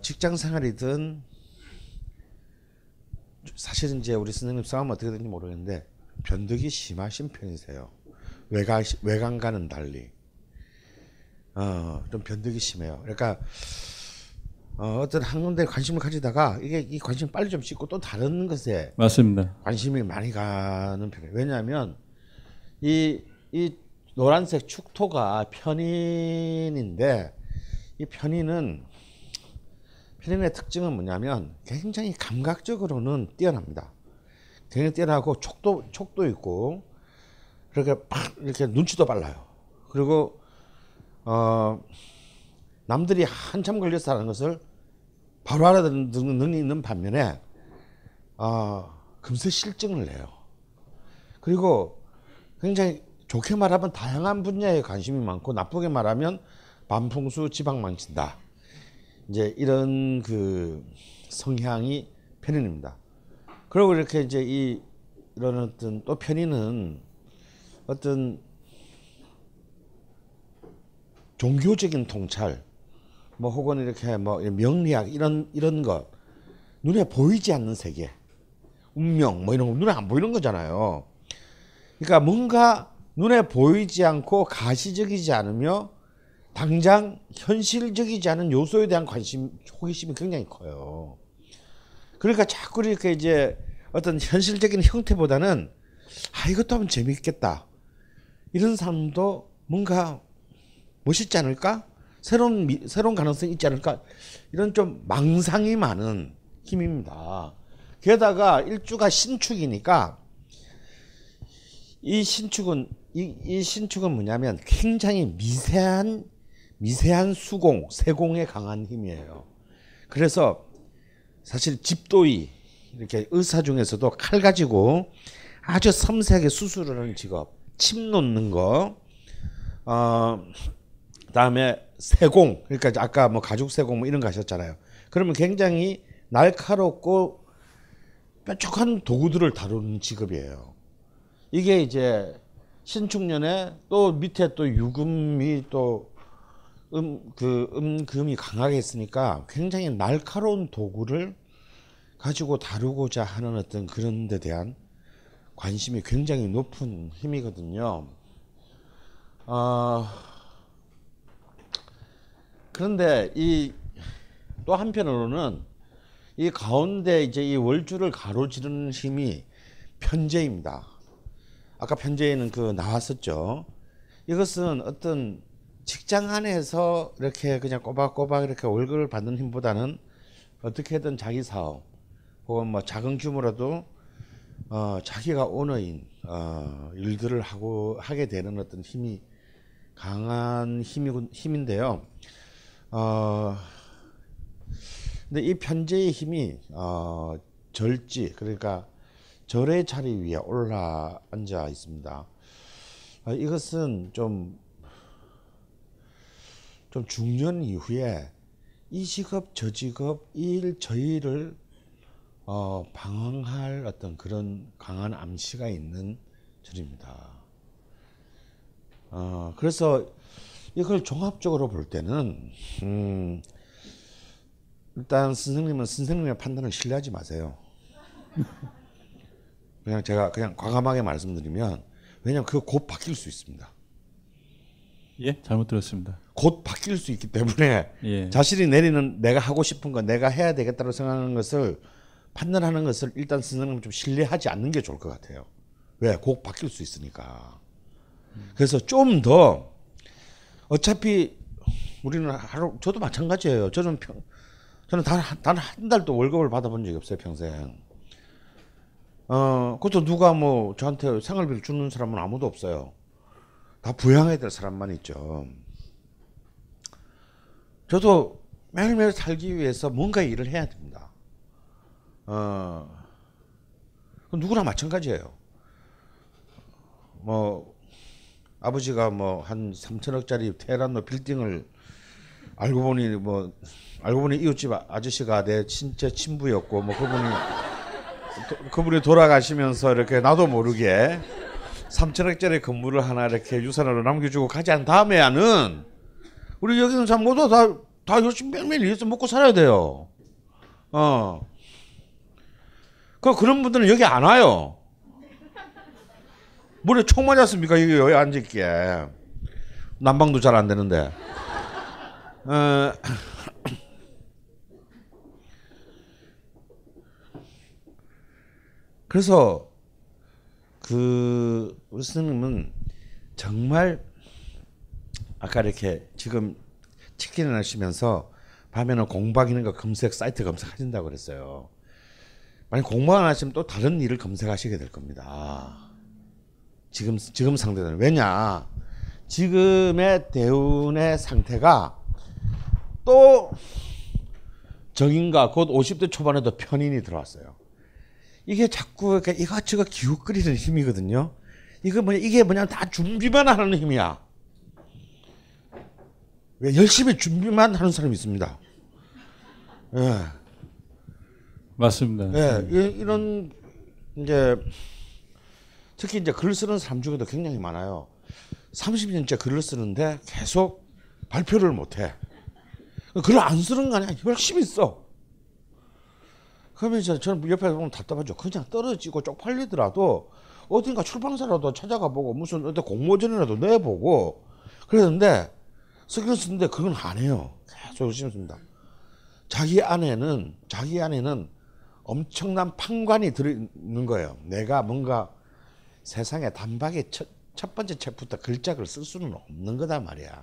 직장생활이든 사실은 이제 우리 선생님 싸움 어떻게 되는지 모르겠는데 변덕이 심하신 편이세요. 외강과는 달리. 좀 변덕이 심해요. 그러니까 어떤 한 군데 관심을 가지다가 이게 이 관심 빨리 좀 씻고 또 다른 것에 맞습니다. 관심이 많이 가는 편이에요. 왜냐하면 이 노란색 축토가 편인인데 이 편인의 특징은 뭐냐면 굉장히 감각적으로는 뛰어납니다. 굉장히 뛰어나고 촉도 있고 이렇게 팍 이렇게 눈치도 빨라요. 그리고 남들이 한참 걸려서 하는 것을 바로 알아듣는 능이 있는 반면에 금세 실증을 해요. 그리고 굉장히 좋게 말하면 다양한 분야에 관심이 많고 나쁘게 말하면 반풍수 지방 망친다. 이제 이런 그 성향이 편인입니다. 그리고 이렇게 이제 이런 어떤 또 편인은 어떤 종교적인 통찰, 뭐 혹은 이렇게 뭐 명리학 이런 것 눈에 보이지 않는 세계, 운명 뭐 이런 거 눈에 안 보이는 거잖아요. 그러니까 뭔가 눈에 보이지 않고 가시적이지 않으며 당장 현실적이지 않은 요소에 대한 관심, 호기심이 굉장히 커요. 그러니까 자꾸 이렇게 이제 어떤 현실적인 형태보다는 이것도 하면 재미있겠다 이런 사람도 뭔가 멋있지 않을까? 새로운 가능성이 있지 않을까? 이런 좀 망상이 많은 힘입니다. 게다가 일주가 신축이니까 이 신축은 뭐냐면 굉장히 미세한 수공, 세공에 강한 힘이에요. 그래서 사실 집도의 이렇게 의사 중에서도 칼 가지고 아주 섬세하게 수술을 하는 직업, 침 놓는 거, 그다음에 세공, 그러니까 아까 뭐 가죽 세공 뭐 이런 거 하셨잖아요. 그러면 굉장히 날카롭고 뾰족한 도구들을 다루는 직업이에요. 이게 이제 신축년에 또 밑에 또 유금이 또 금이 강하게 있으니까 굉장히 날카로운 도구를 가지고 다루고자 하는 어떤 그런 데 대한 관심이 굉장히 높은 힘이거든요. 그런데 또 한편으로는 이 가운데 이제 이 월주를 가로지르는 힘이 편재입니다. 아까 편지에는 그 나왔었죠. 이것은 어떤 직장 안에서 이렇게 그냥 꼬박꼬박 이렇게 월급을 받는 힘보다는 어떻게든 자기 사업 혹은 뭐 작은 규모라도 자기가 오너인 일들을 하게 되는 어떤 힘이 강한 힘인데요. 근데 이 편지의 힘이 절지, 그러니까 절의 자리 위에 올라앉아 있습니다. 이것은 좀 중년 이후에 이 직업 저 직업 이 일 저 일을 방황할 어떤 그런 강한 암시가 있는 절입니다. 그래서 이걸 종합적으로 볼 때는 일단 선생님의 판단을 신뢰하지 마세요. 그냥 제가 그냥 과감하게 말씀드리면, 왜냐면 그거 곧 바뀔 수 있습니다. 예, 잘못 들었습니다. 곧 바뀔 수 있기 때문에 예. 자신이 내리는 내가 하고 싶은 거, 내가 해야 되겠다고 생각하는 것을 판단하는 것을 일단 선생님은 좀 신뢰하지 않는 게 좋을 것 같아요. 왜? 곧 바뀔 수 있으니까. 그래서 좀 더 어차피 우리는 하루, 저도 마찬가지예요. 저는 단 한 달도 월급을 받아본 적이 없어요, 평생. 그것도 누가 뭐 저한테 생활비를 주는 사람은 아무도 없어요. 다 부양해야 될 사람만 있죠. 저도 매일매일 살기 위해서 뭔가 일을 해야 됩니다. 누구나 마찬가지예요. 뭐 아버지가 뭐 한 3천억짜리 테헤란로 빌딩을 알고 보니 이웃집 아저씨가 내 진짜 친부였고 뭐 그분이 돌아가시면서 이렇게 나도 모르게 3천억짜리 건물을 하나 이렇게 유산으로 남겨주고 가지 않은 다음에야는 우리 여기 있는 사람 모두 다 열심히 매일매일 일해서 먹고 살아야 돼요. 그런 분들은 여기 안 와요. 머리에 총 맞았습니까? 여기 왜 앉을게. 난방도 잘 안 되는데. 그래서 우리 선생님은 정말 아까 이렇게 지금 치킨을 하시면서 밤에는 공부하는 거 사이트 검색하신다고 그랬어요. 만약 공부 안 하시면 또 다른 일을 검색하시게 될 겁니다. 지금 상태는. 왜냐, 지금의 대운의 상태가 또 정인과 곧 50대 초반에도 편인이 들어왔어요. 이게 자꾸 이렇게 이것저것 기웃거리는 힘이거든요. 이게 뭐냐면 다 준비만 하는 힘이야. 왜 열심히 준비만 하는 사람이 있습니다. 예. 맞습니다. 예. 이런 이제 특히 이제 글을 쓰는 사람 중에도 굉장히 많아요. 30년째 글을 쓰는데 계속 발표를 못 해. 글을 안 쓰는 거 아니야. 열심히 써. 그러면 저는 옆에서 보면 답답하죠. 그냥 떨어지고 쪽팔리더라도 어딘가 출판사라도 찾아가 보고 무슨 어디 공모전이라도 내보고 그랬는데 쓰기는 쓰는데 그건 안 해요. 계속 열심히 씁니다. 자기 안에는 엄청난 판관이 들어있는 거예요. 내가 뭔가 세상에 단박에 첫 번째 책부터 글작을 쓸 수는 없는 거다 말이야.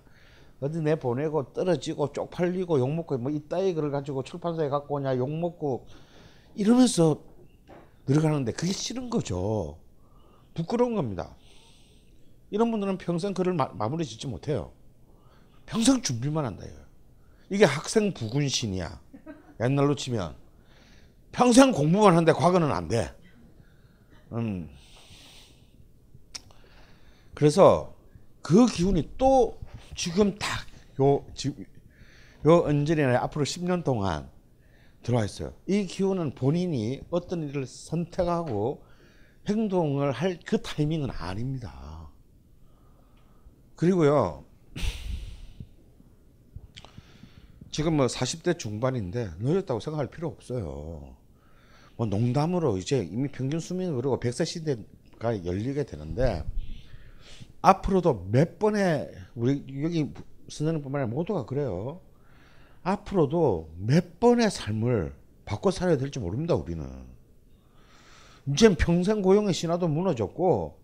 어디 내보내고 떨어지고 쪽팔리고 욕먹고 뭐 이따위 글을 가지고 출판사에 갖고 오냐 욕먹고 이러면서 늘어가는데 그게 싫은 거죠. 부끄러운 겁니다. 이런 분들은 평생 글을 마무리 짓지 못해요. 평생 준비만 한다. 이게 학생 부군신이야. 옛날로 치면. 평생 공부만 하는데 과거는 안 돼. 그래서 그 기운이 또 지금 딱 요 은진이나 앞으로 10년 동안 들어와 있어요. 이 기운은 본인이 어떤 일을 선택하고 행동을 할 그 타이밍은 아닙니다. 그리고요, 지금 뭐 40대 중반인데 늙었다고 생각할 필요 없어요. 뭐 농담으로 이제 이미 평균 수명이 오르고 100세 시대가 열리게 되는데 앞으로도 몇 번의 우리 여기 선생님뿐만 아니라 모두가 그래요. 앞으로도 몇 번의 삶을 바꿔 살아야 될지 모릅니다. 우리는 이제 평생 고용의 신화도 무너졌고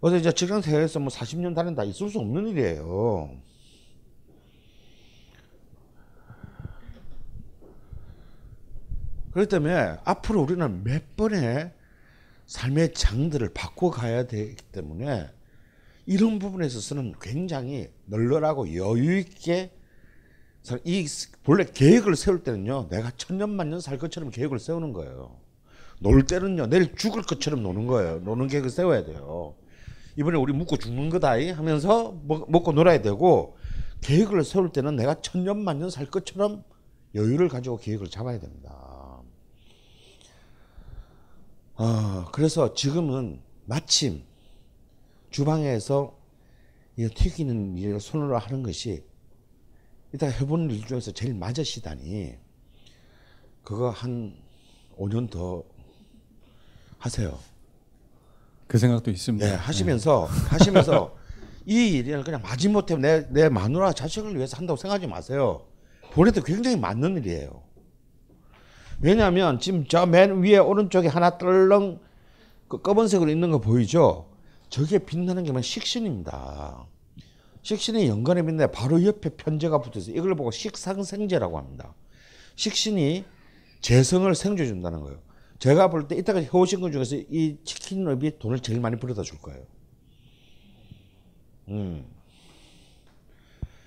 그래서 이제 직장생활에서 뭐 40년 다닌 다 있을 수 없는 일이에요. 그렇기 때문에 앞으로 우리는 몇 번의 삶의 장들을 바꿔가야 되기 때문에 이런 부분에 있어서는 굉장히 널널하고 여유있게, 이 본래 계획을 세울 때는요, 내가 천년만년 살 것처럼 계획을 세우는 거예요. 놀 때는요, 내일 죽을 것처럼 노는 거예요. 노는 계획을 세워야 돼요. 이번에 우리 묵고 죽는 거다이 하면서 먹고 놀아야 되고, 계획을 세울 때는 내가 천년만년 살 것처럼 여유를 가지고 계획을 잡아야 됩니다. 그래서 지금은 마침 주방에서 튀기는 일을 손으로 하는 것이 이따 해보는 일 중에서 제일 맞으시다니, 그거 한 5년 더 하세요. 그 생각도 있습니다. 네, 하시면서 이 일을 그냥 마지못해 내 마누라 자식을 위해서 한다고 생각하지 마세요. 본래도 굉장히 맞는 일이에요. 왜냐하면 지금 저 맨 위에 오른쪽에 하나 떨렁 그 검은색으로 있는 거 보이죠? 저게 빛나는 게 식신입니다. 식신이 연간에 빛나 바로 옆에 편제가 붙어서 이걸 보고 식상생제라고 합니다. 식신이 재성을 생겨준다는 거예요. 제가 볼 때 이따가 해오신 것 중에서 이 치킨업이 돈을 제일 많이 벌어다 줄 거예요.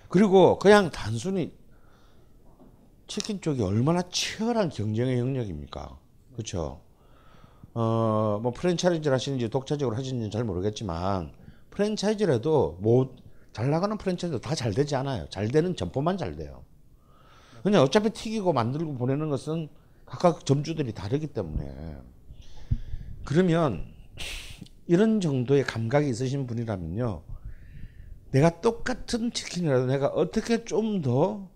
그리고 그냥 단순히 치킨 쪽이 얼마나 치열한 경쟁의 영역입니까? 그렇죠? 뭐 프랜차이즈를 하시는지 독자적으로 하시는지 잘 모르겠지만, 프랜차이즈라도 뭐 잘 나가는 프랜차이즈도 다 잘 되지 않아요. 잘 되는 점포만 잘 돼요. 그냥 어차피 튀기고 만들고 보내는 것은 각각 점주들이 다르기 때문에. 그러면 이런 정도의 감각이 있으신 분이라면요, 내가 똑같은 치킨이라도 내가 어떻게 좀 더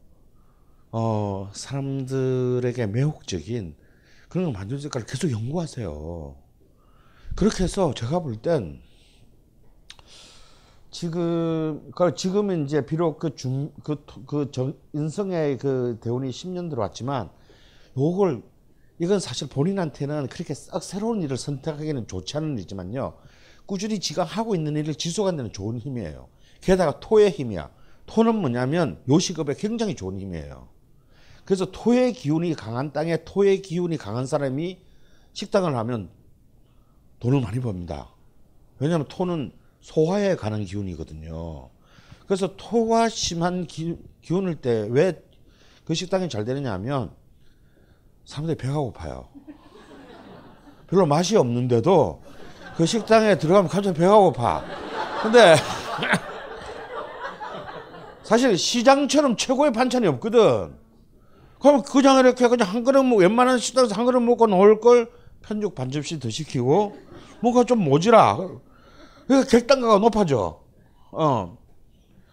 사람들에게 매혹적인 그런 걸 만들 수 있을까를 계속 연구하세요. 그렇게 해서 제가 볼 땐 지금은 이제 비록 인성의 그 대운이 10년 들어왔지만, 이건 사실 본인한테는 그렇게 썩 새로운 일을 선택하기는 좋지 않은 일이지만요, 꾸준히 지가 하고 있는 일을 지속하는 데는 좋은 힘이에요. 게다가 토의 힘이야. 토는 뭐냐면 요식업에 굉장히 좋은 힘이에요. 그래서 토의 기운이 강한 땅에 토의 기운이 강한 사람이 식당을 하면 돈을 많이 법니다. 왜냐하면 토는 소화에 관한 기운이거든요. 그래서 토가 심한 기운일 때 왜 그 식당이 잘 되느냐 하면 사람들이 배가 고파요. 별로 맛이 없는데도 그 식당에 들어가면 갑자기 배가 고파. 근데 사실 시장처럼 최고의 반찬이 없거든. 그럼 그냥 이렇게 그냥 한 그릇 먹고, 웬만한 식당에서 한 그릇 먹고 나올 걸 편육 반 접시 더 시키고, 뭔가 좀 모지라. 그러니까 객단가가 높아져.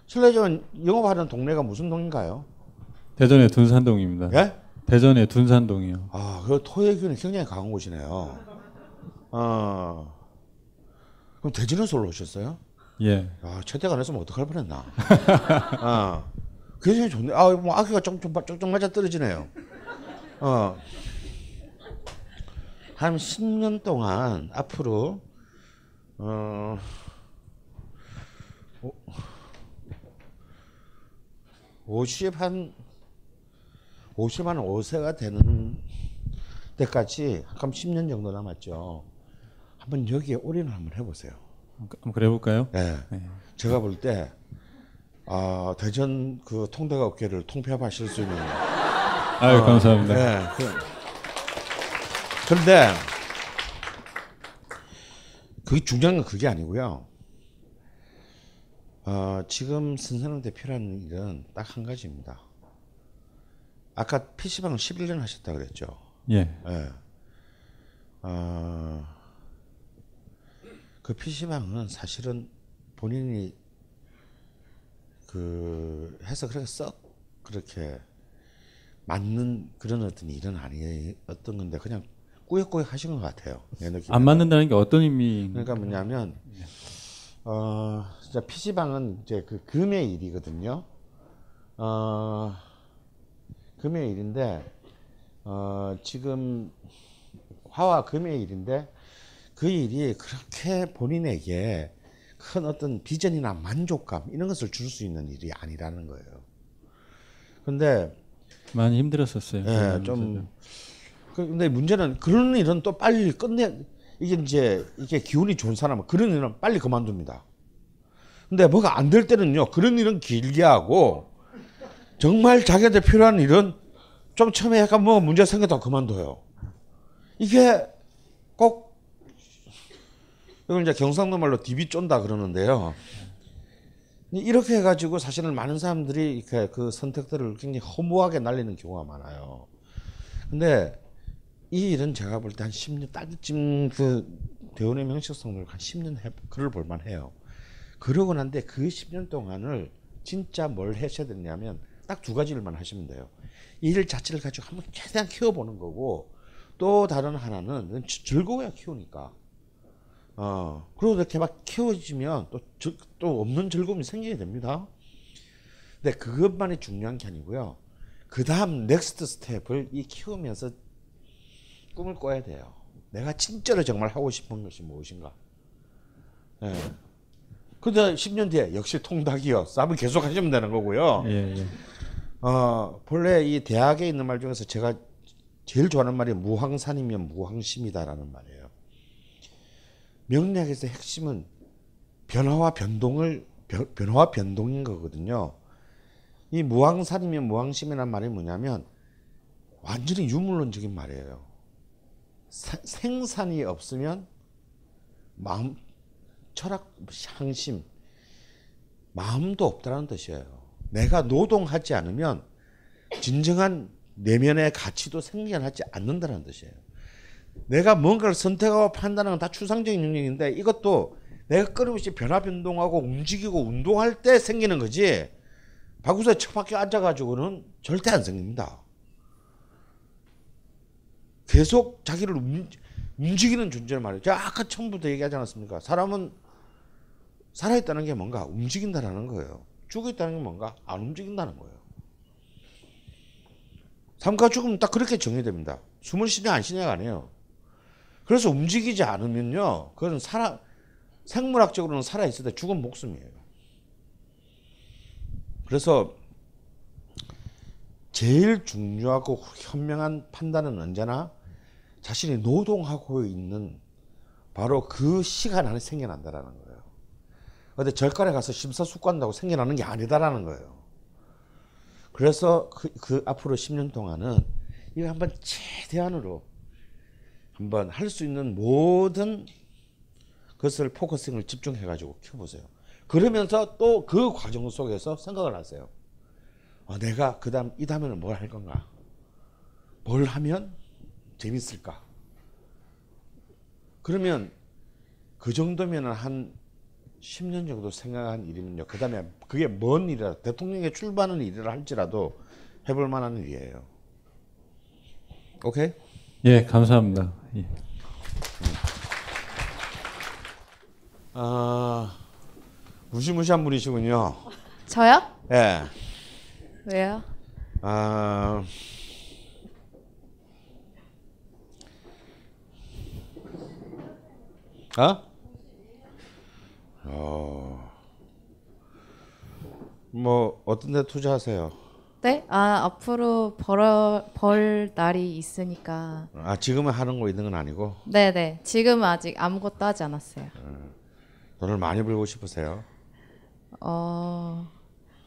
실례지만 영업하는 동네가 무슨 동인가요? 대전의 둔산동입니다. 예? 대전의 둔산동이요. 아, 그 토의 기운이 굉장히 강한 곳이네요. 그럼 대전에서 올라오셨어요? 예. 아, 채택 안 했으면 어떡할 뻔했나. 굉장히 좋네. 아, 뭐 아기가 쫑쫑 맞아 떨어지네요. 한 10년 동안 앞으로 한 5세가 되는 때까지 한 10년 정도 남았죠. 한번 여기에 올인을 한번 해보세요. 한번 그래 볼까요? 네. 네. 제가 볼 때 대전 그 통닭 업계를 통폐합하실 수 있는. 아유, 감사합니다. 네. 그런데 그게 중요한 건 그게 아니고요. 지금 선생님한테 필요한 일은 딱 한 가지입니다. 아까 PC방을 11년 하셨다 그랬죠? 예. 네. 그 PC방은 사실은 본인이 해서 그렇게 썩 그렇게 맞는 그런 어떤 일은 아니었던 건데, 그냥 꾸역꾸역 하신 것 같아요. 안 맞는다는 게 어떤 의미? 그러니까 뭐냐면, 진짜 PC방은 이제 그 금의 일이거든요. 금의 일인데, 지금 화와 금의 일인데, 그 일이 그렇게 본인에게 큰 어떤 비전이나 만족감 이런 것을 줄 수 있는 일이 아니라는 거예요. 근데 많이 힘들었었어요. 네, 좀. 근데 문제는 그런 일은 또 빨리 끝내. 이게 이제 이게 기운이 좋은 사람은 그런 일은 빨리 그만둡니다. 근데 뭐가 안 될 때는요, 그런 일은 길게 하고 정말 자기한테 필요한 일은 좀 처음에 약간 뭐 문제가 생겼다고 그만둬요. 이게 꼭 이걸 이제 경상도 말로 디비 쫀다 그러는데요. 이렇게 해가지고 사실은 많은 사람들이 이렇게 그 선택들을 굉장히 허무하게 날리는 경우가 많아요. 근데 이 일은 제가 볼 때 한 10년 따지쯤 그 대운의 명식성으로 한 10년 그걸 볼만 해요. 그러고 난데 그 10년 동안을 진짜 뭘 하셔야 되냐면 딱 두 가지 일만 하시면 돼요. 일 자체를 가지고 한번 최대한 키워보는 거고, 또 다른 하나는 즐거워야 키우니까. 그리고 이렇게 막 키워지면 또 없는 즐거움이 생기게 됩니다. 근데 그것만이 중요한 게 아니고요. 그 다음 넥스트 스텝을 이 키우면서 꿈을 꿔야 돼요. 내가 진짜로 정말 하고 싶은 것이 무엇인가. 예. 근데 10년 뒤에 역시 통닭이요. 싸움을 계속 하시면 되는 거고요. 예, 예. 본래 이 대학에 있는 말 중에서 제가 제일 좋아하는 말이 무항산이면 무항심이다라는 말이에요. 명리학에서 핵심은 변화와 변동인 거거든요. 이 무항산이면 무항심이란 말이 뭐냐면 완전히 유물론적인 말이에요. 생산이 없으면 마음, 철학, 향심, 마음도 없다는 뜻이에요. 내가 노동하지 않으면 진정한 내면의 가치도 생겨나지 않는다는 뜻이에요. 내가 뭔가를 선택하고 판단하는 건 다 추상적인 영역인데, 이것도 내가 끊임없이 변화 변동하고 움직이고 운동할 때 생기는 거지, 방구석에 처박혀 앉아가지고는 절대 안 생깁니다. 계속 자기를 움직이는 존재를 말해요. 제가 아까 처음부터 얘기하지 않았습니까? 사람은 살아있다는 게 뭔가 움직인다라는 거예요. 죽어있다는 게 뭔가 안 움직인다는 거예요. 삶과 죽음은 딱 그렇게 정의됩니다. 숨을 쉬냐 안 쉬냐가 아니에요. 그래서 움직이지 않으면요, 그건 생물학적으로는 살아있을 때 죽은 목숨이에요. 그래서 제일 중요하고 현명한 판단은 언제나 자신이 노동하고 있는 바로 그 시간 안에 생겨난다는 거예요. 근데 절간에 가서 심사숙고한다고 생겨나는 게 아니다라는 거예요. 그래서 그 앞으로 10년 동안은 이거 한번 최대한으로 한번 할 수 있는 모든 것을 포커싱을 집중해가지고 키워보세요. 그러면서 또 그 과정 속에서 생각을 하세요. 내가 그 다음 이 다음에는 뭘 할 건가? 뭘 하면 재밌을까? 그러면 그 정도면 한 10년 정도 생각한 일이면요, 그 다음에 그게 뭔 일이라 대통령에 출마하는 일이라 할지라도 해볼 만한 일이에요. 오케이? 예, 감사합니다. 예. 무시무시한 분이시군요. 저요? 예. 왜요? 뭐 어떤 데 투자하세요? 네? 앞으로 벌 날이 있으니까. 지금은 하는 거 있는 건 아니고? 네네, 지금은 아직 아무것도 하지 않았어요. 돈을 많이 벌고 싶으세요?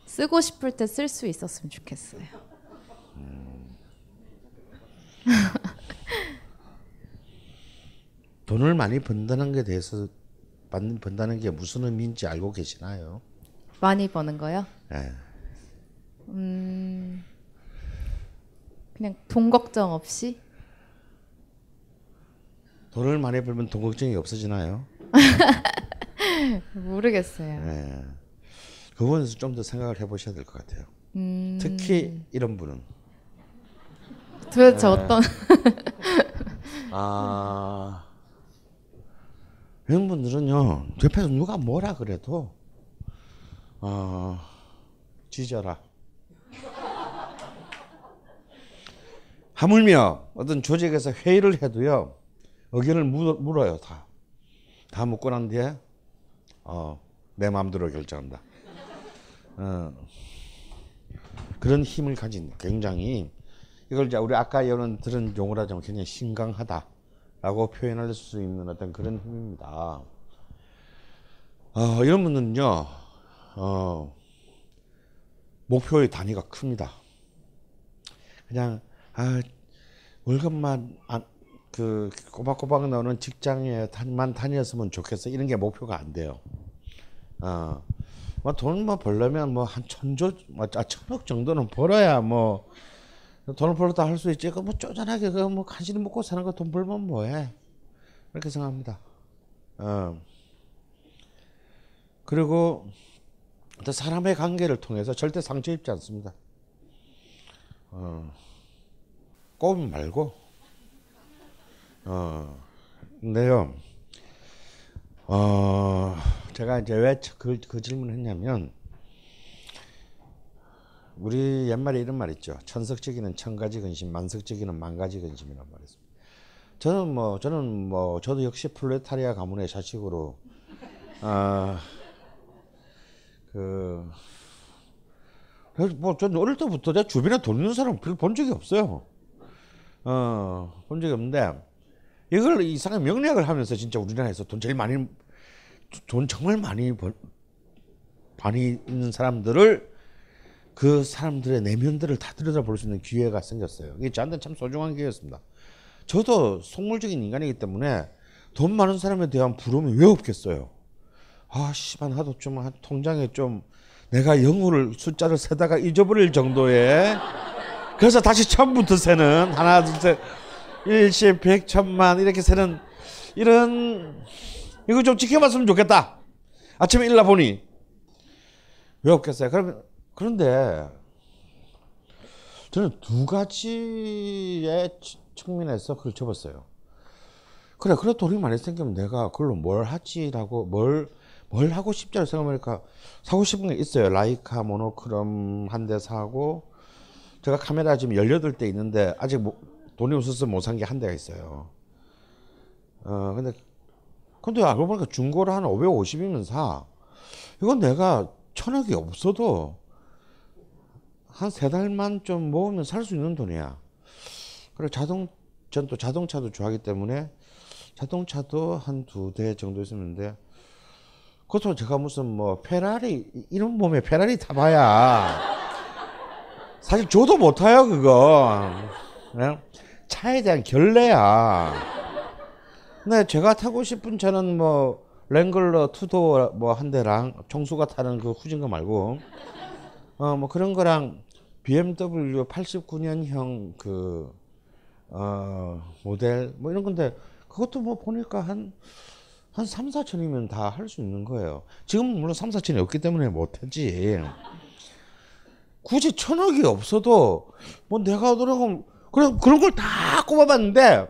쓰고 싶을 때 쓸 수 있었으면 좋겠어요. 돈을 많이 번다는 게 대해서 번다는 게 무슨 의미인지 알고 계시나요? 많이 버는 거요? 네. 그냥 돈 걱정 없이? 돈을 많이 벌면 돈 걱정이 없어지나요? 모르겠어요. 네. 그 부분에서 좀 더 생각을 해보셔야 될 것 같아요. 특히 이런 분은 도대체 어떤 이런 분들은요, 옆에서 누가 뭐라 그래도 지져라. 하물며 어떤 조직에서 회의를 해도요, 의견을 물어요. 다 묻고 난 뒤에 내 마음대로 결정한다. 그런 힘을 가진 굉장히 이걸 이제 우리 아까 여러분 들은 용어로 하자면 굉장히 신강하다라고 표현할 수 있는 어떤 그런 힘입니다. 이런 분은요, 목표의 단위가 큽니다. 그냥 월급만 그 꼬박꼬박 나오는 직장에만 다녔으면 좋겠어, 이런 게 목표가 안 돼요. 돈 벌려면 한 천억 정도는 벌어야 돈을 벌었다 할 수 있지. 그 쪼잔하게 간신히 먹고 사는 거 돈 벌면 뭐해, 이렇게 생각합니다. 그리고 사람의 관계를 통해서 절대 상처 입지 않습니다. 꼬임 말고. 근데요, 제가 이제 왜 그 질문을 했냐면, 우리 옛말에 이런 말 있죠. 천석지기는 천가지 근심, 만석지기는 만가지 근심이란 말이 있습니다. 저도 역시 프롤레타리아 가문의 자식으로, 저는 어릴 때부터 내 주변에 돈 있는 사람 별로 본 적이 없어요. 본 적이 없는데, 이걸 이상한 명리학을 하면서 진짜 우리나라에서 돈 정말 많이 있는 사람들을, 그 사람들의 내면들을 다 들여다볼 수 있는 기회가 생겼어요. 이게 저한테는 참 소중한 기회였습니다. 저도 속물적인 인간이기 때문에 돈 많은 사람에 대한 부러움이 왜 없겠어요. 하도 좀 통장에 좀 내가 숫자를 세다가 잊어버릴 정도의, 그래서 다시 처음부터 세는, 하나 둘 셋 1십 100 천만 이렇게 세는, 이거 좀 지켜봤으면 좋겠다. 아침에 일어나 보니 왜 없겠어요. 그런데 저는 두 가지의 측면에서 그걸 접었어요. 그래 돈이 많이 생기면 내가 그걸로 뭘 하지라고, 뭘 하고 싶지라고 생각하니까 사고 싶은 게 있어요. 라이카 모노크롬 한 대 사고, 제가 카메라 지금 18대 있는데 아직 돈이 없어서 못 산 게 한 대가 있어요. 근데 알고 보니까 중고로 한 550이면 사. 이건 내가 1000억이 없어도 한 3달만 좀 모으면 살 수 있는 돈이야. 그리고 전 또 자동차도 좋아하기 때문에 자동차도 한 2대 정도 있었는데, 그것도 제가 무슨 페라리, 이런 몸에 페라리 타봐야 사실 저도 못 타요, 그거. 그냥 차에 대한 결례야. 근데 제가 타고 싶은 차는 랭글러 투도어 한 대랑 정수가 타는 그 후진거 말고, 그런 거랑 BMW 89년형 모델 이런 건데, 그것도 보니까 한 3, 4천이면 다 할 수 있는 거예요. 지금은 물론 3, 4천이 없기 때문에 못하지. 굳이 1000억이 없어도 내가 그런 걸 다 꼽아봤는데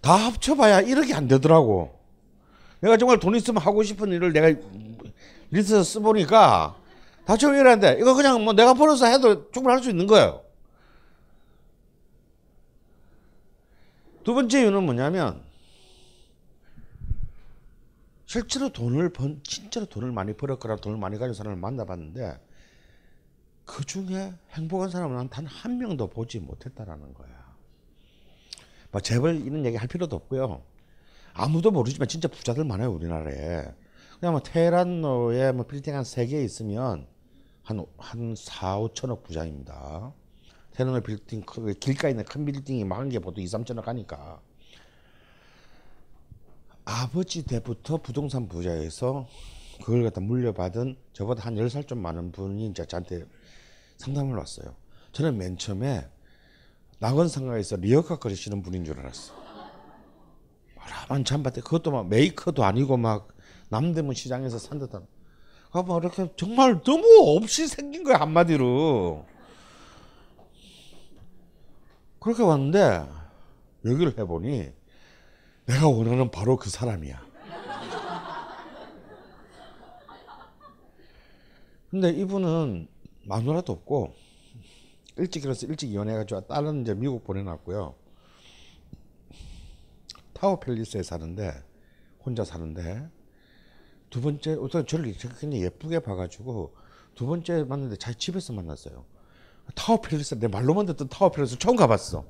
다 합쳐봐야 1억이 안 되더라고. 내가 정말 돈 있으면 하고 싶은 일을 내가 리스트에서 써보니까 다 처음이라는데, 이거 그냥 내가 벌어서 해도 충분히 할 수 있는 거예요. 두 번째 이유는 뭐냐면, 실제로 진짜로 돈을 많이 벌었거나 돈을 많이 가진 사람을 만나봤는데, 그 중에 행복한 사람은 단 한 명도 보지 못했다라는 거야. 재벌 이런 얘기 할 필요도 없고요. 아무도 모르지만 진짜 부자들 많아요, 우리나라에. 그냥 테헤란로에 빌딩 한 3개 있으면 한 4, 5천억 부자입니다. 테헤란로 빌딩, 길가에 있는 큰 빌딩이 막 한 개 보통 2, 3천억 하니까. 아버지 때부터 부동산 부자에서 그걸 갖다 물려받은, 저보다 한 10살 좀 많은 분이 이제 저한테 상담을 왔어요. 저는 맨 처음에 낙원상가에서 리어카 거리시는 분인 줄 알았어. 만찬 봤대. 그것도 메이커도 아니고 남대문 시장에서 산 듯한. 이렇게 정말 너무 없이 생긴 거야, 한마디로. 그렇게 왔는데 얘기를 해보니 내가 원하는 바로 그 사람이야. 근데 이분은 마누라도 없고, 일찍 일어나서 일찍 연애해가지고 딸은 이제 미국 보내놨고요. 타워팰리스에 사는데, 혼자 사는데, 두 번째, 우선 저를 굉장히 예쁘게 봐가지고 두 번째 만났는데 자기 집에서 만났어요. 타워 필리스, 내 말로만 듣던 타워 필리스 처음 가봤어.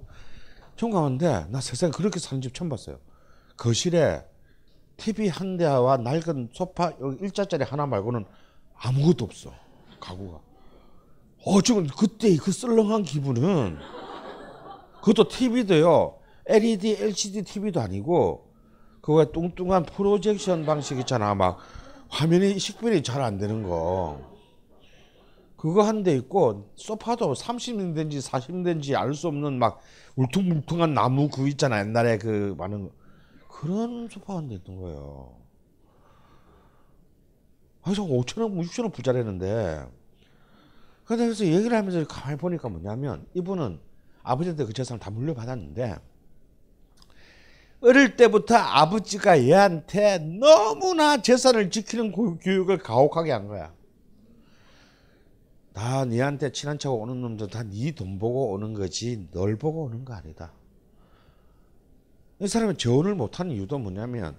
처음 가봤는데 나 세상에 그렇게 사는 집 처음 봤어요. 거실에 TV 한 대와 낡은 소파 일자짜리 하나 말고는 아무것도 없어, 가구가. 지금 그때 그 썰렁한 기분은, 그것도 TV도요 LED, LCD TV도 아니고 그거 뚱뚱한 프로젝션 방식 있잖아, 막 화면이 식별이 잘 안 되는 거, 그거 한 대 있고, 소파도 30년대인지 40년대인지 알 수 없는 막 울퉁불퉁한 나무 그거 있잖아, 옛날에 그 많은 그런 소파 한 대 있던 거예요. 그래서 5,000원, 6,000원 부자라는데. 그래서 얘기를 하면서 가만히 보니까 뭐냐면, 이분은 아버지한테 그 재산을 다 물려받았는데 어릴 때부터 아버지가 얘한테 너무나 재산을 지키는 교육을 가혹하게 한 거야. 다 니한테 친한 척 오는 놈들 다 니 돈 보고 오는 거지 널 보고 오는 거 아니다. 이 사람이 재혼을 못하는 이유도 뭐냐면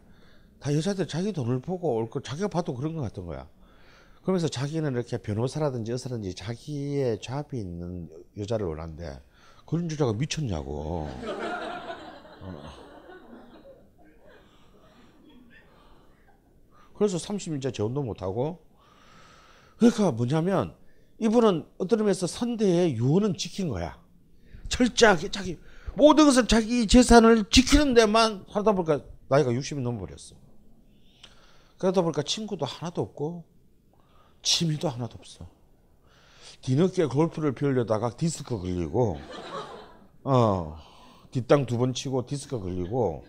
다 여자들 자기 돈을 보고 올 거 자기가 봐도 그런 거 같은 거야. 그러면서 자기는 이렇게 변호사라든지 의사라든지 자기의 잡이 있는 여자를 원한대. 그런 여자가 미쳤냐고. 그래서 30년째 재혼도 못하고. 그러니까 뭐냐면 이분은 어떤 의미에서 선대의 유언은 지킨 거야. 철저하게 자기 모든 것을 자기 재산을 지키는 데만 살다 보니까 나이가 60이 넘어버렸어. 그러다 보니까 친구도 하나도 없고 취미도 하나도 없어. 뒤늦게 골프를 피우려다가 디스크 걸리고, 뒷땅 두 번 치고 디스크 걸리고,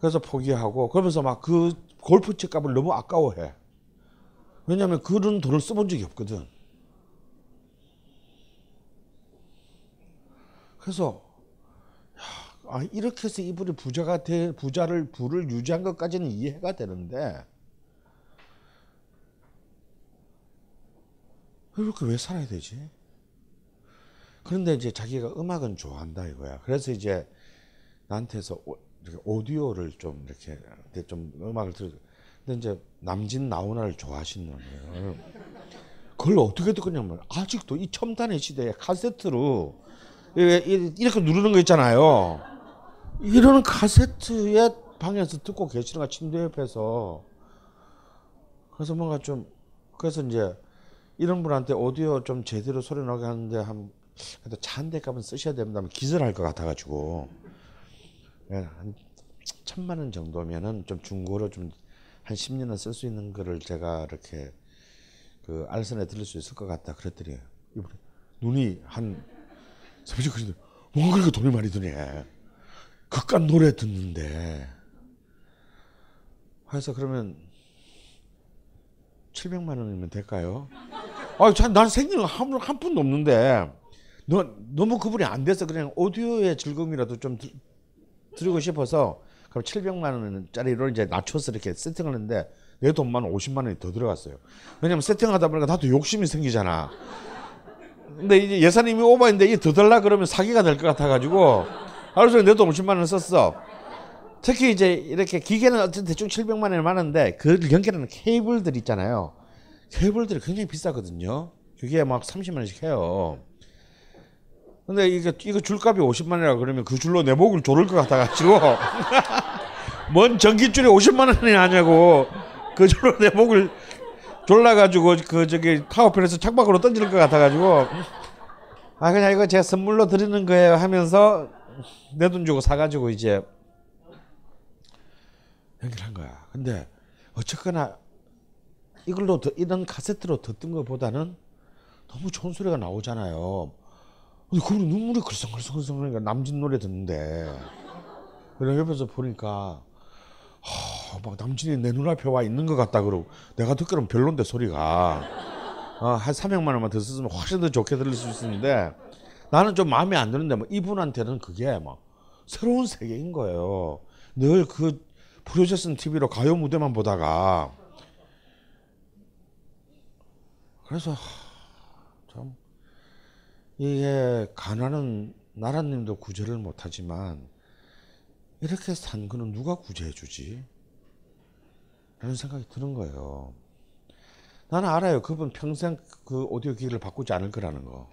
그래서 포기하고, 그러면서 막 그 골프채 값을 너무 아까워해. 왜냐면 그런 돈을 써본 적이 없거든. 그래서, 이렇게 해서 이분이 부를 유지한 것까지는 이해가 되는데, 이렇게 왜 살아야 되지? 그런데 이제 자기가 음악은 좋아한다 이거야. 그래서 이제 나한테서 오디오를 좀 이렇게 좀 음악을 들어. 근데 이제 남진 나훈아를 좋아하시는 거예요. 그걸 어떻게 듣겠냐면 아직도 이 첨단의 시대에 카세트로 이렇게 누르는 거 있잖아요. 이런 카세트에 방에서 듣고 계시는 거, 침대 옆에서. 그래서 뭔가 좀, 그래서 이제 이런 분한테 오디오 좀 제대로 소리 나게 하는데 한 잔대 값은 쓰셔야 됩니다 하면 기절할 것 같아가지고, 한 1,000만 원 정도면은 좀 중고로 좀 한 10년은 쓸 수 있는 거를 제가 이렇게 그 알선에 들을 수 있을 것 같다 그랬더니 이번에 눈이 한 30분 뭔가 그렇게 돈이 많이 드네. 그깟 노래 듣는데. 그래서 그러면 7,000만 원이면 될까요? 난 생기는 한 푼도 없는데 너무 그분이 안 돼서 그냥 오디오의 즐거움이라도 좀 드리고 싶어서 그럼 7,000만 원짜리로 이제 낮춰서 이렇게 세팅하는데 내 돈만 50만 원이 더 들어갔어요. 왜냐면 세팅하다 보니까 나도 욕심이 생기잖아. 근데 이제 예산이 이미 오버인데 이게 더 달라 그러면 사기가 될 것 같아가지고 하루 종일 내 돈 50만 원 썼어. 특히 이제 이렇게 기계는 어쨌든 대충 700만 원이 많은데 그 연결하는 케이블들 있잖아요. 케이블들이 굉장히 비싸거든요. 그게 막 30만 원씩 해요. 근데 이거 줄값이 50만 원이라 그러면 그 줄로 내 목을 조를 것 같아가지고 뭔 전기줄이 50만 원이 하냐고 그 줄로 내 목을 졸라가지고 그 저기 타워펜에서 창밖으로 던질 것 같아가지고 그냥 이거 제가 선물로 드리는 거예요 하면서 내 돈 주고 사가지고 이제 연결한 거야. 근데 어쨌거나 이걸로 이런 카세트로 듣던 것보다는 너무 좋은 소리가 나오잖아요. 근데 그분이 눈물이 글썽글썽글썽 하니까 남진 노래 듣는데 그래서 옆에서 보니까 막 남진이 내 눈앞에 와 있는 것 같다 그러고 내가 듣기로는 별론데 소리가 한 300만 원만 더 쓰면 훨씬 더 좋게 들을 수 있는데 나는 좀 마음에 안 드는데 뭐 이분한테는 그게 막 새로운 세계인 거예요. 늘 그 프로젝션 TV로 가요 무대만 보다가. 그래서 참 이게 가난은 나라님도 구제를 못하지만 이렇게 산 거는 누가 구제해 주지? 라는 생각이 드는 거예요. 나는 알아요. 그분 평생 그 오디오 기기를 바꾸지 않을 거라는 거.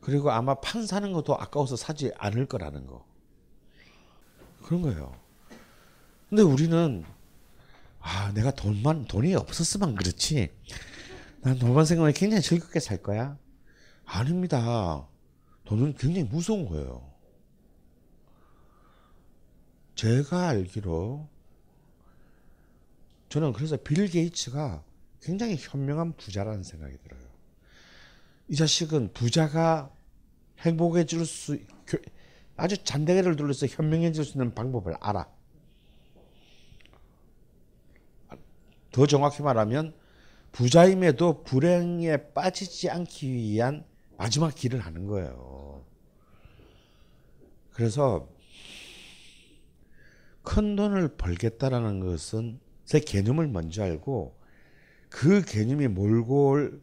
그리고 아마 판 사는 것도 아까워서 사지 않을 거라는 거. 그런 거예요. 근데 우리는 아, 내가 돈이 없었으면 그렇지. 난 돈만 생각하면 굉장히 즐겁게 살 거야. 아닙니다. 돈은 굉장히 무서운 거예요. 제가 알기로 저는 그래서 빌 게이츠가 굉장히 현명한 부자라는 생각이 들어요. 이 자식은 부자가 행복해질 수 아주 잔대가를 둘러서 현명해질 수 있는 방법을 알아. 더 정확히 말하면 부자임에도 불행에 빠지지 않기 위한 마지막 길을 하는 거예요. 그래서 큰 돈을 벌겠다라는 것은 제 개념을 먼저 알고 그 개념이 몰고 올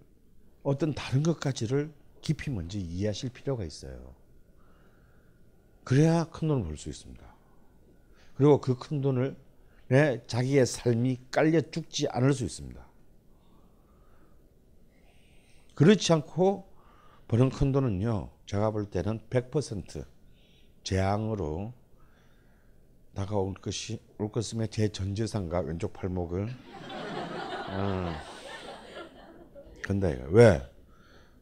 어떤 다른 것까지를 깊이 먼저 이해하실 필요가 있어요. 그래야 큰 돈을 벌 수 있습니다. 그리고 그 큰 돈을 내 자기의 삶이 깔려 죽지 않을 수 있습니다. 그렇지 않고 버는 큰 돈은요, 제가 볼 때는 100% 재앙으로 다가올 것이 올 것이며 제 전 재산과 왼쪽 팔목을 건다 이거. 왜?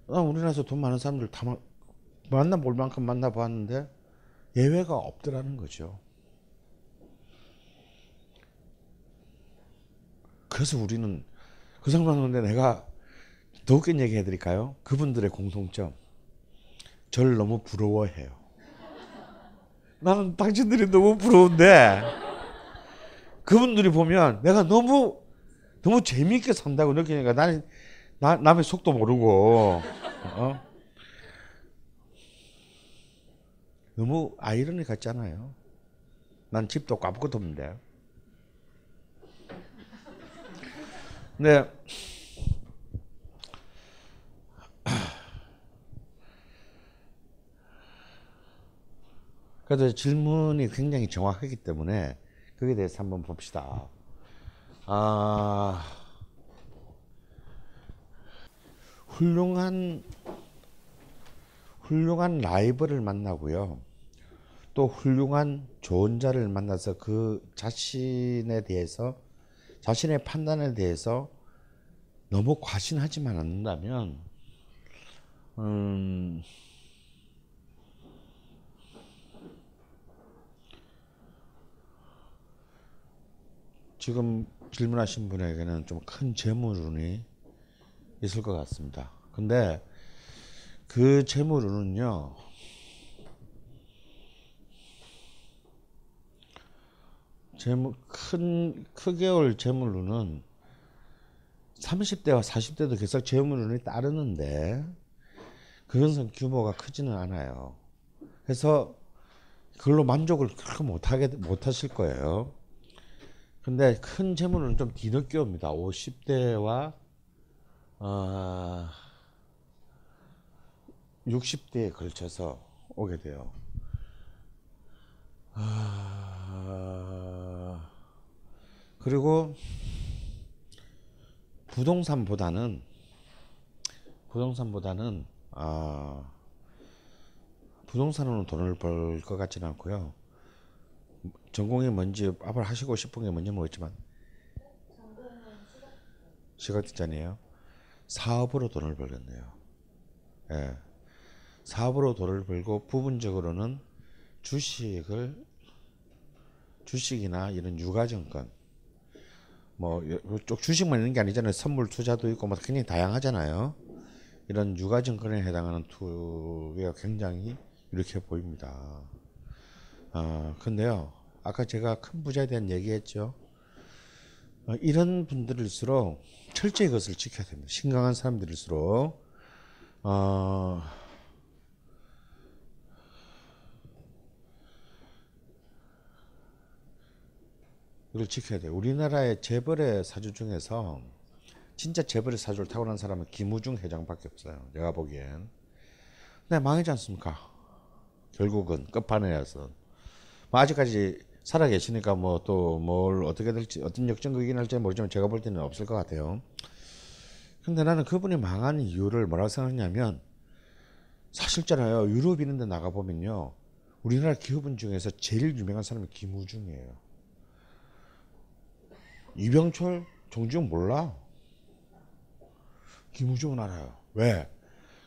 난 우리나라에서 돈 많은 사람들 다 만나볼 만큼 만나봤는데 예외가 없더라는 거죠. 그래서 우리는 그 상관없는데 내가 더 웃긴 얘기 해드릴까요? 그분들의 공통점. 저를 너무 부러워해요. 나는 당신들이 너무 부러운데 그분들이 보면 내가 너무 재미있게 산다고 느끼니까 나는 남의 속도 모르고 너무 아이러니 같잖아요. 난 집도 까먹고 돕는데. 근데 그래도 질문이 굉장히 정확하기 때문에 거기에 대해서 한번 봅시다. 훌륭한 라이벌을 만나고요. 또 훌륭한 조언자를 만나서 그 자신에 대해서 자신의 판단에 대해서 너무 과신하지만 않는다면 지금 질문하신 분에게는 좀 큰 재물운이 있을 것 같습니다. 근데 그 재물운은요, 크게 올 재물운은 30대와 40대도 계속 재물운이 따르는데 그것은 규모가 크지는 않아요. 그래서 그걸로 만족을 그렇게 못하실 거예요. 근데 큰 재물은 좀 뒤늦게 옵니다. 50대와 60대에 걸쳐서 오게 돼요. 그리고 부동산으로 돈을 벌 것 같지는 않고요. 전공이 뭔지 앞으로 하시고 싶은 게 뭔지 모르겠지만 시각디자인이에요. 사업으로 돈을 벌겠네요. 예, 사업으로 돈을 벌고 부분적으로는 주식이나 이런 유가증권 뭐 쪽 주식만 있는 게 아니잖아요. 선물 투자도 있고 뭐 굉장히 다양하잖아요. 이런 유가증권에 해당하는 투기가 굉장히 이렇게 보입니다. 근데요, 아까 제가 큰 부자에 대한 얘기했죠. 이런 분들일수록 철저히 그것을 지켜야 됩니다. 신강한 사람들일수록 이걸 지켜야 돼요. 우리나라의 재벌의 사주 중에서 진짜 재벌의 사주를 타고난 사람은 김우중 회장밖에 없어요. 내가 보기엔. 근데 망하지 않습니까? 결국은 끝판에서. 아직까지 살아계시니까 뭐 또 뭘 어떻게 될지, 어떤 역전극이긴 할지 모르지만 제가 볼 때는 없을 것 같아요. 근데 나는 그분이 망한 이유를 뭐라고 생각하냐면, 사실 있잖아요. 유럽 이런 데 나가보면요. 우리나라 기업인 중에서 제일 유명한 사람이 김우중이에요. 이병철, 정주영 몰라. 김우중은 알아요. 왜?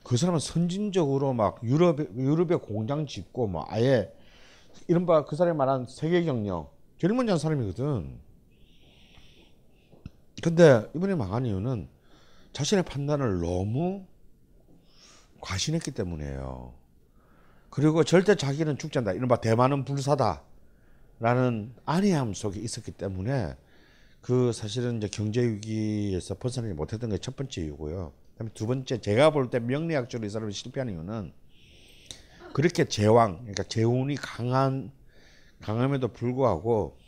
그 사람은 선진적으로 막 유럽에 공장 짓고 뭐 아예 이른바 그 사람이 말한 세계 경력 제일 먼저 한 사람이거든. 근데 이번에 망한 이유는 자신의 판단을 너무 과신했기 때문이에요. 그리고 절대 자기는 죽지 않다, 이른바 대만은 불사다 라는 안이함 속에 있었기 때문에 그 사실은 이제 경제위기에서 벗어나지 못했던 게 첫 번째 이유고요. 그다음에 두 번째, 제가 볼 때 명리학적으로 이 사람이 실패한 이유는 그렇게 재왕, 그러니까 재운이 강함에도 불구하고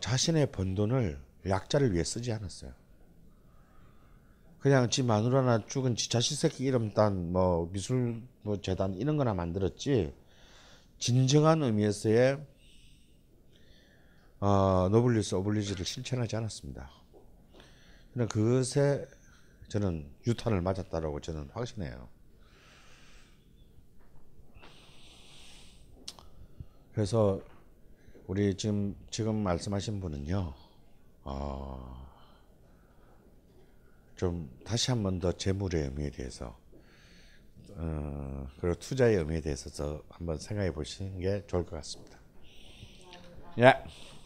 자신의 번 돈을 약자를 위해 쓰지 않았어요. 그냥 지 마누라나 죽은 지 자식 새끼 이름 딴 뭐 미술 뭐 재단 이런 거나 만들었지, 진정한 의미에서의 노블리스 오블리지를 실천하지 않았습니다. 그러나 그것에 저는 유탄을 맞았다라고 저는 확신해요. 그래서 우리 지금 말씀하신 분은요, 좀 다시 한 번 더 재물의 의미에 대해서 그리고 투자의 의미에 대해서 한번 생각해 보시는 게 좋을 것 같습니다. 예,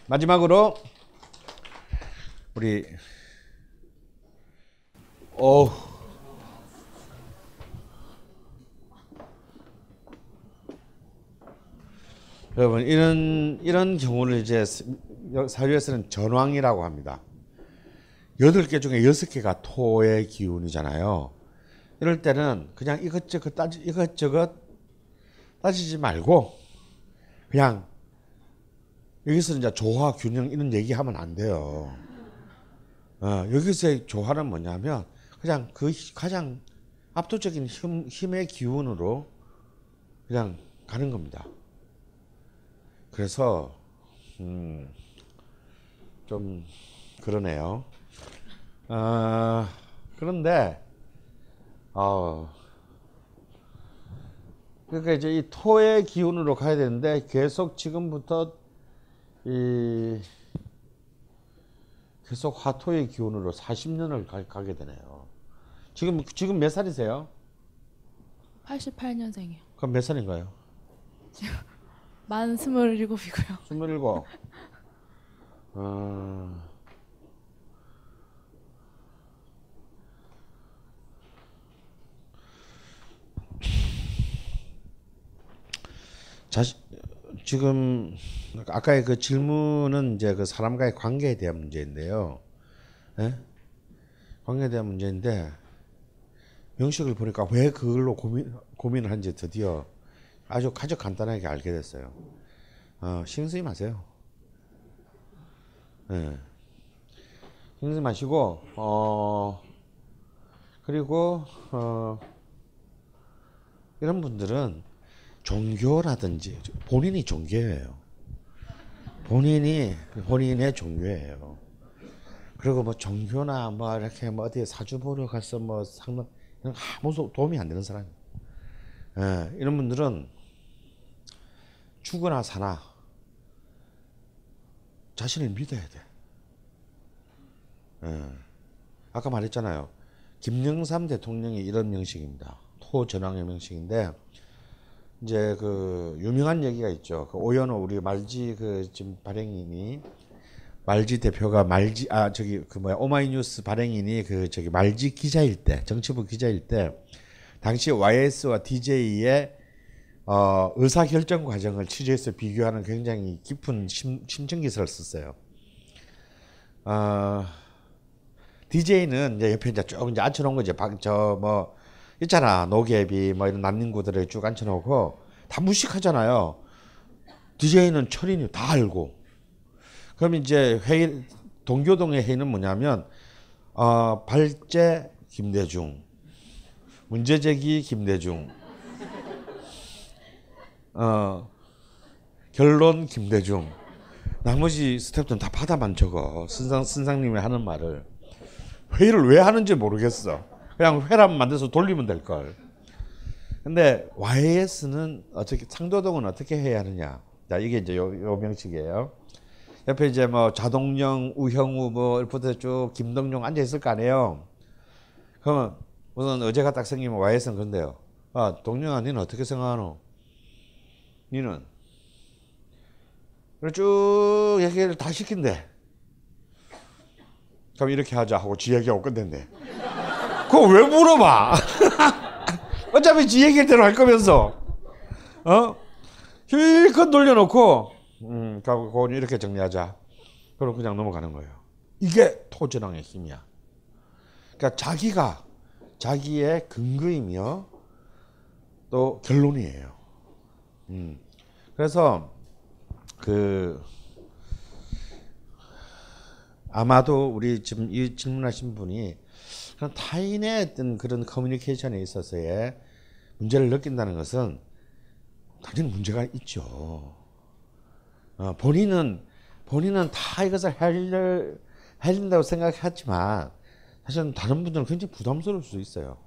마지막으로 우리 여러분, 이런 경우를 이제 사유에서는 전왕이라고 합니다. 8개 중에 6개가 토의 기운이잖아요. 이럴 때는 그냥 이것저것 따지지 말고 그냥 여기서 이제 조화, 균형 이런 얘기하면 안 돼요. 여기서의 조화는 뭐냐면 그냥 그 가장 압도적인 힘의 기운으로 그냥 가는 겁니다. 그래서 좀 그러네요. 그런데 그러니까 이제 이 토의 기운으로 가야 되는데 계속 지금부터 계속 화토의 기운으로 40년을 가게 되네요. 지금 몇 살이세요? 88년생이요. 그럼 몇 살인가요? 만 27이고요. 27. 지금 아까의 그 질문은 이제 그 사람과의 관계에 대한 문제인데요. 예? 관계에 대한 문제인데 명식을 보니까 왜 그걸로 고민을 한지 드디어 아주 간단하게 알게 됐어요. 신경 쓰지 마세요. 예. 신경 쓰지 마시고 그리고 이런 분들은 종교라든지 본인이 종교예요. 본인의 종교예요. 그리고 뭐 종교나 뭐 이렇게 뭐 어디에 사주 보러 가서 뭐 상담 이런 아무 도움이 안 되는 사람이에요. 예, 이런 분들은 죽으나 사나 자신을 믿어야 돼. 예. 아까 말했잖아요. 김영삼 대통령이 이런 명식입니다. 토전왕의 명식인데 이제 그 유명한 얘기가 있죠. 그 오연호 우리 말지 그 지금 발행인이 말지 대표가 말지 오마이뉴스 발행인이 그 저기 말지 기자일 때, 정치부 기자일 때 당시 YS와 DJ의 의사결정 과정을 취재해서 비교하는 굉장히 깊은 심층기사를 썼어요. DJ는 이제 옆에 이제 쭉 이제 앉혀놓은 거죠. 있잖아, 노개비 뭐 이런 난민구들을 쭉 앉혀놓고 다 무식하잖아요. DJ는 철인이 다 알고. 그럼 이제 회의, 동교동의 회의는 뭐냐면 발제 김대중, 문제제기 김대중, 결론 김대중. 나머지 스태프들은 다 받아만 적어. 선상님이 하는 말을. 회의를 왜 하는지 모르겠어. 그냥 회람 만들어서 돌리면 될 걸. 근데 YS는 어떻게, 상도동은 어떻게 해야 하느냐. 자, 이게 이제 요 명식이에요. 옆에 이제 뭐 자동영, 우형우 뭐 이렇게 쭉 김동룡 앉아 있을 거 아니에요. 그러면 우선 의제가 딱 생기면 YS는 그런데요. 아, 동룡아, 니는 어떻게 생각하노? 니는? 쭉 얘기를 다 시킨대. 그럼 이렇게 하자 하고 지 얘기하고 끝낸대. 그거 왜 물어봐? 어차피 지 얘기할 대로 할 거면서. 어? 실컷 돌려놓고, 그건 이렇게 정리하자. 그럼 그냥 넘어가는 거예요. 이게 토지랑의 힘이야. 그러니까 자기가 자기의 근거이며 또 결론이에요. 그래서 그 아마도 우리 지금 이 질문하신 분이 그런 타인의 어떤 그런 커뮤니케이션에 있어서의 문제를 느낀다는 것은 당연히 문제가 있죠. 본인은 다 이것을 해준다고 생각하지만 사실은 다른 분들은 굉장히 부담스러울 수 있어요.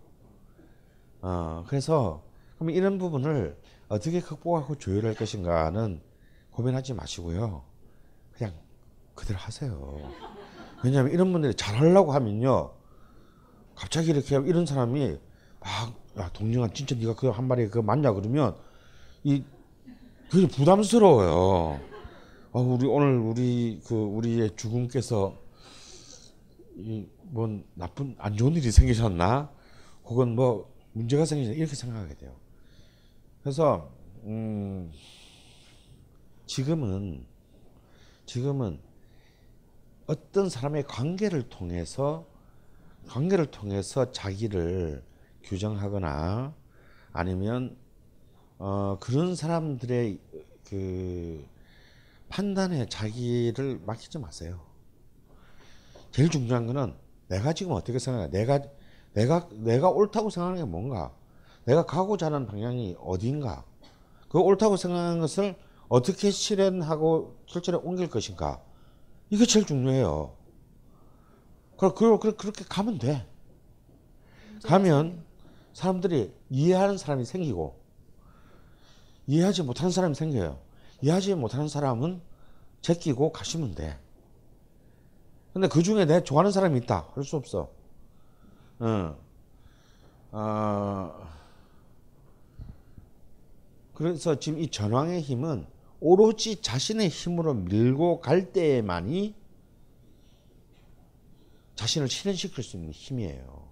그래서 그럼 이런 부분을 어떻게 극복하고 조율할 것인가는 고민하지 마시고요. 그냥 그대로 하세요. 왜냐하면 이런 분들이 잘하려고 하면요. 갑자기 이렇게 이런 사람이 막, 야, 동영아, 진짜 네가 그 한 말이 그거 맞냐? 그러면 이 굉장히 부담스러워요. 우리의 주군께서 이 뭔 나쁜 안 좋은 일이 생기셨나? 혹은 뭐 문제가 생기셨나? 이렇게 생각하게 돼요. 그래서 지금은 어떤 사람의 관계를 통해서 자기를 규정하거나 아니면 그런 사람들의 그 판단에 자기를 맡기지 마세요. 제일 중요한 거는 내가 지금 어떻게 생각해? 내가 옳다고 생각하는 게 뭔가? 내가 가고자 하는 방향이 어딘가? 그 옳다고 생각하는 것을 어떻게 실현하고 실천에 옮길 것인가? 이게 제일 중요해요. 그렇게 가면 돼. 가면 사람들이 이해하는 사람이 생기고 이해하지 못하는 사람이 생겨요. 이해하지 못하는 사람은 제끼고 가시면 돼. 근데 그 중에 내 좋아하는 사람이 있다. 할 수 없어. 그래서 지금 이 전황의 힘은 오로지 자신의 힘으로 밀고 갈 때에만이 자신을 실현시킬 수 있는 힘이에요.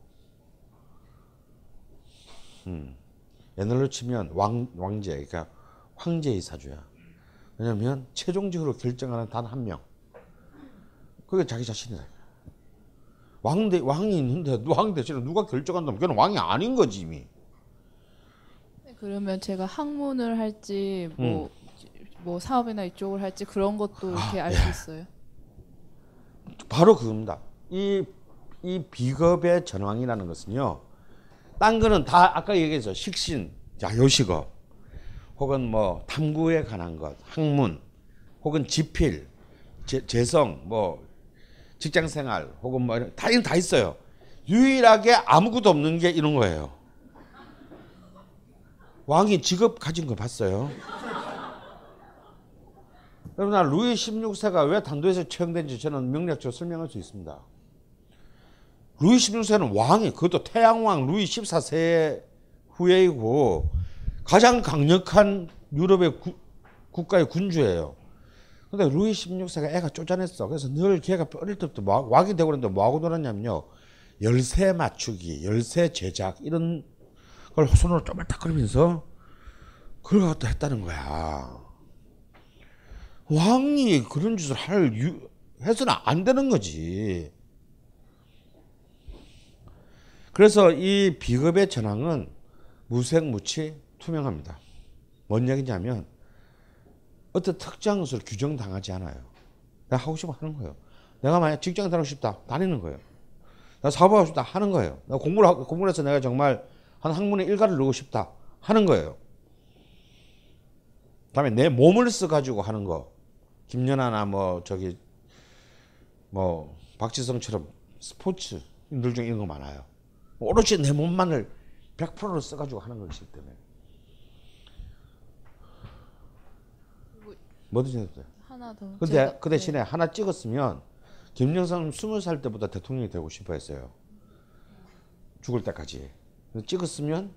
옛날로 치면 왕제, 그러니까 황제의 사주야. 왜냐면 최종적으로 결정하는 단 한 명. 그게 자기 자신이다. 왕이 있는데 왕 대신에 누가 결정한다면 그건 왕이 아닌 거지 이미. 그러면 제가 학문을 할지 뭐 사업이나 이쪽을 할지 그런 것도 이렇게 알 수 있어요? 바로 그겁니다. 이 비겁의 전황이라는 것은요. 딴 거는 다 아까 얘기했죠. 식신, 야요식업 혹은 뭐 탐구에 관한 것, 학문 혹은 지필, 재성, 뭐 직장생활 혹은 뭐 다 있어요. 유일하게 아무것도 없는 게 이런 거예요. 왕이 직업 가진 거 봤어요? 그러나 루이 16세가 왜 단도에서 처형된지 저는 명략적으로 설명할 수 있습니다. 루이 16세는 왕이 그것도 태양왕 루이 14세 후예이고 가장 강력한 유럽의 국가의 군주예요. 근데 루이 16세가 애가 쪼잔했어. 그래서 늘 걔가 어릴 때부터 왕이 되고 그랬는데 뭐하고 놀았냐면요. 열쇠 맞추기, 열쇠 제작 이런 그걸 손으로 쪼말딱거리면서 그걸 갖다 했다는 거야. 왕이 그런 짓을 해서는 안 되는 거지. 그래서 이 비겁의 전황은 무색무취 투명합니다. 뭔 얘기냐면 어떤 특정 것을 규정당하지 않아요. 내가 하고 싶으면 하는 거예요. 내가 만약 직장 다니고 싶다 다니는 거예요. 나 사업하고 싶다 하는 거예요. 나 공부를 해서 내가 정말 한 학문의 일가를 누르고 싶다 하는 거예요. 다음에 내 몸을 써가지고 하는 거. 김연아나 뭐 저기 뭐 박지성처럼 스포츠 인들 중에 이런 거 많아요. 오롯이 내 몸만을 100%로 써가지고 하는 것이기 때문에. 뭐든지 해도 하나 더. 근데 그 대신에 하나 찍었으면 김영삼 20살 때보다 대통령이 되고 싶어 했어요. 죽을 때까지. 찍었으면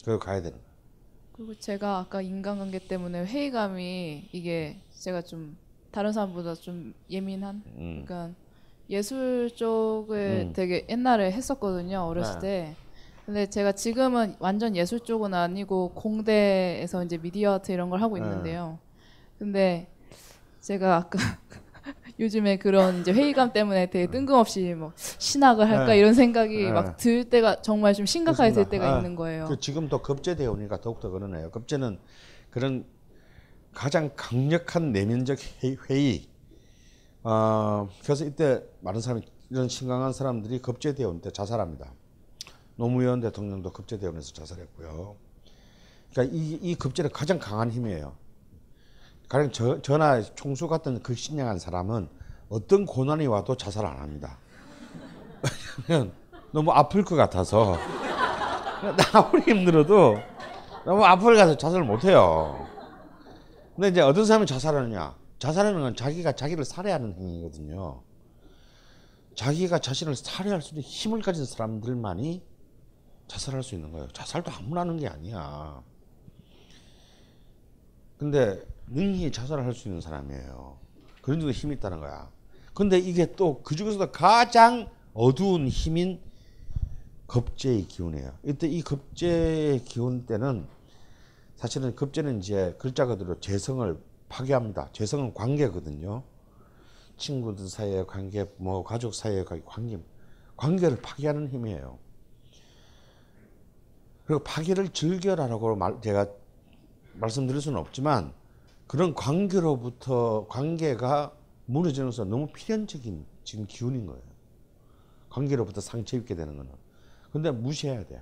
그걸 가야 되는 거예요. 그리고 제가 아까 인간관계 때문에 회의감이 이게 제가 좀 다른 사람보다 좀 예민한 그러니까 예술 쪽을 되게 옛날에 했었거든요. 어렸을 때. 근데 제가 지금은 완전 예술 쪽은 아니고 공대에서 이제 미디어 아트 이런 걸 하고 있는데요. 근데 제가 아까 요즘에 그런 이제 회의감 때문에 되게 뜬금없이 뭐 신학을 할까 이런 생각이 막 들 때가 정말 좀 심각하게 들 때가 있는 거예요. 그 지금 더 급제되어 오니까 더욱더 그러네요. 급제는 그런 가장 강력한 내면적 회의. 그래서 이때 많은 사람이 이런 심각한 사람들이 급제되어 올 때 자살합니다. 노무현 대통령도 급제되어 오면서 자살했고요. 그러니까 이 급제는 가장 강한 힘이에요. 가령 저나 총수 같은 극신양한 사람은 어떤 고난이 와도 자살을 안 합니다. 왜냐면 너무 아플 것 같아서 아무리 힘들어도 너무 아플 가서 자살을 못 해요. 근데 이제 어떤 사람이 자살하느냐? 자살하는 건 자기가 자기를 살해하는 행위거든요. 자기가 자신을 살해할 수 있는 힘을 가진 사람들만이 자살할 수 있는 거예요. 자살도 아무나 하는 게 아니야. 근데 능히 자살을 할 수 있는 사람이에요. 그런 정도 힘이 있다는 거야. 근데 이게 또 그중에서도 가장 어두운 힘인 급제의 기운이에요. 이때 이 급제의 기운 때는 사실은 급제는 이제 글자 그대로 재성을 파괴합니다. 재성은 관계거든요. 친구들 사이의 관계, 뭐 가족 사이의 관계, 관계를 파괴하는 힘이에요. 그리고 파괴를 즐겨라라고 제가 말씀드릴 수는 없지만 그런 관계로부터 관계가 무너지면서 너무 필연적인 지금 기운인 거예요. 관계로부터 상처 입게 되는 거는. 근데 무시해야 돼요.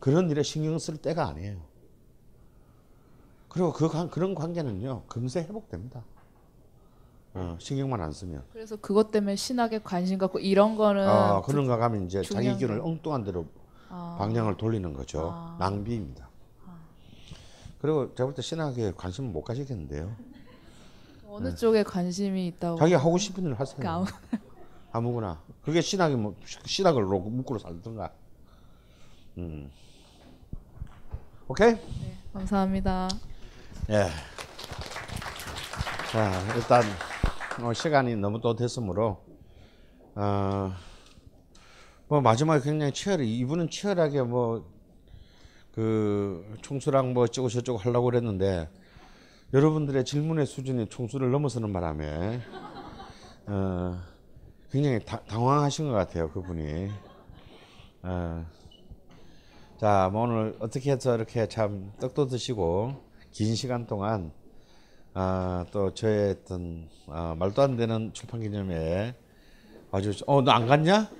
그런 일에 신경 쓸 때가 아니에요. 그리고 그런 관계는요, 금세 회복됩니다. 신경만 안 쓰면. 그래서 그것 때문에 신학에 관심 갖고 이런 거는. 그런 거 가면 이제 자기 기운을 엉뚱한 데로 방향을 돌리는 거죠. 낭비입니다. 그리고 제가 볼 때 신학에 관심은 못 가지겠는데요. 어느 쪽에 관심이 있다고? 자기가 하고 싶은 일을 하세요. 아무거나. 그게 신학이 뭐 신학을 묶으러 살든가. 오케이? 네, 감사합니다. 예. 자, 일단 시간이 너무 또 됐으므로 뭐 마지막에 굉장히 이분은 치열하게 뭐 그 총수랑 뭐 어쩌고 저쩌고 하려고 그랬는데 여러분들의 질문의 수준이 총수를 넘어서는 바람에 굉장히 당황하신 것 같아요, 그분이. 자, 뭐 오늘 어떻게 해서 이렇게 참 떡도 드시고 긴 시간 동안 또 저의 어떤 말도 안 되는 출판 기념회에 와주셔서 너 안 갔냐?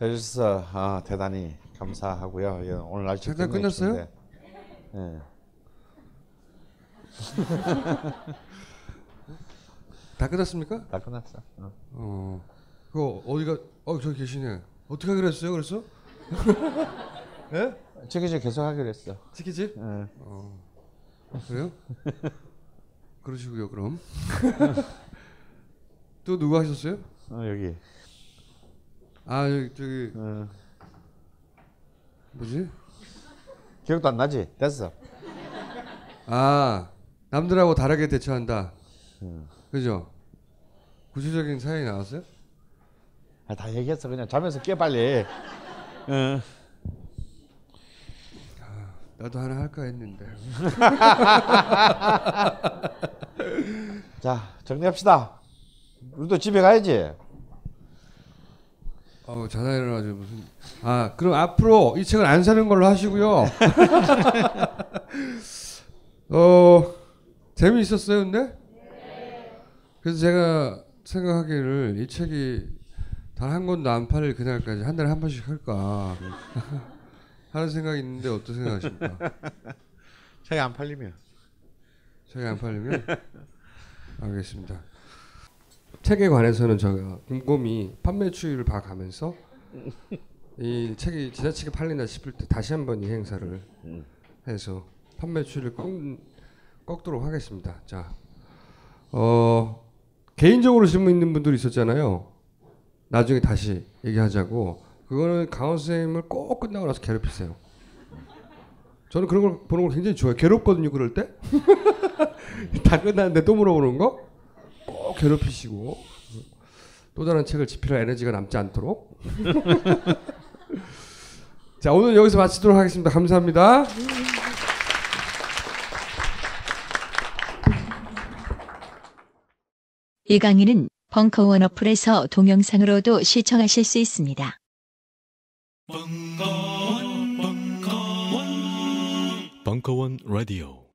해주셔서 대단히 감사하고요. 예, 오늘 날씨 끝났어요? 예. 다 끝났습니까? 다 끝났어. 그거 어디가? 저기 계시네. 어떻게 하기로 했어요? 그랬어? 예? 치킨집 계속 하기로 했어. 치킨집? 예. 그래요? 그러시고요. 그럼 또 누구 하셨어요? 여기. 저기. 뭐지? 기억도 안 나지? 됐어. 남들하고 다르게 대처한다. 그죠? 구체적인 사연이 나왔어요? 다 얘기했어. 그냥 자면서 깨 빨리. 나도 하나 할까 했는데. 자, 정리합시다. 우리도 집에 가야지. 자다 일어나죠. 무슨. 그럼 앞으로 이 책을 안 사는 걸로 하시고요. 재미있었어요, 근데? 그래서 제가 생각하기를 이 책이 단 한 권도 안 팔릴 그날까지 한 달에 한 번씩 할까 하는 생각이 있는데 어떻게 생각하십니까? 책이 안 팔리면. 책이 안 팔리면? 알겠습니다. 책에 관해서는 제가 곰곰이 판매 추이를 봐가면서 이 책이 지나치게 팔린다 싶을 때 다시 한번 이 행사를 해서 판매 추이를 꺾도록 하겠습니다. 자, 개인적으로 질문 있는 분들이 있었잖아요. 나중에 다시 얘기하자고. 그거는 강헌 선생님을 꼭 끝나고 나서 괴롭히세요. 저는 그런 걸 보는 걸 굉장히 좋아해요. 괴롭거든요, 그럴 때. 다 끝났는데 또 물어보는 거? 꼭 괴롭히시고. 또 다른 책을 집필할 에너지가 남지 않도록. 자, 오늘 여기서 마치도록 하겠습니다. 감사합니다. 이 강의는 벙커원 어플에서 동영상으로도 시청하실 수 있습니다. 벙커원 라디오.